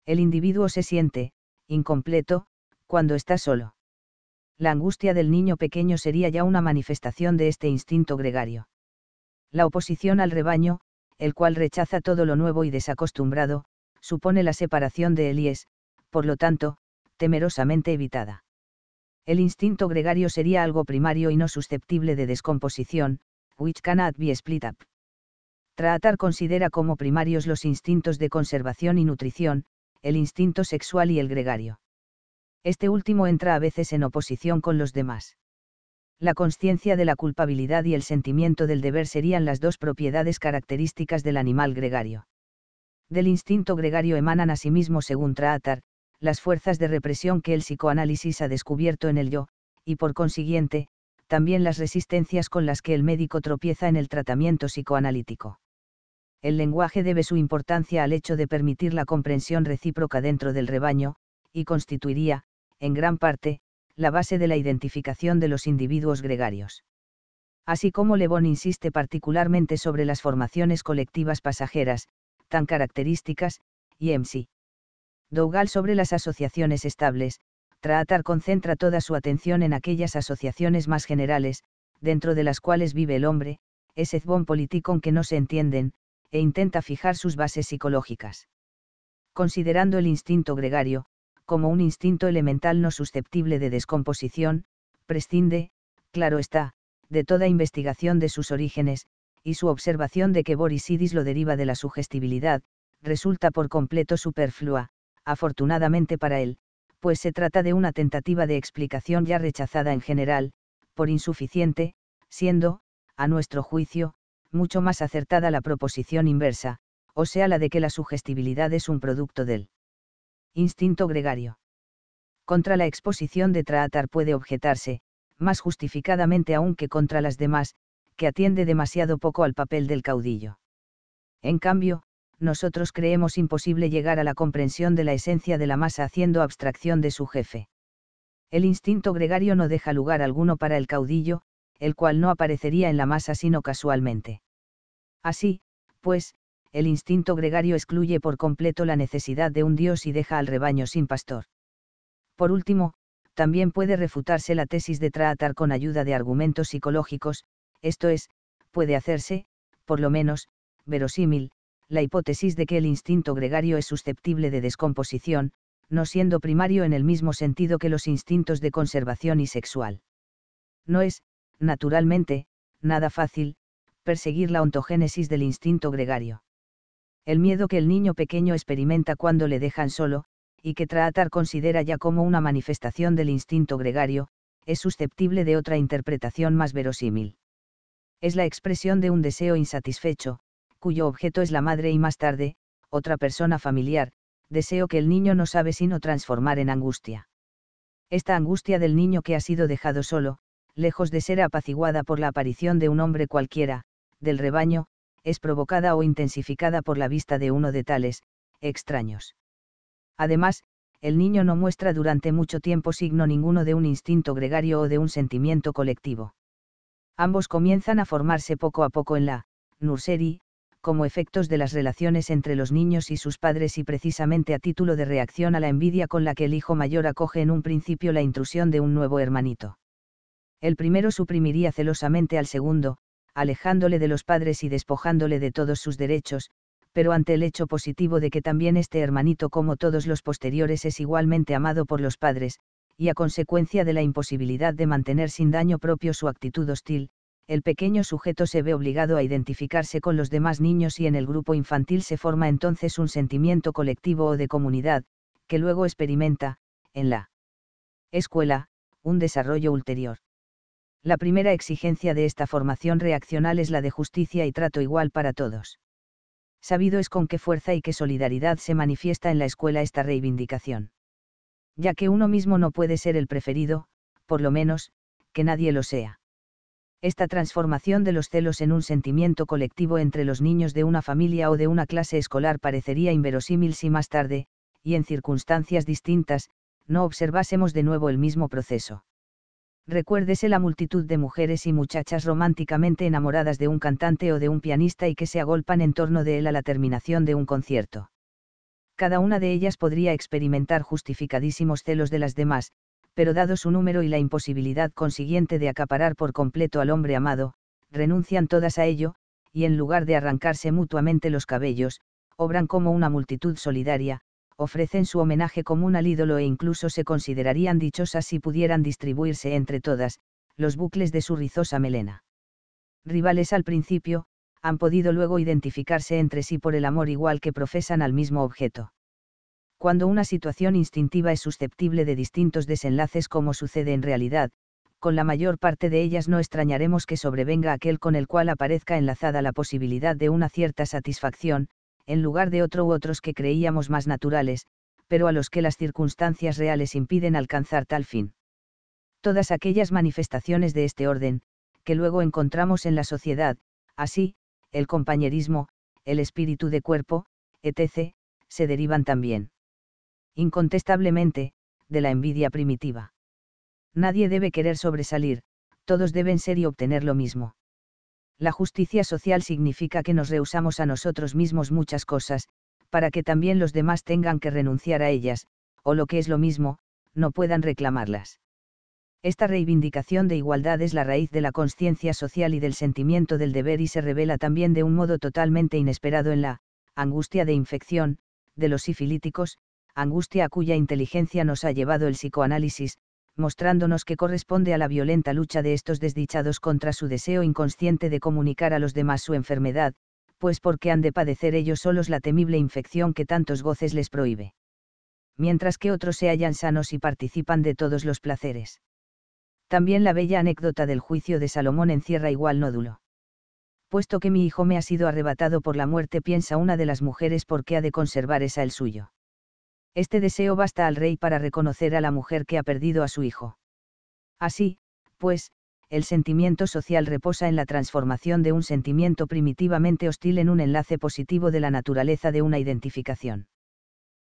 El individuo se siente incompleto cuando está solo. La angustia del niño pequeño sería ya una manifestación de este instinto gregario. La oposición al rebaño, el cual rechaza todo lo nuevo y desacostumbrado, supone la separación de él y es, por lo tanto, temerosamente evitada. El instinto gregario sería algo primario y no susceptible de descomposición, which cannot be split up. Trotter considera como primarios los instintos de conservación y nutrición, el instinto sexual y el gregario. Este último entra a veces en oposición con los demás. La consciencia de la culpabilidad y el sentimiento del deber serían las dos propiedades características del animal gregario. Del instinto gregario emanan asimismo, según Trotter, las fuerzas de represión que el psicoanálisis ha descubierto en el yo, y por consiguiente, también las resistencias con las que el médico tropieza en el tratamiento psicoanalítico. El lenguaje debe su importancia al hecho de permitir la comprensión recíproca dentro del rebaño, y constituiría, en gran parte, la base de la identificación de los individuos gregarios. así como Le Bon insiste particularmente sobre las formaciones colectivas pasajeras, tan características, y McDougall sobre las asociaciones estables. Trotter concentra toda su atención en aquellas asociaciones más generales, dentro de las cuales vive el hombre, ese bon politicon que no se entienden, e intenta fijar sus bases psicológicas. Considerando el instinto gregario, como un instinto elemental no susceptible de descomposición, prescinde, claro está, de toda investigación de sus orígenes, y su observación de que Boris Sidis lo deriva de la sugestibilidad, resulta por completo superflua, afortunadamente para él, pues se trata de una tentativa de explicación ya rechazada en general, por insuficiente, siendo, a nuestro juicio, mucho más acertada la proposición inversa, o sea la de que la sugestibilidad es un producto del instinto gregario. Contra la exposición de Trotter puede objetarse, más justificadamente aún que contra las demás, que atiende demasiado poco al papel del caudillo. En cambio, nosotros creemos imposible llegar a la comprensión de la esencia de la masa haciendo abstracción de su jefe. El instinto gregario no deja lugar alguno para el caudillo, el cual no aparecería en la masa sino casualmente. Así, pues, el instinto gregario excluye por completo la necesidad de un dios y deja al rebaño sin pastor. Por último, también puede refutarse la tesis de Trotter con ayuda de argumentos psicológicos, esto es, puede hacerse, por lo menos, verosímil, la hipótesis de que el instinto gregario es susceptible de descomposición, no siendo primario en el mismo sentido que los instintos de conservación y sexual. No es, naturalmente, nada fácil, perseguir la ontogénesis del instinto gregario. El miedo que el niño pequeño experimenta cuando le dejan solo, y que Trotter considera ya como una manifestación del instinto gregario, es susceptible de otra interpretación más verosímil. Es la expresión de un deseo insatisfecho, cuyo objeto es la madre y más tarde, otra persona familiar, deseo que el niño no sabe sino transformar en angustia. Esta angustia del niño que ha sido dejado solo, lejos de ser apaciguada por la aparición de un hombre cualquiera, del rebaño, es provocada o intensificada por la vista de uno de tales, extraños. Además, el niño no muestra durante mucho tiempo signo ninguno de un instinto gregario o de un sentimiento colectivo. Ambos comienzan a formarse poco a poco en la nursery, como efectos de las relaciones entre los niños y sus padres y precisamente a título de reacción a la envidia con la que el hijo mayor acoge en un principio la intrusión de un nuevo hermanito. El primero suprimiría celosamente al segundo, alejándole de los padres y despojándole de todos sus derechos, pero ante el hecho positivo de que también este hermanito como todos los posteriores es igualmente amado por los padres, y a consecuencia de la imposibilidad de mantener sin daño propio su actitud hostil, el pequeño sujeto se ve obligado a identificarse con los demás niños y en el grupo infantil se forma entonces un sentimiento colectivo o de comunidad, que luego experimenta, en la escuela, un desarrollo ulterior. La primera exigencia de esta formación reaccional es la de justicia y trato igual para todos. Sabido es con qué fuerza y qué solidaridad se manifiesta en la escuela esta reivindicación. Ya que uno mismo no puede ser el preferido, por lo menos, que nadie lo sea. Esta transformación de los celos en un sentimiento colectivo entre los niños de una familia o de una clase escolar parecería inverosímil si más tarde, y en circunstancias distintas, no observásemos de nuevo el mismo proceso. Recuérdese la multitud de mujeres y muchachas románticamente enamoradas de un cantante o de un pianista y que se agolpan en torno de él a la terminación de un concierto. Cada una de ellas podría experimentar justificadísimos celos de las demás, pero dado su número y la imposibilidad consiguiente de acaparar por completo al hombre amado, renuncian todas a ello, y en lugar de arrancarse mutuamente los cabellos, obran como una multitud solidaria, ofrecen su homenaje común al ídolo e incluso se considerarían dichosas si pudieran distribuirse entre todas, los bucles de su rizosa melena. Rivales al principio, han podido luego identificarse entre sí por el amor igual que profesan al mismo objeto. Cuando una situación instintiva es susceptible de distintos desenlaces como sucede en realidad, con la mayor parte de ellas no extrañaremos que sobrevenga aquel con el cual aparezca enlazada la posibilidad de una cierta satisfacción, en lugar de otro u otros que creíamos más naturales, pero a los que las circunstancias reales impiden alcanzar tal fin. Todas aquellas manifestaciones de este orden, que luego encontramos en la sociedad, así, el compañerismo, el espíritu de cuerpo, etcétera, se derivan también, incontestablemente, de la envidia primitiva. Nadie debe querer sobresalir, todos deben ser y obtener lo mismo. La justicia social significa que nos rehusamos a nosotros mismos muchas cosas, para que también los demás tengan que renunciar a ellas, o lo que es lo mismo, no puedan reclamarlas. Esta reivindicación de igualdad es la raíz de la conciencia social y del sentimiento del deber y se revela también de un modo totalmente inesperado en la angustia de infección, de los sifilíticos, angustia a cuya inteligencia nos ha llevado el psicoanálisis, mostrándonos que corresponde a la violenta lucha de estos desdichados contra su deseo inconsciente de comunicar a los demás su enfermedad, pues porque han de padecer ellos solos la temible infección que tantos goces les prohíbe. Mientras que otros se hallan sanos y participan de todos los placeres. También la bella anécdota del juicio de Salomón encierra igual nódulo. Puesto que mi hijo me ha sido arrebatado por la muerte, piensa una de las mujeres, ¿por qué ha de conservar esa el suyo? Este deseo basta al rey para reconocer a la mujer que ha perdido a su hijo. Así, pues, el sentimiento social reposa en la transformación de un sentimiento primitivamente hostil en un enlace positivo de la naturaleza de una identificación.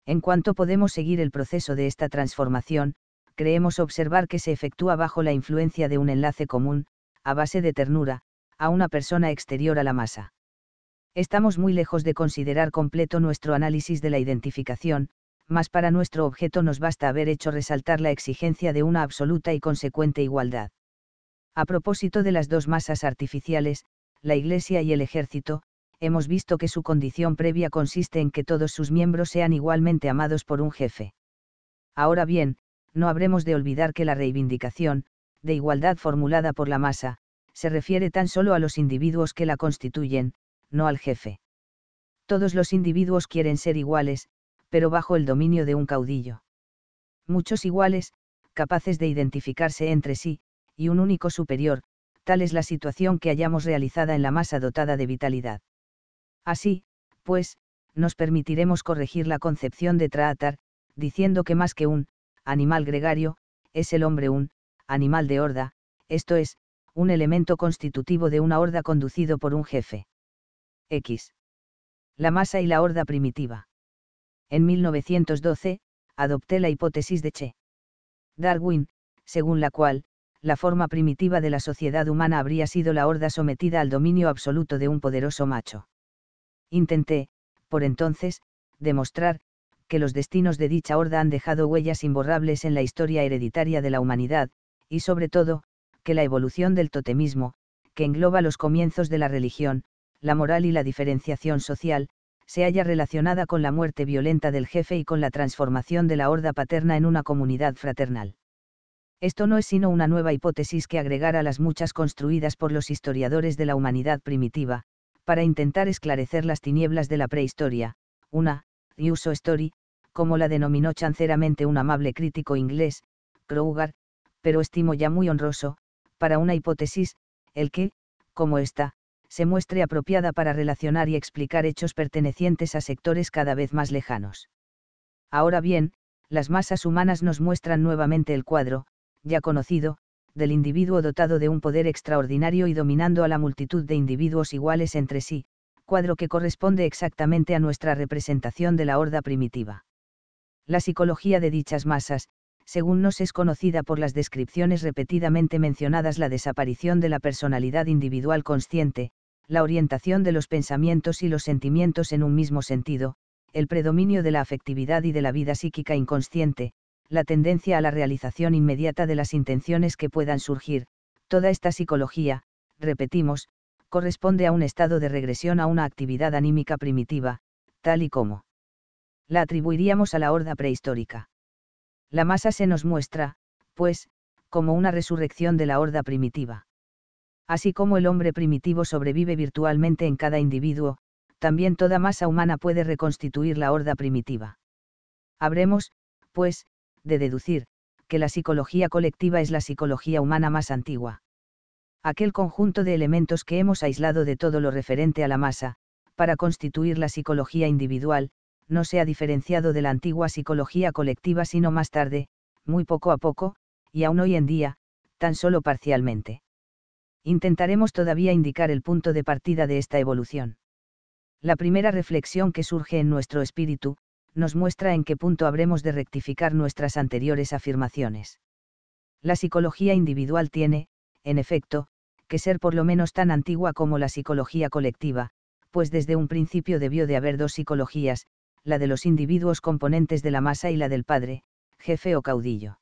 En cuanto podemos seguir el proceso de esta transformación, creemos observar que se efectúa bajo la influencia de un enlace común, a base de ternura, a una persona exterior a la masa. Estamos muy lejos de considerar completo nuestro análisis de la identificación, mas para nuestro objeto nos basta haber hecho resaltar la exigencia de una absoluta y consecuente igualdad. A propósito de las dos masas artificiales, la Iglesia y el Ejército, hemos visto que su condición previa consiste en que todos sus miembros sean igualmente amados por un jefe. Ahora bien, no habremos de olvidar que la reivindicación, de igualdad formulada por la masa, se refiere tan solo a los individuos que la constituyen, no al jefe. Todos los individuos quieren ser iguales, pero bajo el dominio de un caudillo. Muchos iguales, capaces de identificarse entre sí, y un único superior, tal es la situación que hallamos realizada en la masa dotada de vitalidad. Así, pues, nos permitiremos corregir la concepción de Trotter, diciendo que más que un animal gregario, es el hombre un animal de horda, esto es, un elemento constitutivo de una horda conducido por un jefe. X. La masa y la horda primitiva. En mil novecientos doce, adopté la hipótesis de Che. Darwin, según la cual, la forma primitiva de la sociedad humana habría sido la horda sometida al dominio absoluto de un poderoso macho. Intenté, por entonces, demostrar, que los destinos de dicha horda han dejado huellas imborrables en la historia hereditaria de la humanidad, y sobre todo, que la evolución del totemismo, que engloba los comienzos de la religión, la moral y la diferenciación social, se halla relacionada con la muerte violenta del jefe y con la transformación de la horda paterna en una comunidad fraternal. Esto no es sino una nueva hipótesis que agregar a las muchas construidas por los historiadores de la humanidad primitiva, para intentar esclarecer las tinieblas de la prehistoria, una, uso story, como la denominó chanceramente un amable crítico inglés, Crougar, pero estimo ya muy honroso, para una hipótesis, el que, como esta, se muestre apropiada para relacionar y explicar hechos pertenecientes a sectores cada vez más lejanos. Ahora bien, las masas humanas nos muestran nuevamente el cuadro, ya conocido, del individuo dotado de un poder extraordinario y dominando a la multitud de individuos iguales entre sí, cuadro que corresponde exactamente a nuestra representación de la horda primitiva. La psicología de dichas masas, según nos es conocida por las descripciones repetidamente mencionadas, la desaparición de la personalidad individual consciente, la orientación de los pensamientos y los sentimientos en un mismo sentido, el predominio de la afectividad y de la vida psíquica inconsciente, la tendencia a la realización inmediata de las intenciones que puedan surgir, toda esta psicología, repetimos, corresponde a un estado de regresión a una actividad anímica primitiva, tal y como la atribuiríamos a la horda prehistórica. La masa se nos muestra, pues, como una resurrección de la horda primitiva. Así como el hombre primitivo sobrevive virtualmente en cada individuo, también toda masa humana puede reconstituir la horda primitiva. Habremos, pues, de deducir, que la psicología colectiva es la psicología humana más antigua. Aquel conjunto de elementos que hemos aislado de todo lo referente a la masa, para constituir la psicología individual, no se ha diferenciado de la antigua psicología colectiva sino más tarde, muy poco a poco, y aún hoy en día, tan solo parcialmente. Intentaremos todavía indicar el punto de partida de esta evolución. La primera reflexión que surge en nuestro espíritu, nos muestra en qué punto habremos de rectificar nuestras anteriores afirmaciones. La psicología individual tiene, en efecto, que ser por lo menos tan antigua como la psicología colectiva, pues desde un principio debió de haber dos psicologías, la de los individuos componentes de la masa y la del padre, jefe o caudillo.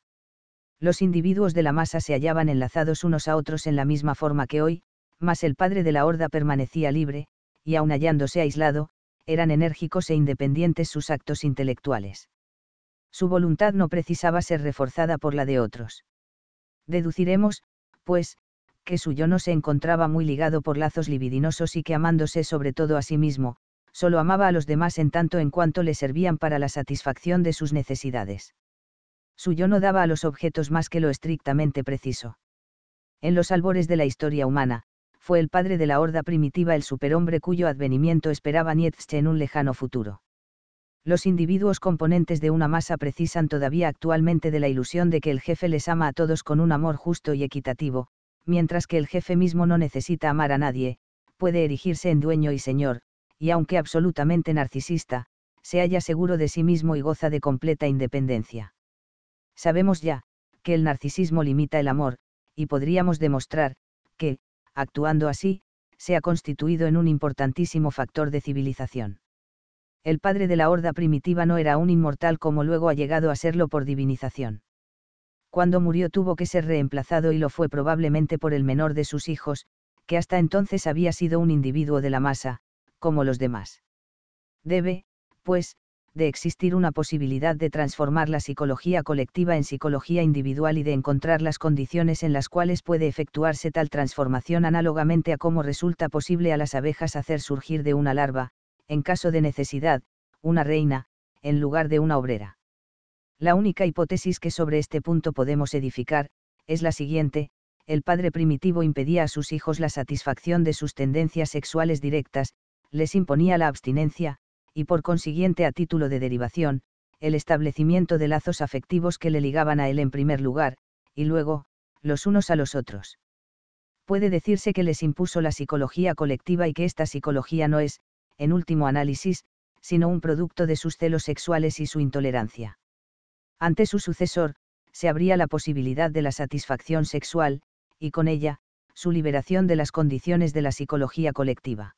Los individuos de la masa se hallaban enlazados unos a otros en la misma forma que hoy, mas el padre de la horda permanecía libre, y aun hallándose aislado, eran enérgicos e independientes sus actos intelectuales. Su voluntad no precisaba ser reforzada por la de otros. Deduciremos, pues, que su yo no se encontraba muy ligado por lazos libidinosos y que amándose sobre todo a sí mismo, solo amaba a los demás en tanto en cuanto le servían para la satisfacción de sus necesidades. Su yo no daba a los objetos más que lo estrictamente preciso. En los albores de la historia humana, fue el padre de la horda primitiva el superhombre cuyo advenimiento esperaba Nietzsche en un lejano futuro. Los individuos componentes de una masa precisan todavía actualmente de la ilusión de que el jefe les ama a todos con un amor justo y equitativo, mientras que el jefe mismo no necesita amar a nadie, puede erigirse en dueño y señor, y aunque absolutamente narcisista, se halla seguro de sí mismo y goza de completa independencia. Sabemos ya, que el narcisismo limita el amor, y podríamos demostrar, que, actuando así, se ha constituido en un importantísimo factor de civilización. El padre de la horda primitiva no era un inmortal como luego ha llegado a serlo por divinización. Cuando murió tuvo que ser reemplazado y lo fue probablemente por el menor de sus hijos, que hasta entonces había sido un individuo de la masa, como los demás. Debe, pues, de existir una posibilidad de transformar la psicología colectiva en psicología individual y de encontrar las condiciones en las cuales puede efectuarse tal transformación análogamente a cómo resulta posible a las abejas hacer surgir de una larva, en caso de necesidad, una reina, en lugar de una obrera. La única hipótesis que sobre este punto podemos edificar, es la siguiente: el padre primitivo impedía a sus hijos la satisfacción de sus tendencias sexuales directas, les imponía la abstinencia, y por consiguiente a título de derivación, el establecimiento de lazos afectivos que le ligaban a él en primer lugar, y luego, los unos a los otros. Puede decirse que les impuso la psicología colectiva y que esta psicología no es, en último análisis, sino un producto de sus celos sexuales y su intolerancia. Ante su sucesor, se abría la posibilidad de la satisfacción sexual, y con ella, su liberación de las condiciones de la psicología colectiva.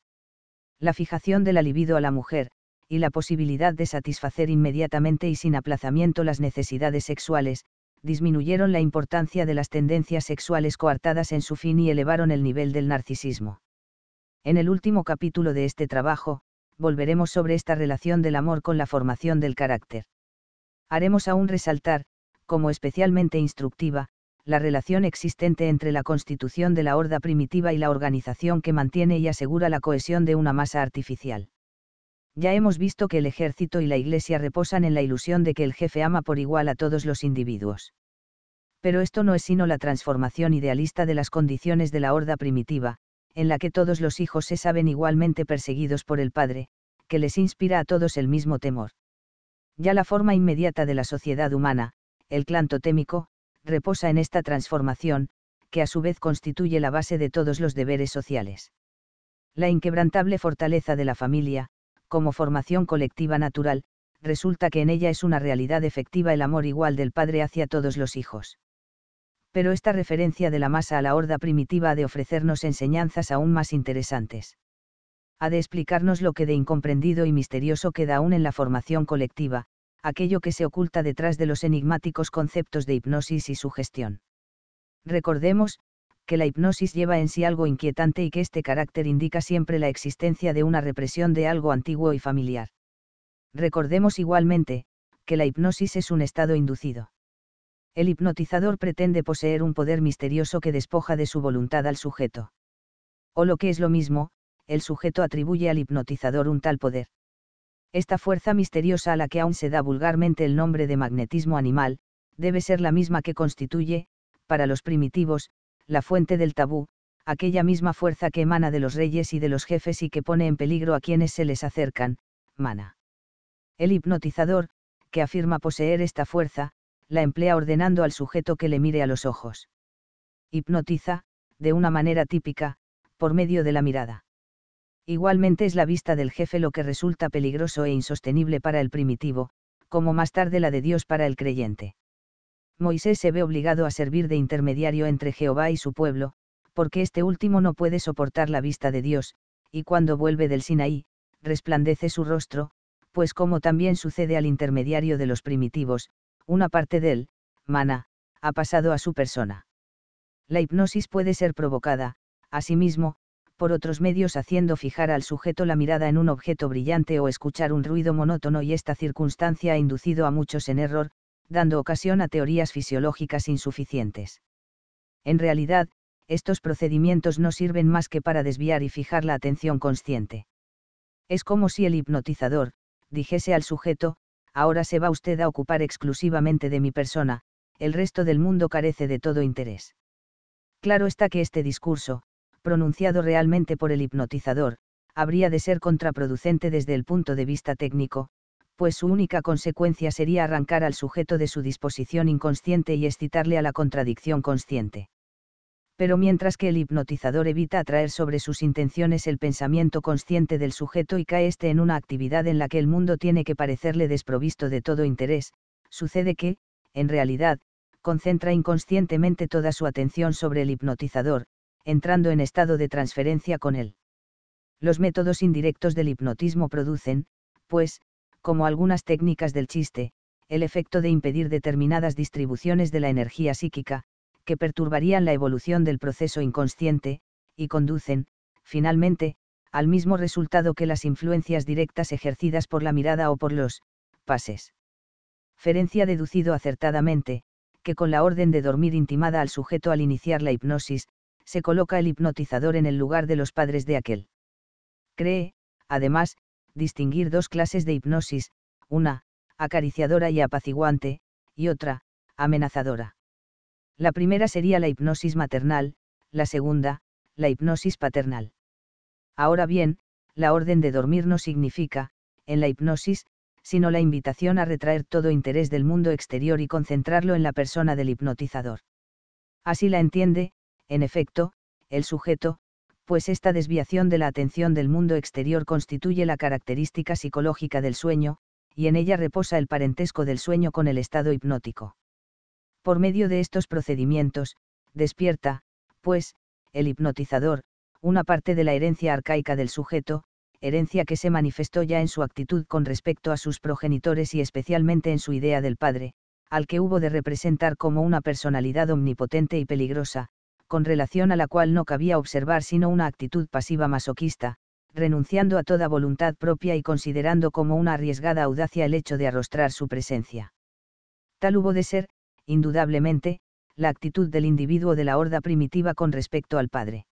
La fijación de la libido a la mujer, y la posibilidad de satisfacer inmediatamente y sin aplazamiento las necesidades sexuales, disminuyeron la importancia de las tendencias sexuales coartadas en su fin y elevaron el nivel del narcisismo. En el último capítulo de este trabajo, volveremos sobre esta relación del amor con la formación del carácter. Haremos aún resaltar, como especialmente instructiva, la relación existente entre la constitución de la horda primitiva y la organización que mantiene y asegura la cohesión de una masa artificial. Ya hemos visto que el ejército y la iglesia reposan en la ilusión de que el jefe ama por igual a todos los individuos. Pero esto no es sino la transformación idealista de las condiciones de la horda primitiva, en la que todos los hijos se saben igualmente perseguidos por el padre, que les inspira a todos el mismo temor. Ya la forma inmediata de la sociedad humana, el clan totémico, reposa en esta transformación, que a su vez constituye la base de todos los deberes sociales. La inquebrantable fortaleza de la familia, como formación colectiva natural, resulta que en ella es una realidad efectiva el amor igual del padre hacia todos los hijos. Pero esta referencia de la masa a la horda primitiva ha de ofrecernos enseñanzas aún más interesantes. Ha de explicarnos lo que de incomprendido y misterioso queda aún en la formación colectiva, aquello que se oculta detrás de los enigmáticos conceptos de hipnosis y sugestión. Recordemos, que la hipnosis lleva en sí algo inquietante y que este carácter indica siempre la existencia de una represión de algo antiguo y familiar. Recordemos igualmente, que la hipnosis es un estado inducido. El hipnotizador pretende poseer un poder misterioso que despoja de su voluntad al sujeto. O lo que es lo mismo, el sujeto atribuye al hipnotizador un tal poder. Esta fuerza misteriosa a la que aún se da vulgarmente el nombre de magnetismo animal, debe ser la misma que constituye, para los primitivos, la fuente del tabú, aquella misma fuerza que emana de los reyes y de los jefes y que pone en peligro a quienes se les acercan, mana. El hipnotizador, que afirma poseer esta fuerza, la emplea ordenando al sujeto que le mire a los ojos. Hipnotiza, de una manera típica, por medio de la mirada. Igualmente es la vista del jefe lo que resulta peligroso e insostenible para el primitivo, como más tarde la de Dios para el creyente. Moisés se ve obligado a servir de intermediario entre Jehová y su pueblo, porque este último no puede soportar la vista de Dios, y cuando vuelve del Sinaí, resplandece su rostro, pues como también sucede al intermediario de los primitivos, una parte del maná ha pasado a su persona. La hipnosis puede ser provocada, asimismo, por otros medios haciendo fijar al sujeto la mirada en un objeto brillante o escuchar un ruido monótono, y esta circunstancia ha inducido a muchos en error, dando ocasión a teorías fisiológicas insuficientes. En realidad, estos procedimientos no sirven más que para desviar y fijar la atención consciente. Es como si el hipnotizador dijese al sujeto: ahora se va usted a ocupar exclusivamente de mi persona, el resto del mundo carece de todo interés. Claro está que este discurso, pronunciado realmente por el hipnotizador, habría de ser contraproducente desde el punto de vista técnico, pues su única consecuencia sería arrancar al sujeto de su disposición inconsciente y excitarle a la contradicción consciente. Pero mientras que el hipnotizador evita atraer sobre sus intenciones el pensamiento consciente del sujeto y cae éste en una actividad en la que el mundo tiene que parecerle desprovisto de todo interés, sucede que, en realidad, concentra inconscientemente toda su atención sobre el hipnotizador, entrando en estado de transferencia con él. Los métodos indirectos del hipnotismo producen, pues, como algunas técnicas del chiste, el efecto de impedir determinadas distribuciones de la energía psíquica, que perturbarían la evolución del proceso inconsciente, y conducen, finalmente, al mismo resultado que las influencias directas ejercidas por la mirada o por los pases. Ferenczi ha deducido acertadamente, que con la orden de dormir intimada al sujeto al iniciar la hipnosis, se coloca el hipnotizador en el lugar de los padres de aquel. Cree, además, distinguir dos clases de hipnosis, una, acariciadora y apaciguante, y otra, amenazadora. La primera sería la hipnosis maternal, la segunda, la hipnosis paternal. Ahora bien, la orden de dormir no significa, en la hipnosis, sino la invitación a retraer todo interés del mundo exterior y concentrarlo en la persona del hipnotizador. Así la entiende, en efecto, el sujeto, pues esta desviación de la atención del mundo exterior constituye la característica psicológica del sueño, y en ella reposa el parentesco del sueño con el estado hipnótico. Por medio de estos procedimientos, despierta, pues, el hipnotizador, una parte de la herencia arcaica del sujeto, herencia que se manifestó ya en su actitud con respecto a sus progenitores y especialmente en su idea del padre, al que hubo de representar como una personalidad omnipotente y peligrosa, con relación a la cual no cabía observar sino una actitud pasiva masoquista, renunciando a toda voluntad propia y considerando como una arriesgada audacia el hecho de arrostrar su presencia. Tal hubo de ser, indudablemente, la actitud del individuo de la horda primitiva con respecto al padre.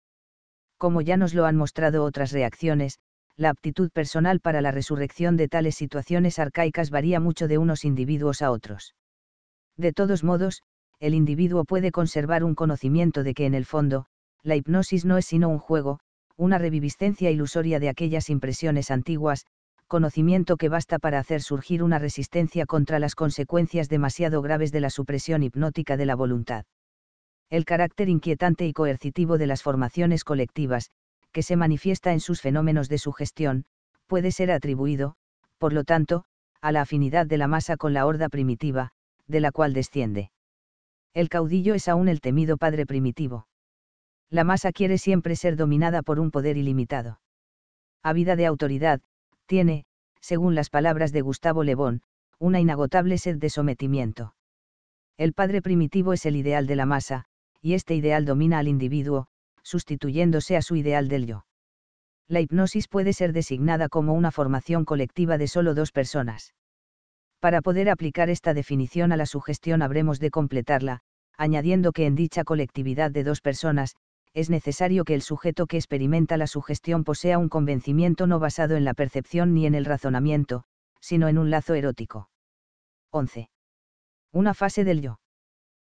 Como ya nos lo han mostrado otras reacciones, la aptitud personal para la resurrección de tales situaciones arcaicas varía mucho de unos individuos a otros. De todos modos, el individuo puede conservar un conocimiento de que en el fondo, la hipnosis no es sino un juego, una reviviscencia ilusoria de aquellas impresiones antiguas, conocimiento que basta para hacer surgir una resistencia contra las consecuencias demasiado graves de la supresión hipnótica de la voluntad. El carácter inquietante y coercitivo de las formaciones colectivas, que se manifiesta en sus fenómenos de sugestión, puede ser atribuido, por lo tanto, a la afinidad de la masa con la horda primitiva, de la cual desciende. El caudillo es aún el temido padre primitivo. La masa quiere siempre ser dominada por un poder ilimitado. Ávida de autoridad, tiene, según las palabras de Gustave Le Bon, una inagotable sed de sometimiento. El padre primitivo es el ideal de la masa, y este ideal domina al individuo, sustituyéndose a su ideal del yo. La hipnosis puede ser designada como una formación colectiva de solo dos personas. Para poder aplicar esta definición a la sugestión habremos de completarla, añadiendo que en dicha colectividad de dos personas, es necesario que el sujeto que experimenta la sugestión posea un convencimiento no basado en la percepción ni en el razonamiento, sino en un lazo erótico. once. Una fase del yo.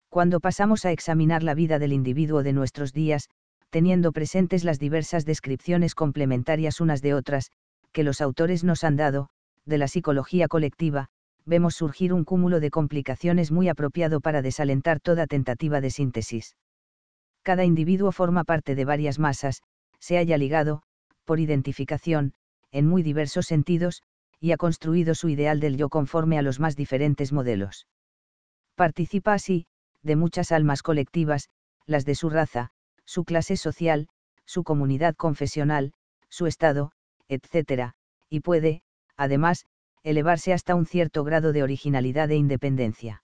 Cuando pasamos a examinar la vida del individuo de nuestros días, teniendo presentes las diversas descripciones complementarias unas de otras, que los autores nos han dado, de la psicología colectiva, vemos surgir un cúmulo de complicaciones muy apropiado para desalentar toda tentativa de síntesis. Cada individuo forma parte de varias masas, se halla ligado, por identificación, en muy diversos sentidos, y ha construido su ideal del yo conforme a los más diferentes modelos. participa así, de muchas almas colectivas, las de su raza, su clase social, su comunidad confesional, su estado, etcétera, y puede, además, elevarse hasta un cierto grado de originalidad e independencia.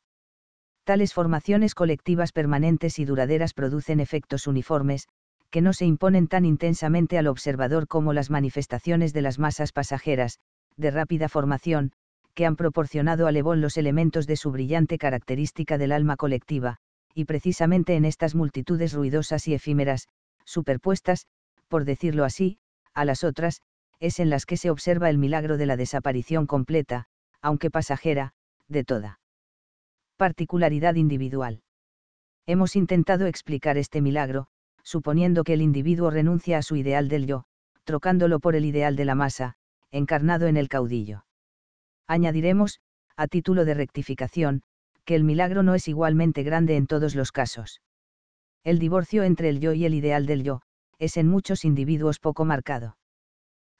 Tales formaciones colectivas permanentes y duraderas producen efectos uniformes, que no se imponen tan intensamente al observador como las manifestaciones de las masas pasajeras, de rápida formación, que han proporcionado a Le Bon los elementos de su brillante característica del alma colectiva, y precisamente en estas multitudes ruidosas y efímeras, superpuestas, por decirlo así, a las otras, es en las que se observa el milagro de la desaparición completa, aunque pasajera, de toda particularidad individual. Hemos intentado explicar este milagro, suponiendo que el individuo renuncia a su ideal del yo, trocándolo por el ideal de la masa, encarnado en el caudillo. Añadiremos, a título de rectificación, que el milagro no es igualmente grande en todos los casos. El divorcio entre el yo y el ideal del yo, es en muchos individuos poco marcado.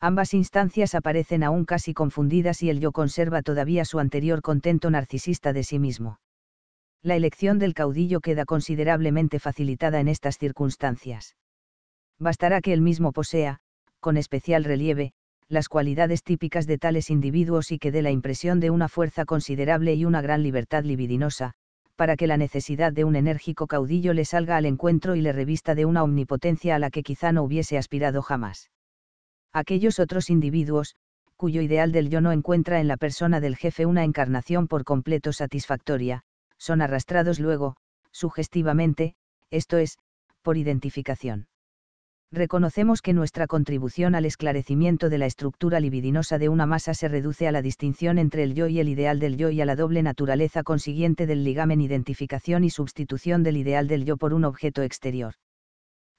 Ambas instancias aparecen aún casi confundidas y el yo conserva todavía su anterior contento narcisista de sí mismo. La elección del caudillo queda considerablemente facilitada en estas circunstancias. Bastará que él mismo posea, con especial relieve, las cualidades típicas de tales individuos y que dé la impresión de una fuerza considerable y una gran libertad libidinosa, para que la necesidad de un enérgico caudillo le salga al encuentro y le revista de una omnipotencia a la que quizá no hubiese aspirado jamás. Aquellos otros individuos, cuyo ideal del yo no encuentra en la persona del jefe una encarnación por completo satisfactoria, son arrastrados luego, sugestivamente, esto es, por identificación. Reconocemos que nuestra contribución al esclarecimiento de la estructura libidinosa de una masa se reduce a la distinción entre el yo y el ideal del yo y a la doble naturaleza consiguiente del ligamen identificación y substitución del ideal del yo por un objeto exterior.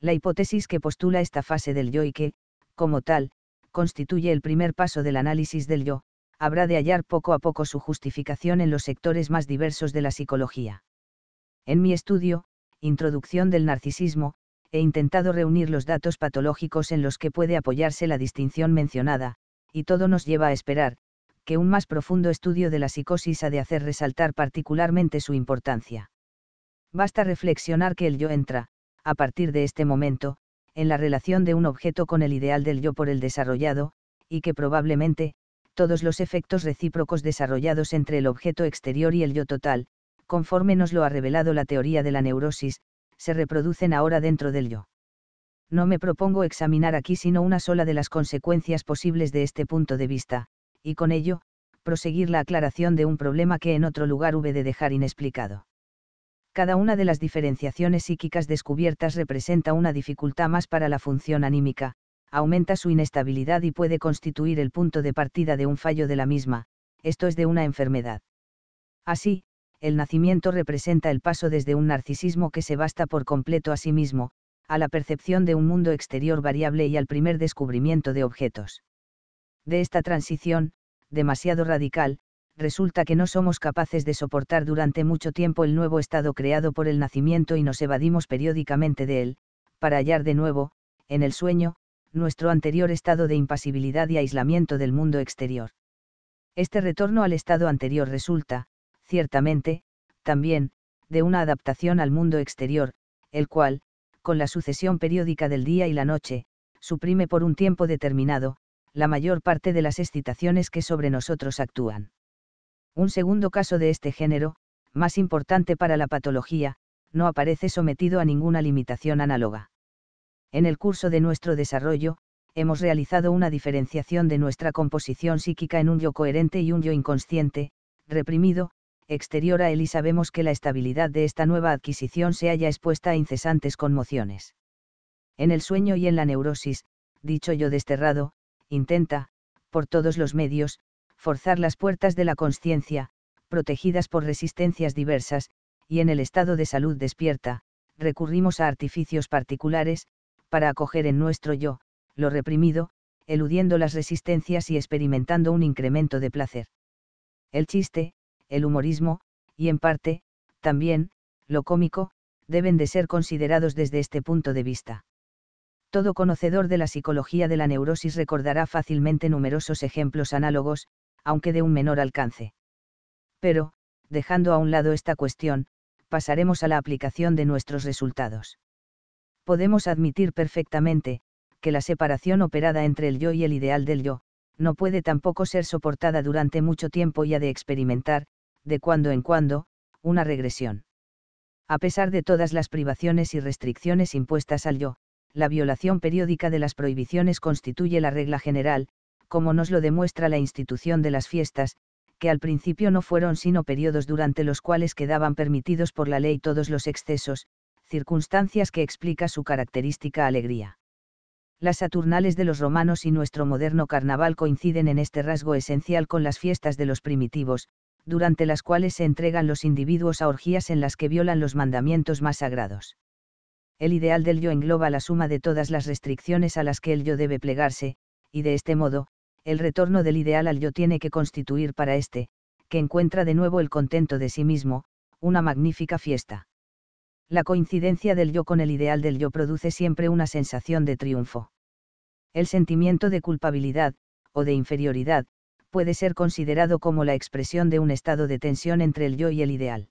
La hipótesis que postula esta fase del yo y que, como tal, constituye el primer paso del análisis del yo, habrá de hallar poco a poco su justificación en los sectores más diversos de la psicología. En mi estudio, Introducción del narcisismo, he intentado reunir los datos patológicos en los que puede apoyarse la distinción mencionada, y todo nos lleva a esperar, que un más profundo estudio de la psicosis ha de hacer resaltar particularmente su importancia. Basta reflexionar que el yo entra, a partir de este momento, en la relación de un objeto con el ideal del yo por el desarrollado, y que probablemente, todos los efectos recíprocos desarrollados entre el objeto exterior y el yo total, conforme nos lo ha revelado la teoría de la neurosis, se reproducen ahora dentro del yo. No me propongo examinar aquí sino una sola de las consecuencias posibles de este punto de vista, y con ello, proseguir la aclaración de un problema que en otro lugar hube de dejar inexplicado. Cada una de las diferenciaciones psíquicas descubiertas representa una dificultad más para la función anímica, aumenta su inestabilidad y puede constituir el punto de partida de un fallo de la misma, esto es de una enfermedad. Así, el nacimiento representa el paso desde un narcisismo que se basta por completo a sí mismo, a la percepción de un mundo exterior variable y al primer descubrimiento de objetos. De esta transición, demasiado radical, resulta que no somos capaces de soportar durante mucho tiempo el nuevo estado creado por el nacimiento y nos evadimos periódicamente de él, para hallar de nuevo, en el sueño, nuestro anterior estado de impasibilidad y aislamiento del mundo exterior. Este retorno al estado anterior resulta, ciertamente, también, de una adaptación al mundo exterior, el cual, con la sucesión periódica del día y la noche, suprime por un tiempo determinado, la mayor parte de las excitaciones que sobre nosotros actúan. Un segundo caso de este género, más importante para la patología, no aparece sometido a ninguna limitación análoga. En el curso de nuestro desarrollo, hemos realizado una diferenciación de nuestra composición psíquica en un yo coherente y un yo inconsciente, reprimido, exterior a él, y sabemos que la estabilidad de esta nueva adquisición se halla expuesta a incesantes conmociones. En el sueño y en la neurosis, dicho yo desterrado, intenta, por todos los medios, forzar las puertas de la consciencia, protegidas por resistencias diversas, y en el estado de salud despierta, recurrimos a artificios particulares, para acoger en nuestro yo, lo reprimido, eludiendo las resistencias y experimentando un incremento de placer. El chiste, el humorismo, y en parte, también, lo cómico, deben de ser considerados desde este punto de vista. Todo conocedor de la psicología de la neurosis recordará fácilmente numerosos ejemplos análogos, aunque de un menor alcance. Pero, Dejando a un lado esta cuestión, pasaremos a la aplicación de nuestros resultados. Podemos admitir perfectamente, que la separación operada entre el yo y el ideal del yo, no puede tampoco ser soportada durante mucho tiempo y ha de experimentar, de cuando en cuando, una regresión. A pesar de todas las privaciones y restricciones impuestas al yo, la violación periódica de las prohibiciones constituye la regla general, como nos lo demuestra la institución de las fiestas, que al principio no fueron sino periodos durante los cuales quedaban permitidos por la ley todos los excesos, circunstancias que explica su característica alegría. Las Saturnales de los romanos y nuestro moderno carnaval coinciden en este rasgo esencial con las fiestas de los primitivos, durante las cuales se entregan los individuos a orgías en las que violan los mandamientos más sagrados. El ideal del yo engloba la suma de todas las restricciones a las que el yo debe plegarse, y de este modo, el retorno del ideal al yo tiene que constituir para éste, que encuentra de nuevo el contento de sí mismo, una magnífica fiesta. La coincidencia del yo con el ideal del yo produce siempre una sensación de triunfo. El sentimiento de culpabilidad, o de inferioridad, puede ser considerado como la expresión de un estado de tensión entre el yo y el ideal.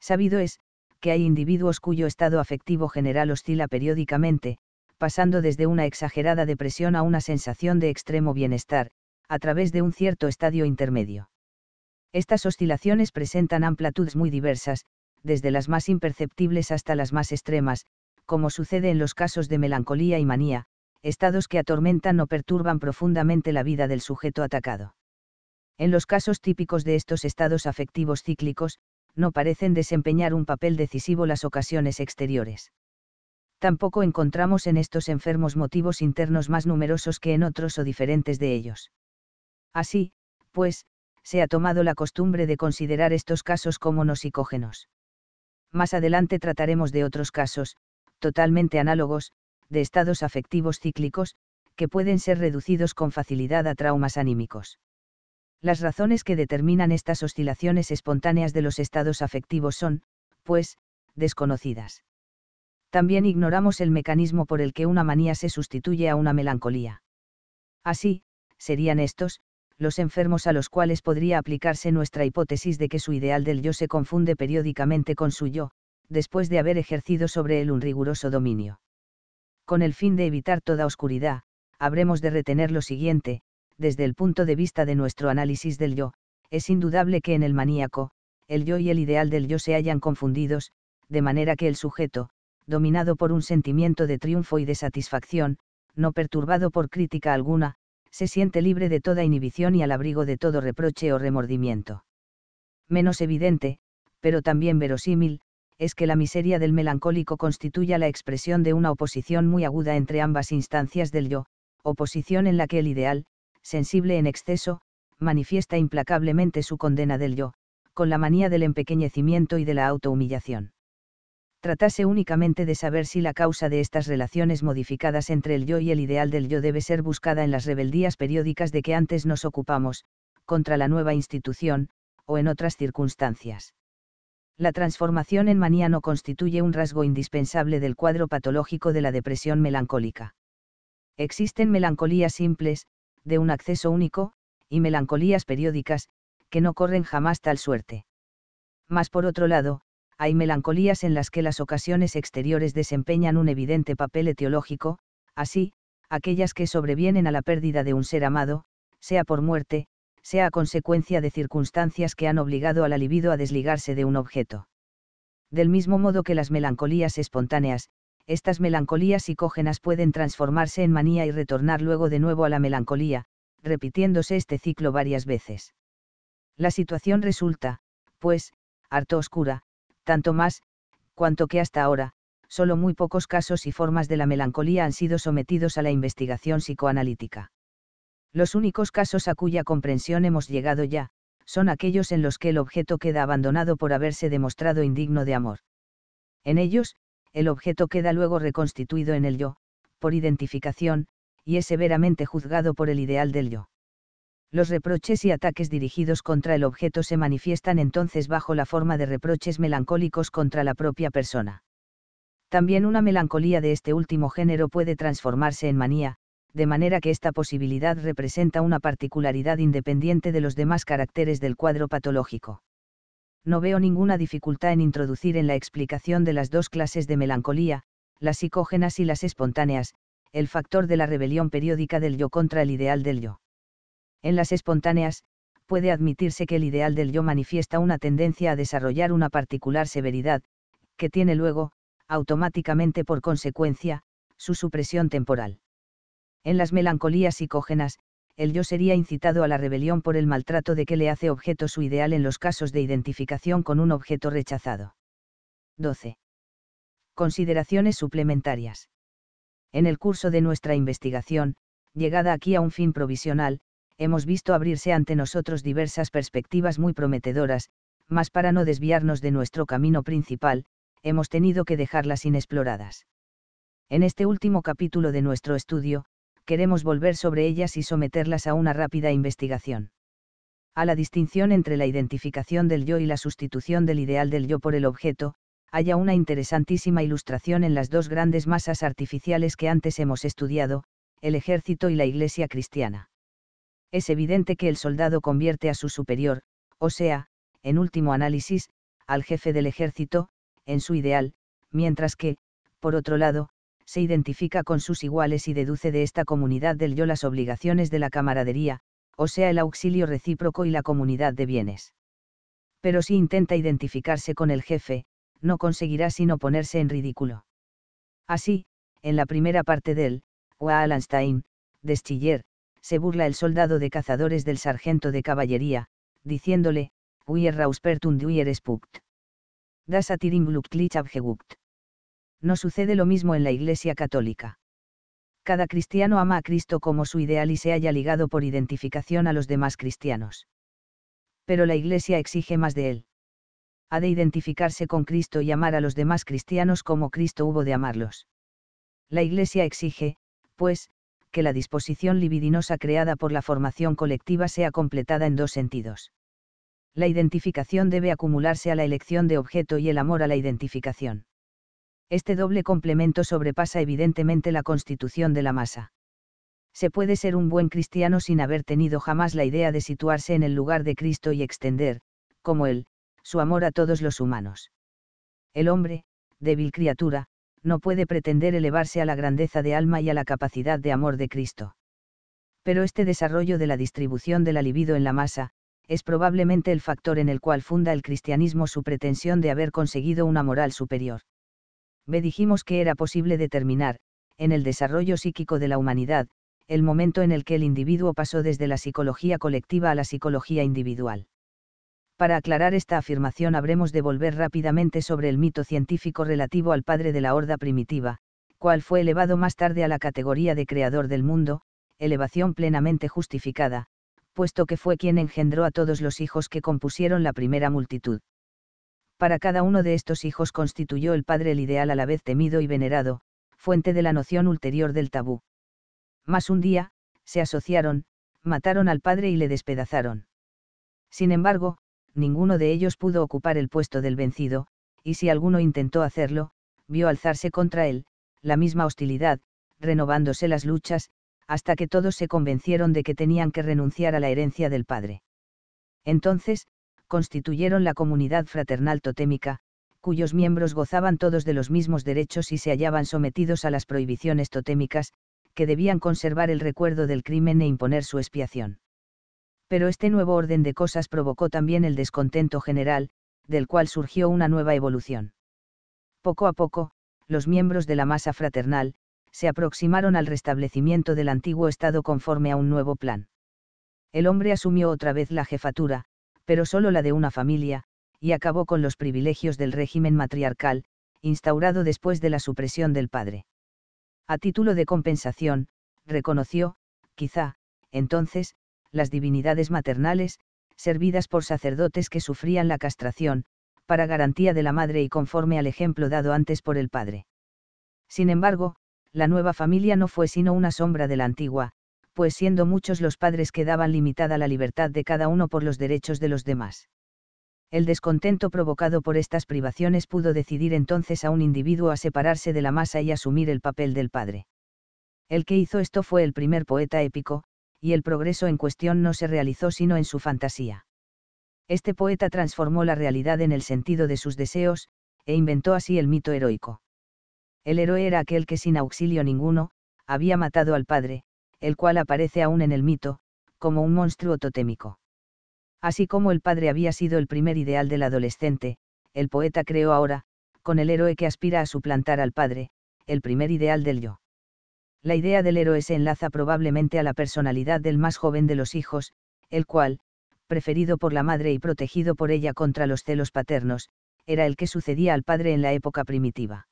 Sabido es, que hay individuos cuyo estado afectivo general oscila periódicamente, pasando desde una exagerada depresión a una sensación de extremo bienestar, a través de un cierto estadio intermedio. Estas oscilaciones presentan amplitudes muy diversas, desde las más imperceptibles hasta las más extremas, como sucede en los casos de melancolía y manía, estados que atormentan o perturban profundamente la vida del sujeto atacado. En los casos típicos de estos estados afectivos cíclicos, no parecen desempeñar un papel decisivo las ocasiones exteriores. Tampoco encontramos en estos enfermos motivos internos más numerosos que en otros o diferentes de ellos. Así, pues, se ha tomado la costumbre de considerar estos casos como no psicógenos. Más adelante trataremos de otros casos, totalmente análogos, de estados afectivos cíclicos, que pueden ser reducidos con facilidad a traumas anímicos. Las razones que determinan estas oscilaciones espontáneas de los estados afectivos son, pues, desconocidas. También ignoramos el mecanismo por el que una manía se sustituye a una melancolía. Así, serían estos, los enfermos a los cuales podría aplicarse nuestra hipótesis de que su ideal del yo se confunde periódicamente con su yo, después de haber ejercido sobre él un riguroso dominio. Con el fin de evitar toda oscuridad, habremos de retener lo siguiente: desde el punto de vista de nuestro análisis del yo, es indudable que en el maníaco, el yo y el ideal del yo se hallan confundidos, de manera que el sujeto, dominado por un sentimiento de triunfo y de satisfacción, no perturbado por crítica alguna, se siente libre de toda inhibición y al abrigo de todo reproche o remordimiento. Menos evidente, pero también verosímil, es que la miseria del melancólico constituya la expresión de una oposición muy aguda entre ambas instancias del yo, oposición en la que el ideal, sensible en exceso, manifiesta implacablemente su condena del yo, con la manía del empequeñecimiento y de la autohumillación. Tratase únicamente de saber si la causa de estas relaciones modificadas entre el yo y el ideal del yo debe ser buscada en las rebeldías periódicas de que antes nos ocupamos, contra la nueva institución, o en otras circunstancias. La transformación en manía no constituye un rasgo indispensable del cuadro patológico de la depresión melancólica. Existen melancolías simples, de un acceso único, y melancolías periódicas, que no corren jamás tal suerte. Mas por otro lado, hay melancolías en las que las ocasiones exteriores desempeñan un evidente papel etiológico, así, aquellas que sobrevienen a la pérdida de un ser amado, sea por muerte, sea a consecuencia de circunstancias que han obligado a la libido a desligarse de un objeto. Del mismo modo que las melancolías espontáneas, estas melancolías psicógenas pueden transformarse en manía y retornar luego de nuevo a la melancolía, repitiéndose este ciclo varias veces. La situación resulta, pues, harto oscura, tanto más, cuanto que hasta ahora, solo muy pocos casos y formas de la melancolía han sido sometidos a la investigación psicoanalítica. Los únicos casos a cuya comprensión hemos llegado ya, son aquellos en los que el objeto queda abandonado por haberse demostrado indigno de amor. En ellos, el objeto queda luego reconstituido en el yo, por identificación, y es severamente juzgado por el ideal del yo. Los reproches y ataques dirigidos contra el objeto se manifiestan entonces bajo la forma de reproches melancólicos contra la propia persona. También una melancolía de este último género puede transformarse en manía, de manera que esta posibilidad representa una particularidad independiente de los demás caracteres del cuadro patológico. no veo ninguna dificultad en introducir en la explicación de las dos clases de melancolía, las psicógenas y las espontáneas, el factor de la rebelión periódica del yo contra el ideal del yo. En las espontáneas, puede admitirse que el ideal del yo manifiesta una tendencia a desarrollar una particular severidad, que tiene luego, automáticamente por consecuencia, su supresión temporal. En las melancolías psicógenas, el yo sería incitado a la rebelión por el maltrato de que le hace objeto su ideal en los casos de identificación con un objeto rechazado. doce. Consideraciones suplementarias. En el curso de nuestra investigación, llegada aquí a un fin provisional, hemos visto abrirse ante nosotros diversas perspectivas muy prometedoras, mas para no desviarnos de nuestro camino principal, hemos tenido que dejarlas inexploradas. En este último capítulo de nuestro estudio, queremos volver sobre ellas y someterlas a una rápida investigación. A la distinción entre la identificación del yo y la sustitución del ideal del yo por el objeto, haya una interesantísima ilustración en las dos grandes masas artificiales que antes hemos estudiado, el ejército y la iglesia cristiana. Es evidente que el soldado convierte a su superior, o sea, en último análisis, al jefe del ejército, en su ideal, mientras que, por otro lado, se identifica con sus iguales y deduce de esta comunidad del yo las obligaciones de la camaradería, o sea el auxilio recíproco y la comunidad de bienes. Pero si intenta identificarse con el jefe, no conseguirá sino ponerse en ridículo. Así, en la primera parte del Wallenstein, de Schiller, se burla el soldado de cazadores del sargento de caballería, diciéndole, «Uier rauspert und uier spukt. Das atirim glücklich abgeguckt». No sucede lo mismo en la Iglesia Católica. Cada cristiano ama a Cristo como su ideal y se halla ligado por identificación a los demás cristianos. Pero la Iglesia exige más de él. Ha de identificarse con Cristo y amar a los demás cristianos como Cristo hubo de amarlos. La Iglesia exige, pues, que la disposición libidinosa creada por la formación colectiva sea completada en dos sentidos. La identificación debe acumularse a la elección de objeto y el amor a la identificación. Este doble complemento sobrepasa evidentemente la constitución de la masa. Se puede ser un buen cristiano sin haber tenido jamás la idea de situarse en el lugar de Cristo y extender, como él, su amor a todos los humanos. El hombre, débil criatura, no puede pretender elevarse a la grandeza de alma y a la capacidad de amor de Cristo. Pero este desarrollo de la distribución de la libido en la masa, es probablemente el factor en el cual funda el cristianismo su pretensión de haber conseguido una moral superior. Ve, dijimos que era posible determinar, en el desarrollo psíquico de la humanidad, el momento en el que el individuo pasó desde la psicología colectiva a la psicología individual. Para aclarar esta afirmación habremos de volver rápidamente sobre el mito científico relativo al padre de la horda primitiva, cual fue elevado más tarde a la categoría de creador del mundo, elevación plenamente justificada, puesto que fue quien engendró a todos los hijos que compusieron la primera multitud. Para cada uno de estos hijos constituyó el padre el ideal a la vez temido y venerado, fuente de la noción ulterior del tabú. Mas un día, se asociaron, mataron al padre y le despedazaron. Sin embargo, ninguno de ellos pudo ocupar el puesto del vencido, y si alguno intentó hacerlo, vio alzarse contra él, la misma hostilidad, renovándose las luchas, hasta que todos se convencieron de que tenían que renunciar a la herencia del padre. Entonces, constituyeron la comunidad fraternal totémica, cuyos miembros gozaban todos de los mismos derechos y se hallaban sometidos a las prohibiciones totémicas, que debían conservar el recuerdo del crimen e imponer su expiación. Pero este nuevo orden de cosas provocó también el descontento general, del cual surgió una nueva evolución. Poco a poco, los miembros de la masa fraternal, se aproximaron al restablecimiento del antiguo Estado conforme a un nuevo plan. El hombre asumió otra vez la jefatura, pero solo la de una familia, y acabó con los privilegios del régimen matriarcal, instaurado después de la supresión del padre. A título de compensación, reconoció, quizá, entonces, las divinidades maternales, servidas por sacerdotes que sufrían la castración, para garantía de la madre y conforme al ejemplo dado antes por el padre. Sin embargo, la nueva familia no fue sino una sombra de la antigua, pues siendo muchos los padres que daban limitada la libertad de cada uno por los derechos de los demás. El descontento provocado por estas privaciones pudo decidir entonces a un individuo a separarse de la masa y asumir el papel del padre. El que hizo esto fue el primer poeta épico, y el progreso en cuestión no se realizó sino en su fantasía. este poeta transformó la realidad en el sentido de sus deseos, e inventó así el mito heroico. El héroe era aquel que sin auxilio ninguno, había matado al padre, el cual aparece aún en el mito, como un monstruo totémico. Así como el padre había sido el primer ideal del adolescente, el poeta creó ahora, con el héroe que aspira a suplantar al padre, el primer ideal del yo. La idea del héroe se enlaza probablemente a la personalidad del más joven de los hijos, el cual, preferido por la madre y protegido por ella contra los celos paternos, era el que sucedía al padre en la época primitiva.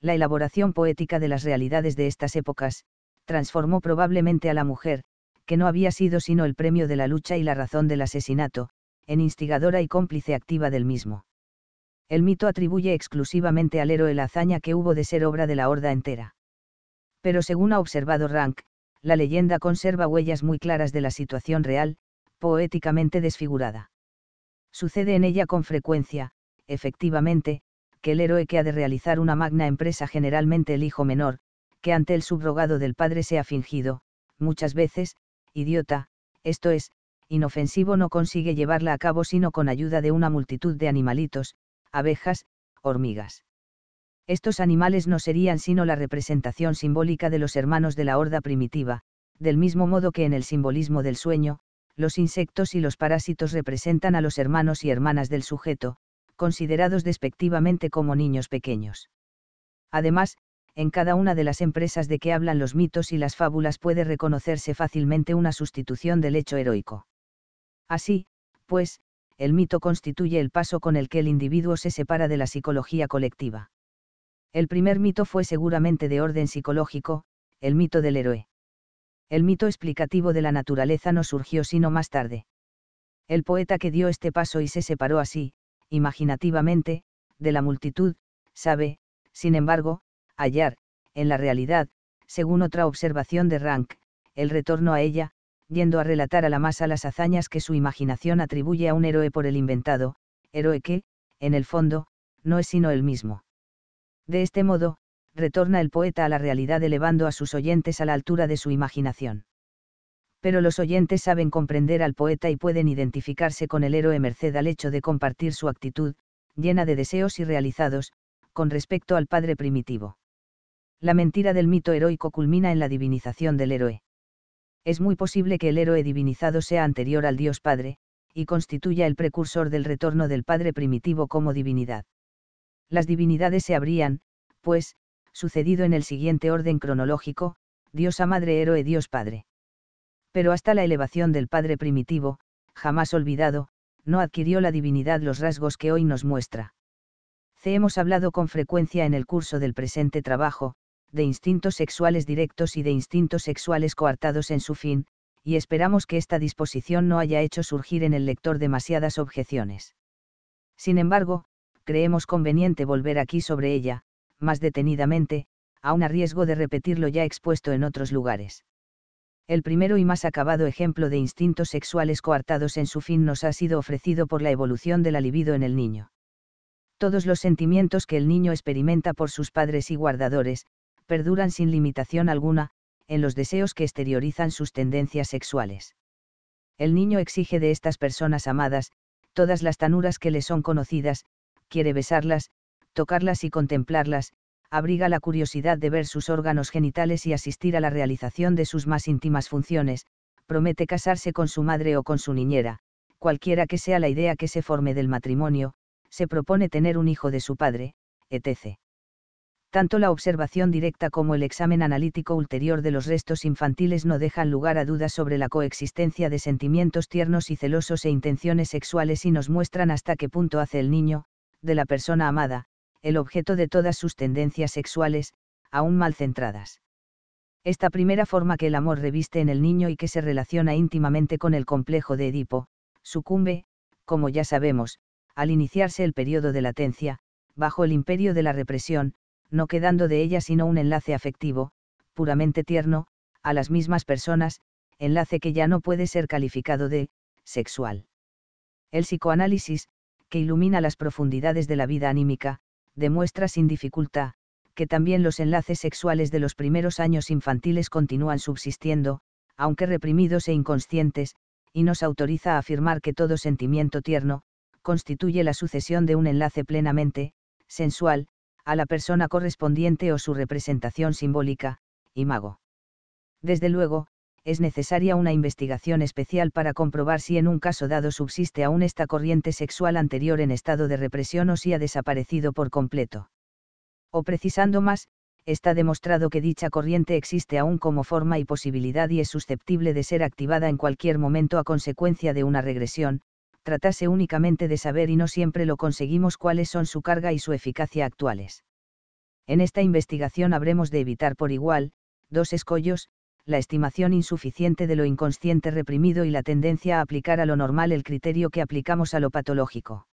La elaboración poética de las realidades de estas épocas, transformó probablemente a la mujer, que no había sido sino el premio de la lucha y la razón del asesinato, en instigadora y cómplice activa del mismo. El mito atribuye exclusivamente al héroe la hazaña que hubo de ser obra de la horda entera. Pero según ha observado Rank, la leyenda conserva huellas muy claras de la situación real, poéticamente desfigurada. Sucede en ella con frecuencia, efectivamente, que el héroe que ha de realizar una magna empresa, generalmente el hijo menor, que ante el subrogado del padre se ha fingido, muchas veces, idiota, esto es, inofensivo, no consigue llevarla a cabo sino con ayuda de una multitud de animalitos, abejas, hormigas. Estos animales no serían sino la representación simbólica de los hermanos de la horda primitiva, del mismo modo que en el simbolismo del sueño, los insectos y los parásitos representan a los hermanos y hermanas del sujeto, considerados despectivamente como niños pequeños. Además, en cada una de las empresas de que hablan los mitos y las fábulas puede reconocerse fácilmente una sustitución del hecho heroico. Así, pues, el mito constituye el paso con el que el individuo se separa de la psicología colectiva. El primer mito fue seguramente de orden psicológico, el mito del héroe. El mito explicativo de la naturaleza no surgió sino más tarde. El poeta que dio este paso y se separó así, imaginativamente, de la multitud, sabe, sin embargo, hallar, en la realidad, según otra observación de Rank, el retorno a ella, yendo a relatar a la masa las hazañas que su imaginación atribuye a un héroe por el inventado, héroe que, en el fondo, no es sino él mismo. De este modo, retorna el poeta a la realidad elevando a sus oyentes a la altura de su imaginación. Pero los oyentes saben comprender al poeta y pueden identificarse con el héroe merced al hecho de compartir su actitud, llena de deseos irrealizados, con respecto al padre primitivo. La mentira del mito heroico culmina en la divinización del héroe. Es muy posible que el héroe divinizado sea anterior al Dios Padre, y constituya el precursor del retorno del Padre primitivo como divinidad. Las divinidades se habrían, pues, sucedido en el siguiente orden cronológico: diosa madre, héroe, Dios Padre. Pero hasta la elevación del Padre primitivo, jamás olvidado, no adquirió la divinidad los rasgos que hoy nos muestra. C. Hemos hablado con frecuencia en el curso del presente trabajo, de instintos sexuales directos y de instintos sexuales coartados en su fin, y esperamos que esta disposición no haya hecho surgir en el lector demasiadas objeciones. Sin embargo, creemos conveniente volver aquí sobre ella, más detenidamente, aun a riesgo de repetir lo ya expuesto en otros lugares. El primero y más acabado ejemplo de instintos sexuales coartados en su fin nos ha sido ofrecido por la evolución de la libido en el niño. Todos los sentimientos que el niño experimenta por sus padres y guardadores, perduran sin limitación alguna, en los deseos que exteriorizan sus tendencias sexuales. El niño exige de estas personas amadas, todas las tanuras que le son conocidas, quiere besarlas, tocarlas y contemplarlas, abriga la curiosidad de ver sus órganos genitales y asistir a la realización de sus más íntimas funciones, promete casarse con su madre o con su niñera, cualquiera que sea la idea que se forme del matrimonio, se propone tener un hijo de su padre, etcétera. Tanto la observación directa como el examen analítico ulterior de los restos infantiles no dejan lugar a dudas sobre la coexistencia de sentimientos tiernos y celosos e intenciones sexuales y nos muestran hasta qué punto hace el niño, de la persona amada, el objeto de todas sus tendencias sexuales, aún mal centradas. Esta primera forma que el amor reviste en el niño y que se relaciona íntimamente con el complejo de Edipo, sucumbe, como ya sabemos, al iniciarse el periodo de latencia, bajo el imperio de la represión, no quedando de ella sino un enlace afectivo, puramente tierno, a las mismas personas, enlace que ya no puede ser calificado de sexual. El psicoanálisis, que ilumina las profundidades de la vida anímica, demuestra sin dificultad, que también los enlaces sexuales de los primeros años infantiles continúan subsistiendo, aunque reprimidos e inconscientes, y nos autoriza a afirmar que todo sentimiento tierno constituye la sucesión de un enlace plenamente sensual a la persona correspondiente o su representación simbólica, imago. Desde luego, es necesaria una investigación especial para comprobar si en un caso dado subsiste aún esta corriente sexual anterior en estado de represión o si ha desaparecido por completo. O precisando más, está demostrado que dicha corriente existe aún como forma y posibilidad y es susceptible de ser activada en cualquier momento a consecuencia de una regresión, tratase únicamente de saber y no siempre lo conseguimos cuáles son su carga y su eficacia actuales. En esta investigación habremos de evitar por igual dos escollos: la estimación insuficiente de lo inconsciente reprimido y la tendencia a aplicar a lo normal el criterio que aplicamos a lo patológico.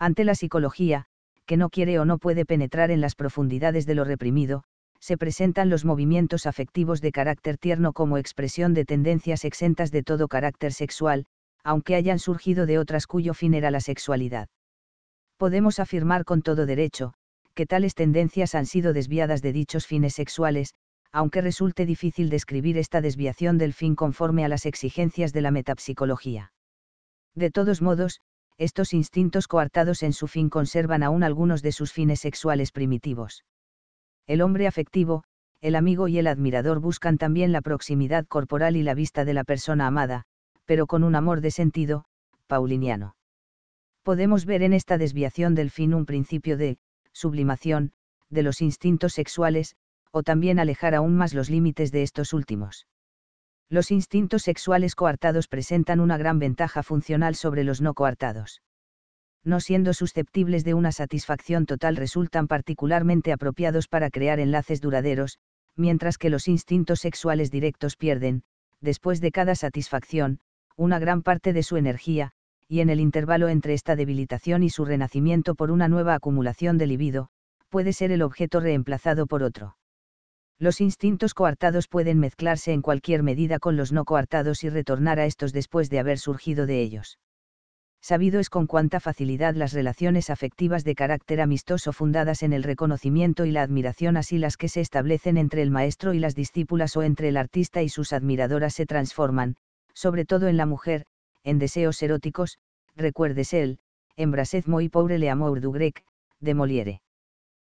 Ante la psicología, que no quiere o no puede penetrar en las profundidades de lo reprimido, se presentan los movimientos afectivos de carácter tierno como expresión de tendencias exentas de todo carácter sexual, aunque hayan surgido de otras cuyo fin era la sexualidad. Podemos afirmar con todo derecho que tales tendencias han sido desviadas de dichos fines sexuales, aunque resulte difícil describir esta desviación del fin conforme a las exigencias de la metapsicología. De todos modos, estos instintos coartados en su fin conservan aún algunos de sus fines sexuales primitivos. El hombre afectivo, el amigo y el admirador buscan también la proximidad corporal y la vista de la persona amada, pero con un amor de sentido pauliniano. Podemos ver en esta desviación del fin un principio de sublimación de los instintos sexuales, o también alejar aún más los límites de estos últimos. Los instintos sexuales coartados presentan una gran ventaja funcional sobre los no coartados. No siendo susceptibles de una satisfacción total, resultan particularmente apropiados para crear enlaces duraderos, mientras que los instintos sexuales directos pierden, después de cada satisfacción, una gran parte de su energía, y en el intervalo entre esta debilitación y su renacimiento por una nueva acumulación de libido, puede ser el objeto reemplazado por otro. Los instintos coartados pueden mezclarse en cualquier medida con los no coartados y retornar a estos después de haber surgido de ellos. Sabido es con cuánta facilidad las relaciones afectivas de carácter amistoso fundadas en el reconocimiento y la admiración, así las que se establecen entre el maestro y las discípulas o entre el artista y sus admiradoras, se transforman, sobre todo en la mujer, en deseos eróticos. Recuérdese el «Embrassez moi pour le amour du grec» de Molière.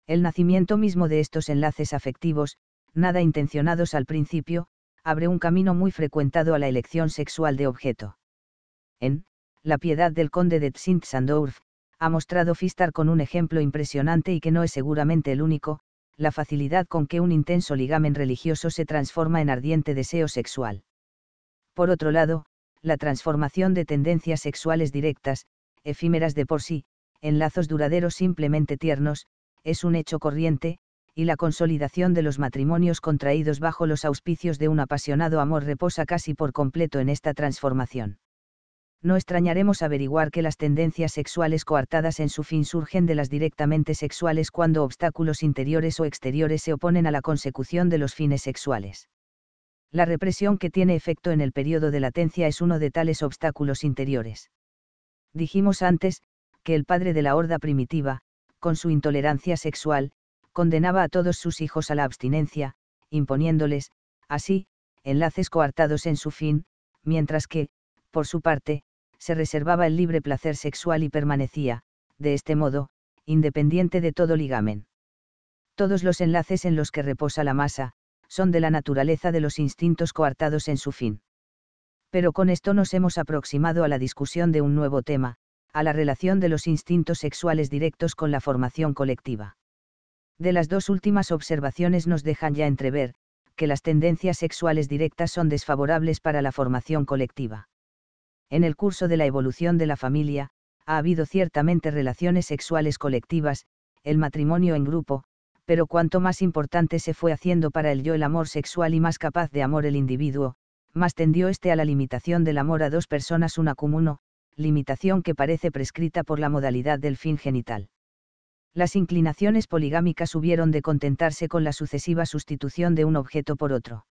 El nacimiento mismo de estos enlaces afectivos, nada intencionados al principio, abre un camino muy frecuentado a la elección sexual de objeto. En La piedad del conde de Tzintz-Sandorf, ha mostrado Fistar con un ejemplo impresionante, y que no es seguramente el único, la facilidad con que un intenso ligamen religioso se transforma en ardiente deseo sexual. Por otro lado, la transformación de tendencias sexuales directas, efímeras de por sí, en lazos duraderos simplemente tiernos, es un hecho corriente, y la consolidación de los matrimonios contraídos bajo los auspicios de un apasionado amor reposa casi por completo en esta transformación. No extrañaremos averiguar que las tendencias sexuales coartadas en su fin surgen de las directamente sexuales cuando obstáculos interiores o exteriores se oponen a la consecución de los fines sexuales. La represión que tiene efecto en el periodo de latencia es uno de tales obstáculos interiores. Dijimos antes que el padre de la horda primitiva, con su intolerancia sexual, condenaba a todos sus hijos a la abstinencia, imponiéndoles, así, enlaces coartados en su fin, mientras que, por su parte, se reservaba el libre placer sexual y permanecía, de este modo, independiente de todo ligamen. Todos los enlaces en los que reposa la masa, son de la naturaleza de los instintos coartados en su fin. Pero con esto nos hemos aproximado a la discusión de un nuevo tema, a la relación de los instintos sexuales directos con la formación colectiva. De las dos últimas observaciones nos dejan ya entrever que las tendencias sexuales directas son desfavorables para la formación colectiva. En el curso de la evolución de la familia, ha habido ciertamente relaciones sexuales colectivas, el matrimonio en grupo, pero cuanto más importante se fue haciendo para el yo el amor sexual y más capaz de amor el individuo, más tendió este a la limitación del amor a dos personas una comuno, limitación que parece prescrita por la modalidad del fin genital. Las inclinaciones poligámicas hubieron de contentarse con la sucesiva sustitución de un objeto por otro.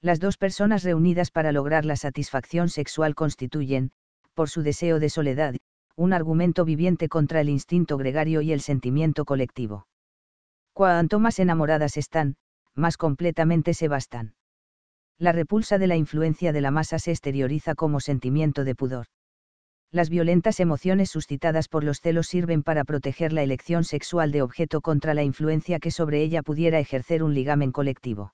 Las dos personas reunidas para lograr la satisfacción sexual constituyen, por su deseo de soledad, un argumento viviente contra el instinto gregario y el sentimiento colectivo. Cuanto más enamoradas están, más completamente se bastan. la repulsa de la influencia de la masa se exterioriza como sentimiento de pudor. Las violentas emociones suscitadas por los celos sirven para proteger la elección sexual de objeto contra la influencia que sobre ella pudiera ejercer un ligamen colectivo.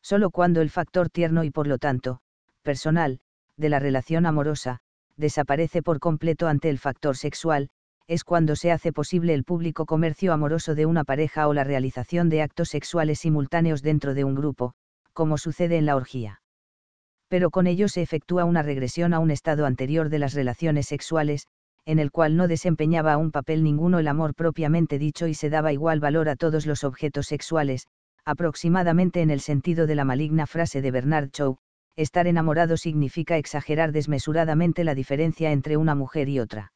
Solo cuando el factor tierno y por lo tanto, personal, de la relación amorosa, desaparece por completo ante el factor sexual, es cuando se hace posible el público comercio amoroso de una pareja o la realización de actos sexuales simultáneos dentro de un grupo, como sucede en la orgía. Pero con ello se efectúa una regresión a un estado anterior de las relaciones sexuales, en el cual no desempeñaba un papel ninguno el amor propiamente dicho y se daba igual valor a todos los objetos sexuales, aproximadamente en el sentido de la maligna frase de Bernard Shaw: estar enamorado significa exagerar desmesuradamente la diferencia entre una mujer y otra.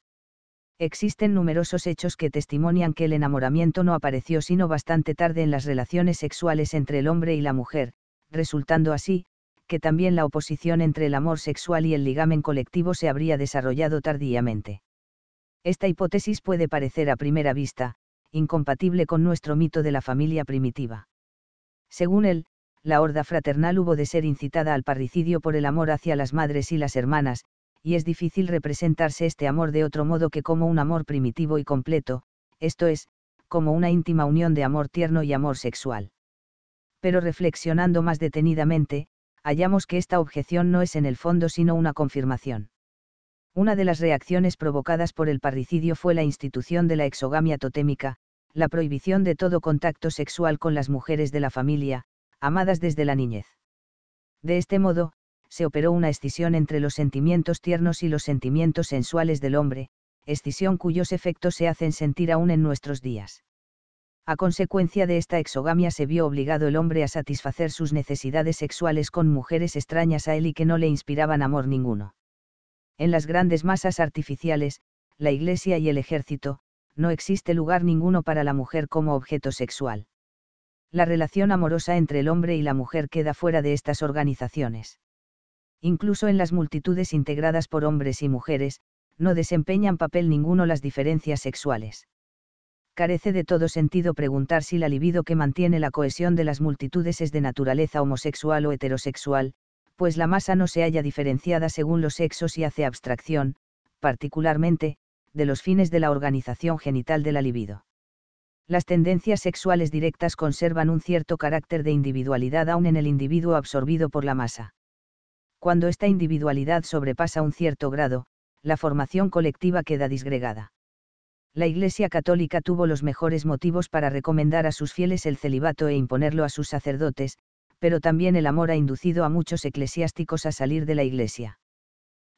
Existen numerosos hechos que testimonian que el enamoramiento no apareció sino bastante tarde en las relaciones sexuales entre el hombre y la mujer, resultando así, que también la oposición entre el amor sexual y el ligamen colectivo se habría desarrollado tardíamente. Esta hipótesis puede parecer a primera vista incompatible con nuestro mito de la familia primitiva. Según él, la horda fraternal hubo de ser incitada al parricidio por el amor hacia las madres y las hermanas, y es difícil representarse este amor de otro modo que como un amor primitivo y completo, esto es, como una íntima unión de amor tierno y amor sexual. Pero reflexionando más detenidamente, hallamos que esta objeción no es en el fondo sino una confirmación. Una de las reacciones provocadas por el parricidio fue la institución de la exogamia totémica, la prohibición de todo contacto sexual con las mujeres de la familia, amadas desde la niñez. De este modo, se operó una escisión entre los sentimientos tiernos y los sentimientos sensuales del hombre, escisión cuyos efectos se hacen sentir aún en nuestros días. A consecuencia de esta exogamia se vio obligado el hombre a satisfacer sus necesidades sexuales con mujeres extrañas a él y que no le inspiraban amor ninguno. En las grandes masas artificiales, la Iglesia y el ejército, no existe lugar ninguno para la mujer como objeto sexual. La relación amorosa entre el hombre y la mujer queda fuera de estas organizaciones. Incluso en las multitudes integradas por hombres y mujeres, no desempeñan papel ninguno las diferencias sexuales. Carece de todo sentido preguntar si la libido que mantiene la cohesión de las multitudes es de naturaleza homosexual o heterosexual, pues la masa no se halla diferenciada según los sexos y hace abstracción, particularmente, de los fines de la organización genital de la libido. Las tendencias sexuales directas conservan un cierto carácter de individualidad aún en el individuo absorbido por la masa. Cuando esta individualidad sobrepasa un cierto grado, la formación colectiva queda disgregada. La Iglesia Católica tuvo los mejores motivos para recomendar a sus fieles el celibato e imponerlo a sus sacerdotes, pero también el amor ha inducido a muchos eclesiásticos a salir de la Iglesia.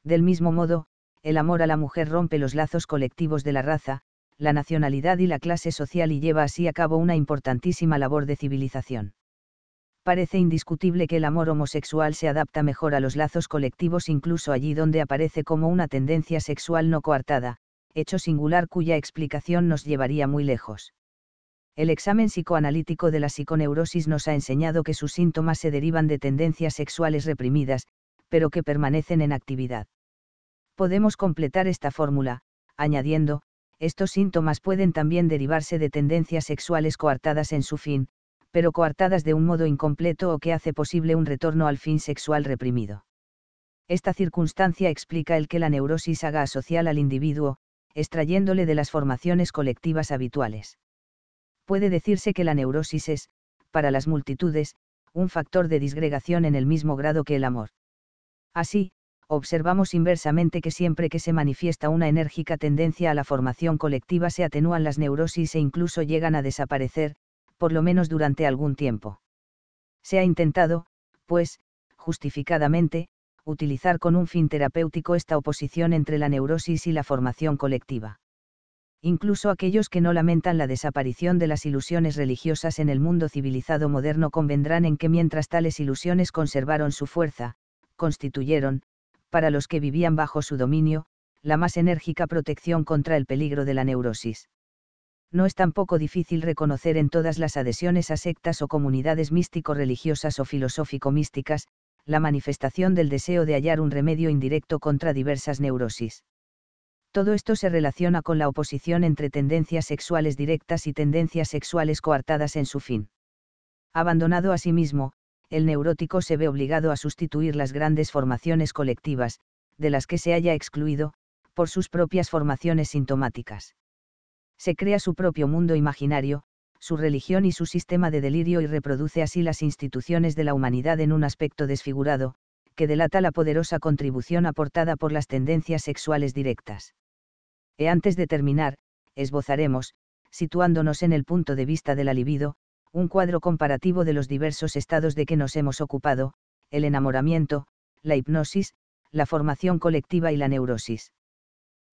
Del mismo modo, el amor a la mujer rompe los lazos colectivos de la raza, la nacionalidad y la clase social y lleva así a cabo una importantísima labor de civilización. Parece indiscutible que el amor homosexual se adapta mejor a los lazos colectivos incluso allí donde aparece como una tendencia sexual no coartada, hecho singular cuya explicación nos llevaría muy lejos. El examen psicoanalítico de la psiconeurosis nos ha enseñado que sus síntomas se derivan de tendencias sexuales reprimidas, pero que permanecen en actividad. Podemos completar esta fórmula, añadiendo, estos síntomas pueden también derivarse de tendencias sexuales coartadas en su fin, pero coartadas de un modo incompleto o que hace posible un retorno al fin sexual reprimido. Esta circunstancia explica el que la neurosis haga asocial al individuo, extrayéndole de las formaciones colectivas habituales. Puede decirse que la neurosis es, para las multitudes, un factor de disgregación en el mismo grado que el amor. Así, observamos inversamente que siempre que se manifiesta una enérgica tendencia a la formación colectiva se atenúan las neurosis e incluso llegan a desaparecer, por lo menos durante algún tiempo. Se ha intentado, pues, justificadamente, utilizar con un fin terapéutico esta oposición entre la neurosis y la formación colectiva. Incluso aquellos que no lamentan la desaparición de las ilusiones religiosas en el mundo civilizado moderno convendrán en que mientras tales ilusiones conservaron su fuerza, constituyeron, para los que vivían bajo su dominio, la más enérgica protección contra el peligro de la neurosis. No es tampoco difícil reconocer en todas las adhesiones a sectas o comunidades místico-religiosas o filosófico-místicas, la manifestación del deseo de hallar un remedio indirecto contra diversas neurosis. Todo esto se relaciona con la oposición entre tendencias sexuales directas y tendencias sexuales coartadas en su fin. Abandonado a sí mismo, el neurótico se ve obligado a sustituir las grandes formaciones colectivas, de las que se haya excluido, por sus propias formaciones sintomáticas. Se crea su propio mundo imaginario, su religión y su sistema de delirio y reproduce así las instituciones de la humanidad en un aspecto desfigurado, que delata la poderosa contribución aportada por las tendencias sexuales directas. E antes de terminar, esbozaremos, situándonos en el punto de vista de la libido, un cuadro comparativo de los diversos estados de que nos hemos ocupado, el enamoramiento, la hipnosis, la formación colectiva y la neurosis.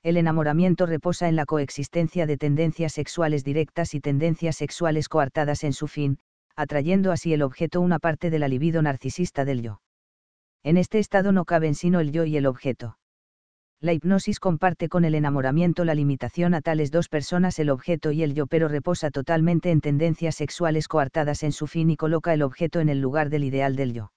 El enamoramiento reposa en la coexistencia de tendencias sexuales directas y tendencias sexuales coartadas en su fin, atrayendo así el objeto una parte de la libido narcisista del yo. En este estado no caben sino el yo y el objeto. La hipnosis comparte con el enamoramiento la limitación a tales dos personas, el objeto y el yo, pero reposa totalmente en tendencias sexuales coartadas en su fin y coloca el objeto en el lugar del ideal del yo.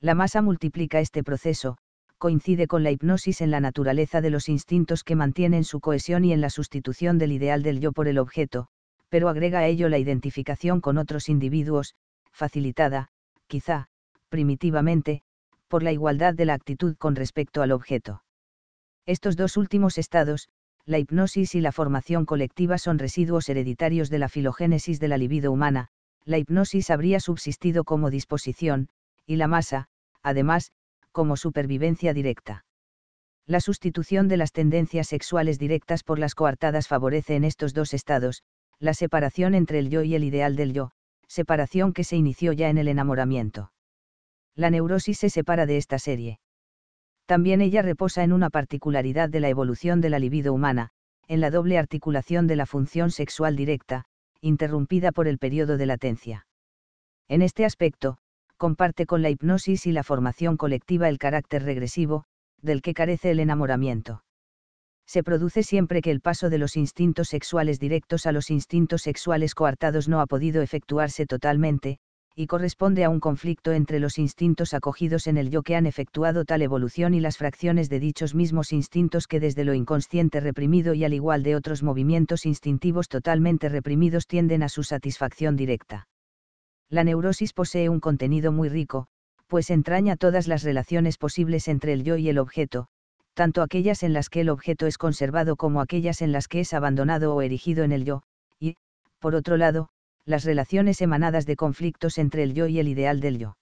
La masa multiplica este proceso, coincide con la hipnosis en la naturaleza de los instintos que mantienen su cohesión y en la sustitución del ideal del yo por el objeto, pero agrega a ello la identificación con otros individuos, facilitada, quizá, primitivamente, por la igualdad de la actitud con respecto al objeto. Estos dos últimos estados, la hipnosis y la formación colectiva, son residuos hereditarios de la filogénesis de la libido humana. La hipnosis habría subsistido como disposición, y la masa, además, como supervivencia directa. La sustitución de las tendencias sexuales directas por las coartadas favorece en estos dos estados la separación entre el yo y el ideal del yo, separación que se inició ya en el enamoramiento. La neurosis se separa de esta serie. También ella reposa en una particularidad de la evolución de la libido humana, en la doble articulación de la función sexual directa, interrumpida por el periodo de latencia. En este aspecto, comparte con la hipnosis y la formación colectiva el carácter regresivo, del que carece el enamoramiento. Se produce siempre que el paso de los instintos sexuales directos a los instintos sexuales coartados no ha podido efectuarse totalmente, y corresponde a un conflicto entre los instintos acogidos en el yo que han efectuado tal evolución y las fracciones de dichos mismos instintos que desde lo inconsciente reprimido y al igual de otros movimientos instintivos totalmente reprimidos tienden a su satisfacción directa. La neurosis posee un contenido muy rico, pues entraña todas las relaciones posibles entre el yo y el objeto, tanto aquellas en las que el objeto es conservado como aquellas en las que es abandonado o erigido en el yo, y, por otro lado, las relaciones emanadas de conflictos entre el yo y el ideal del yo.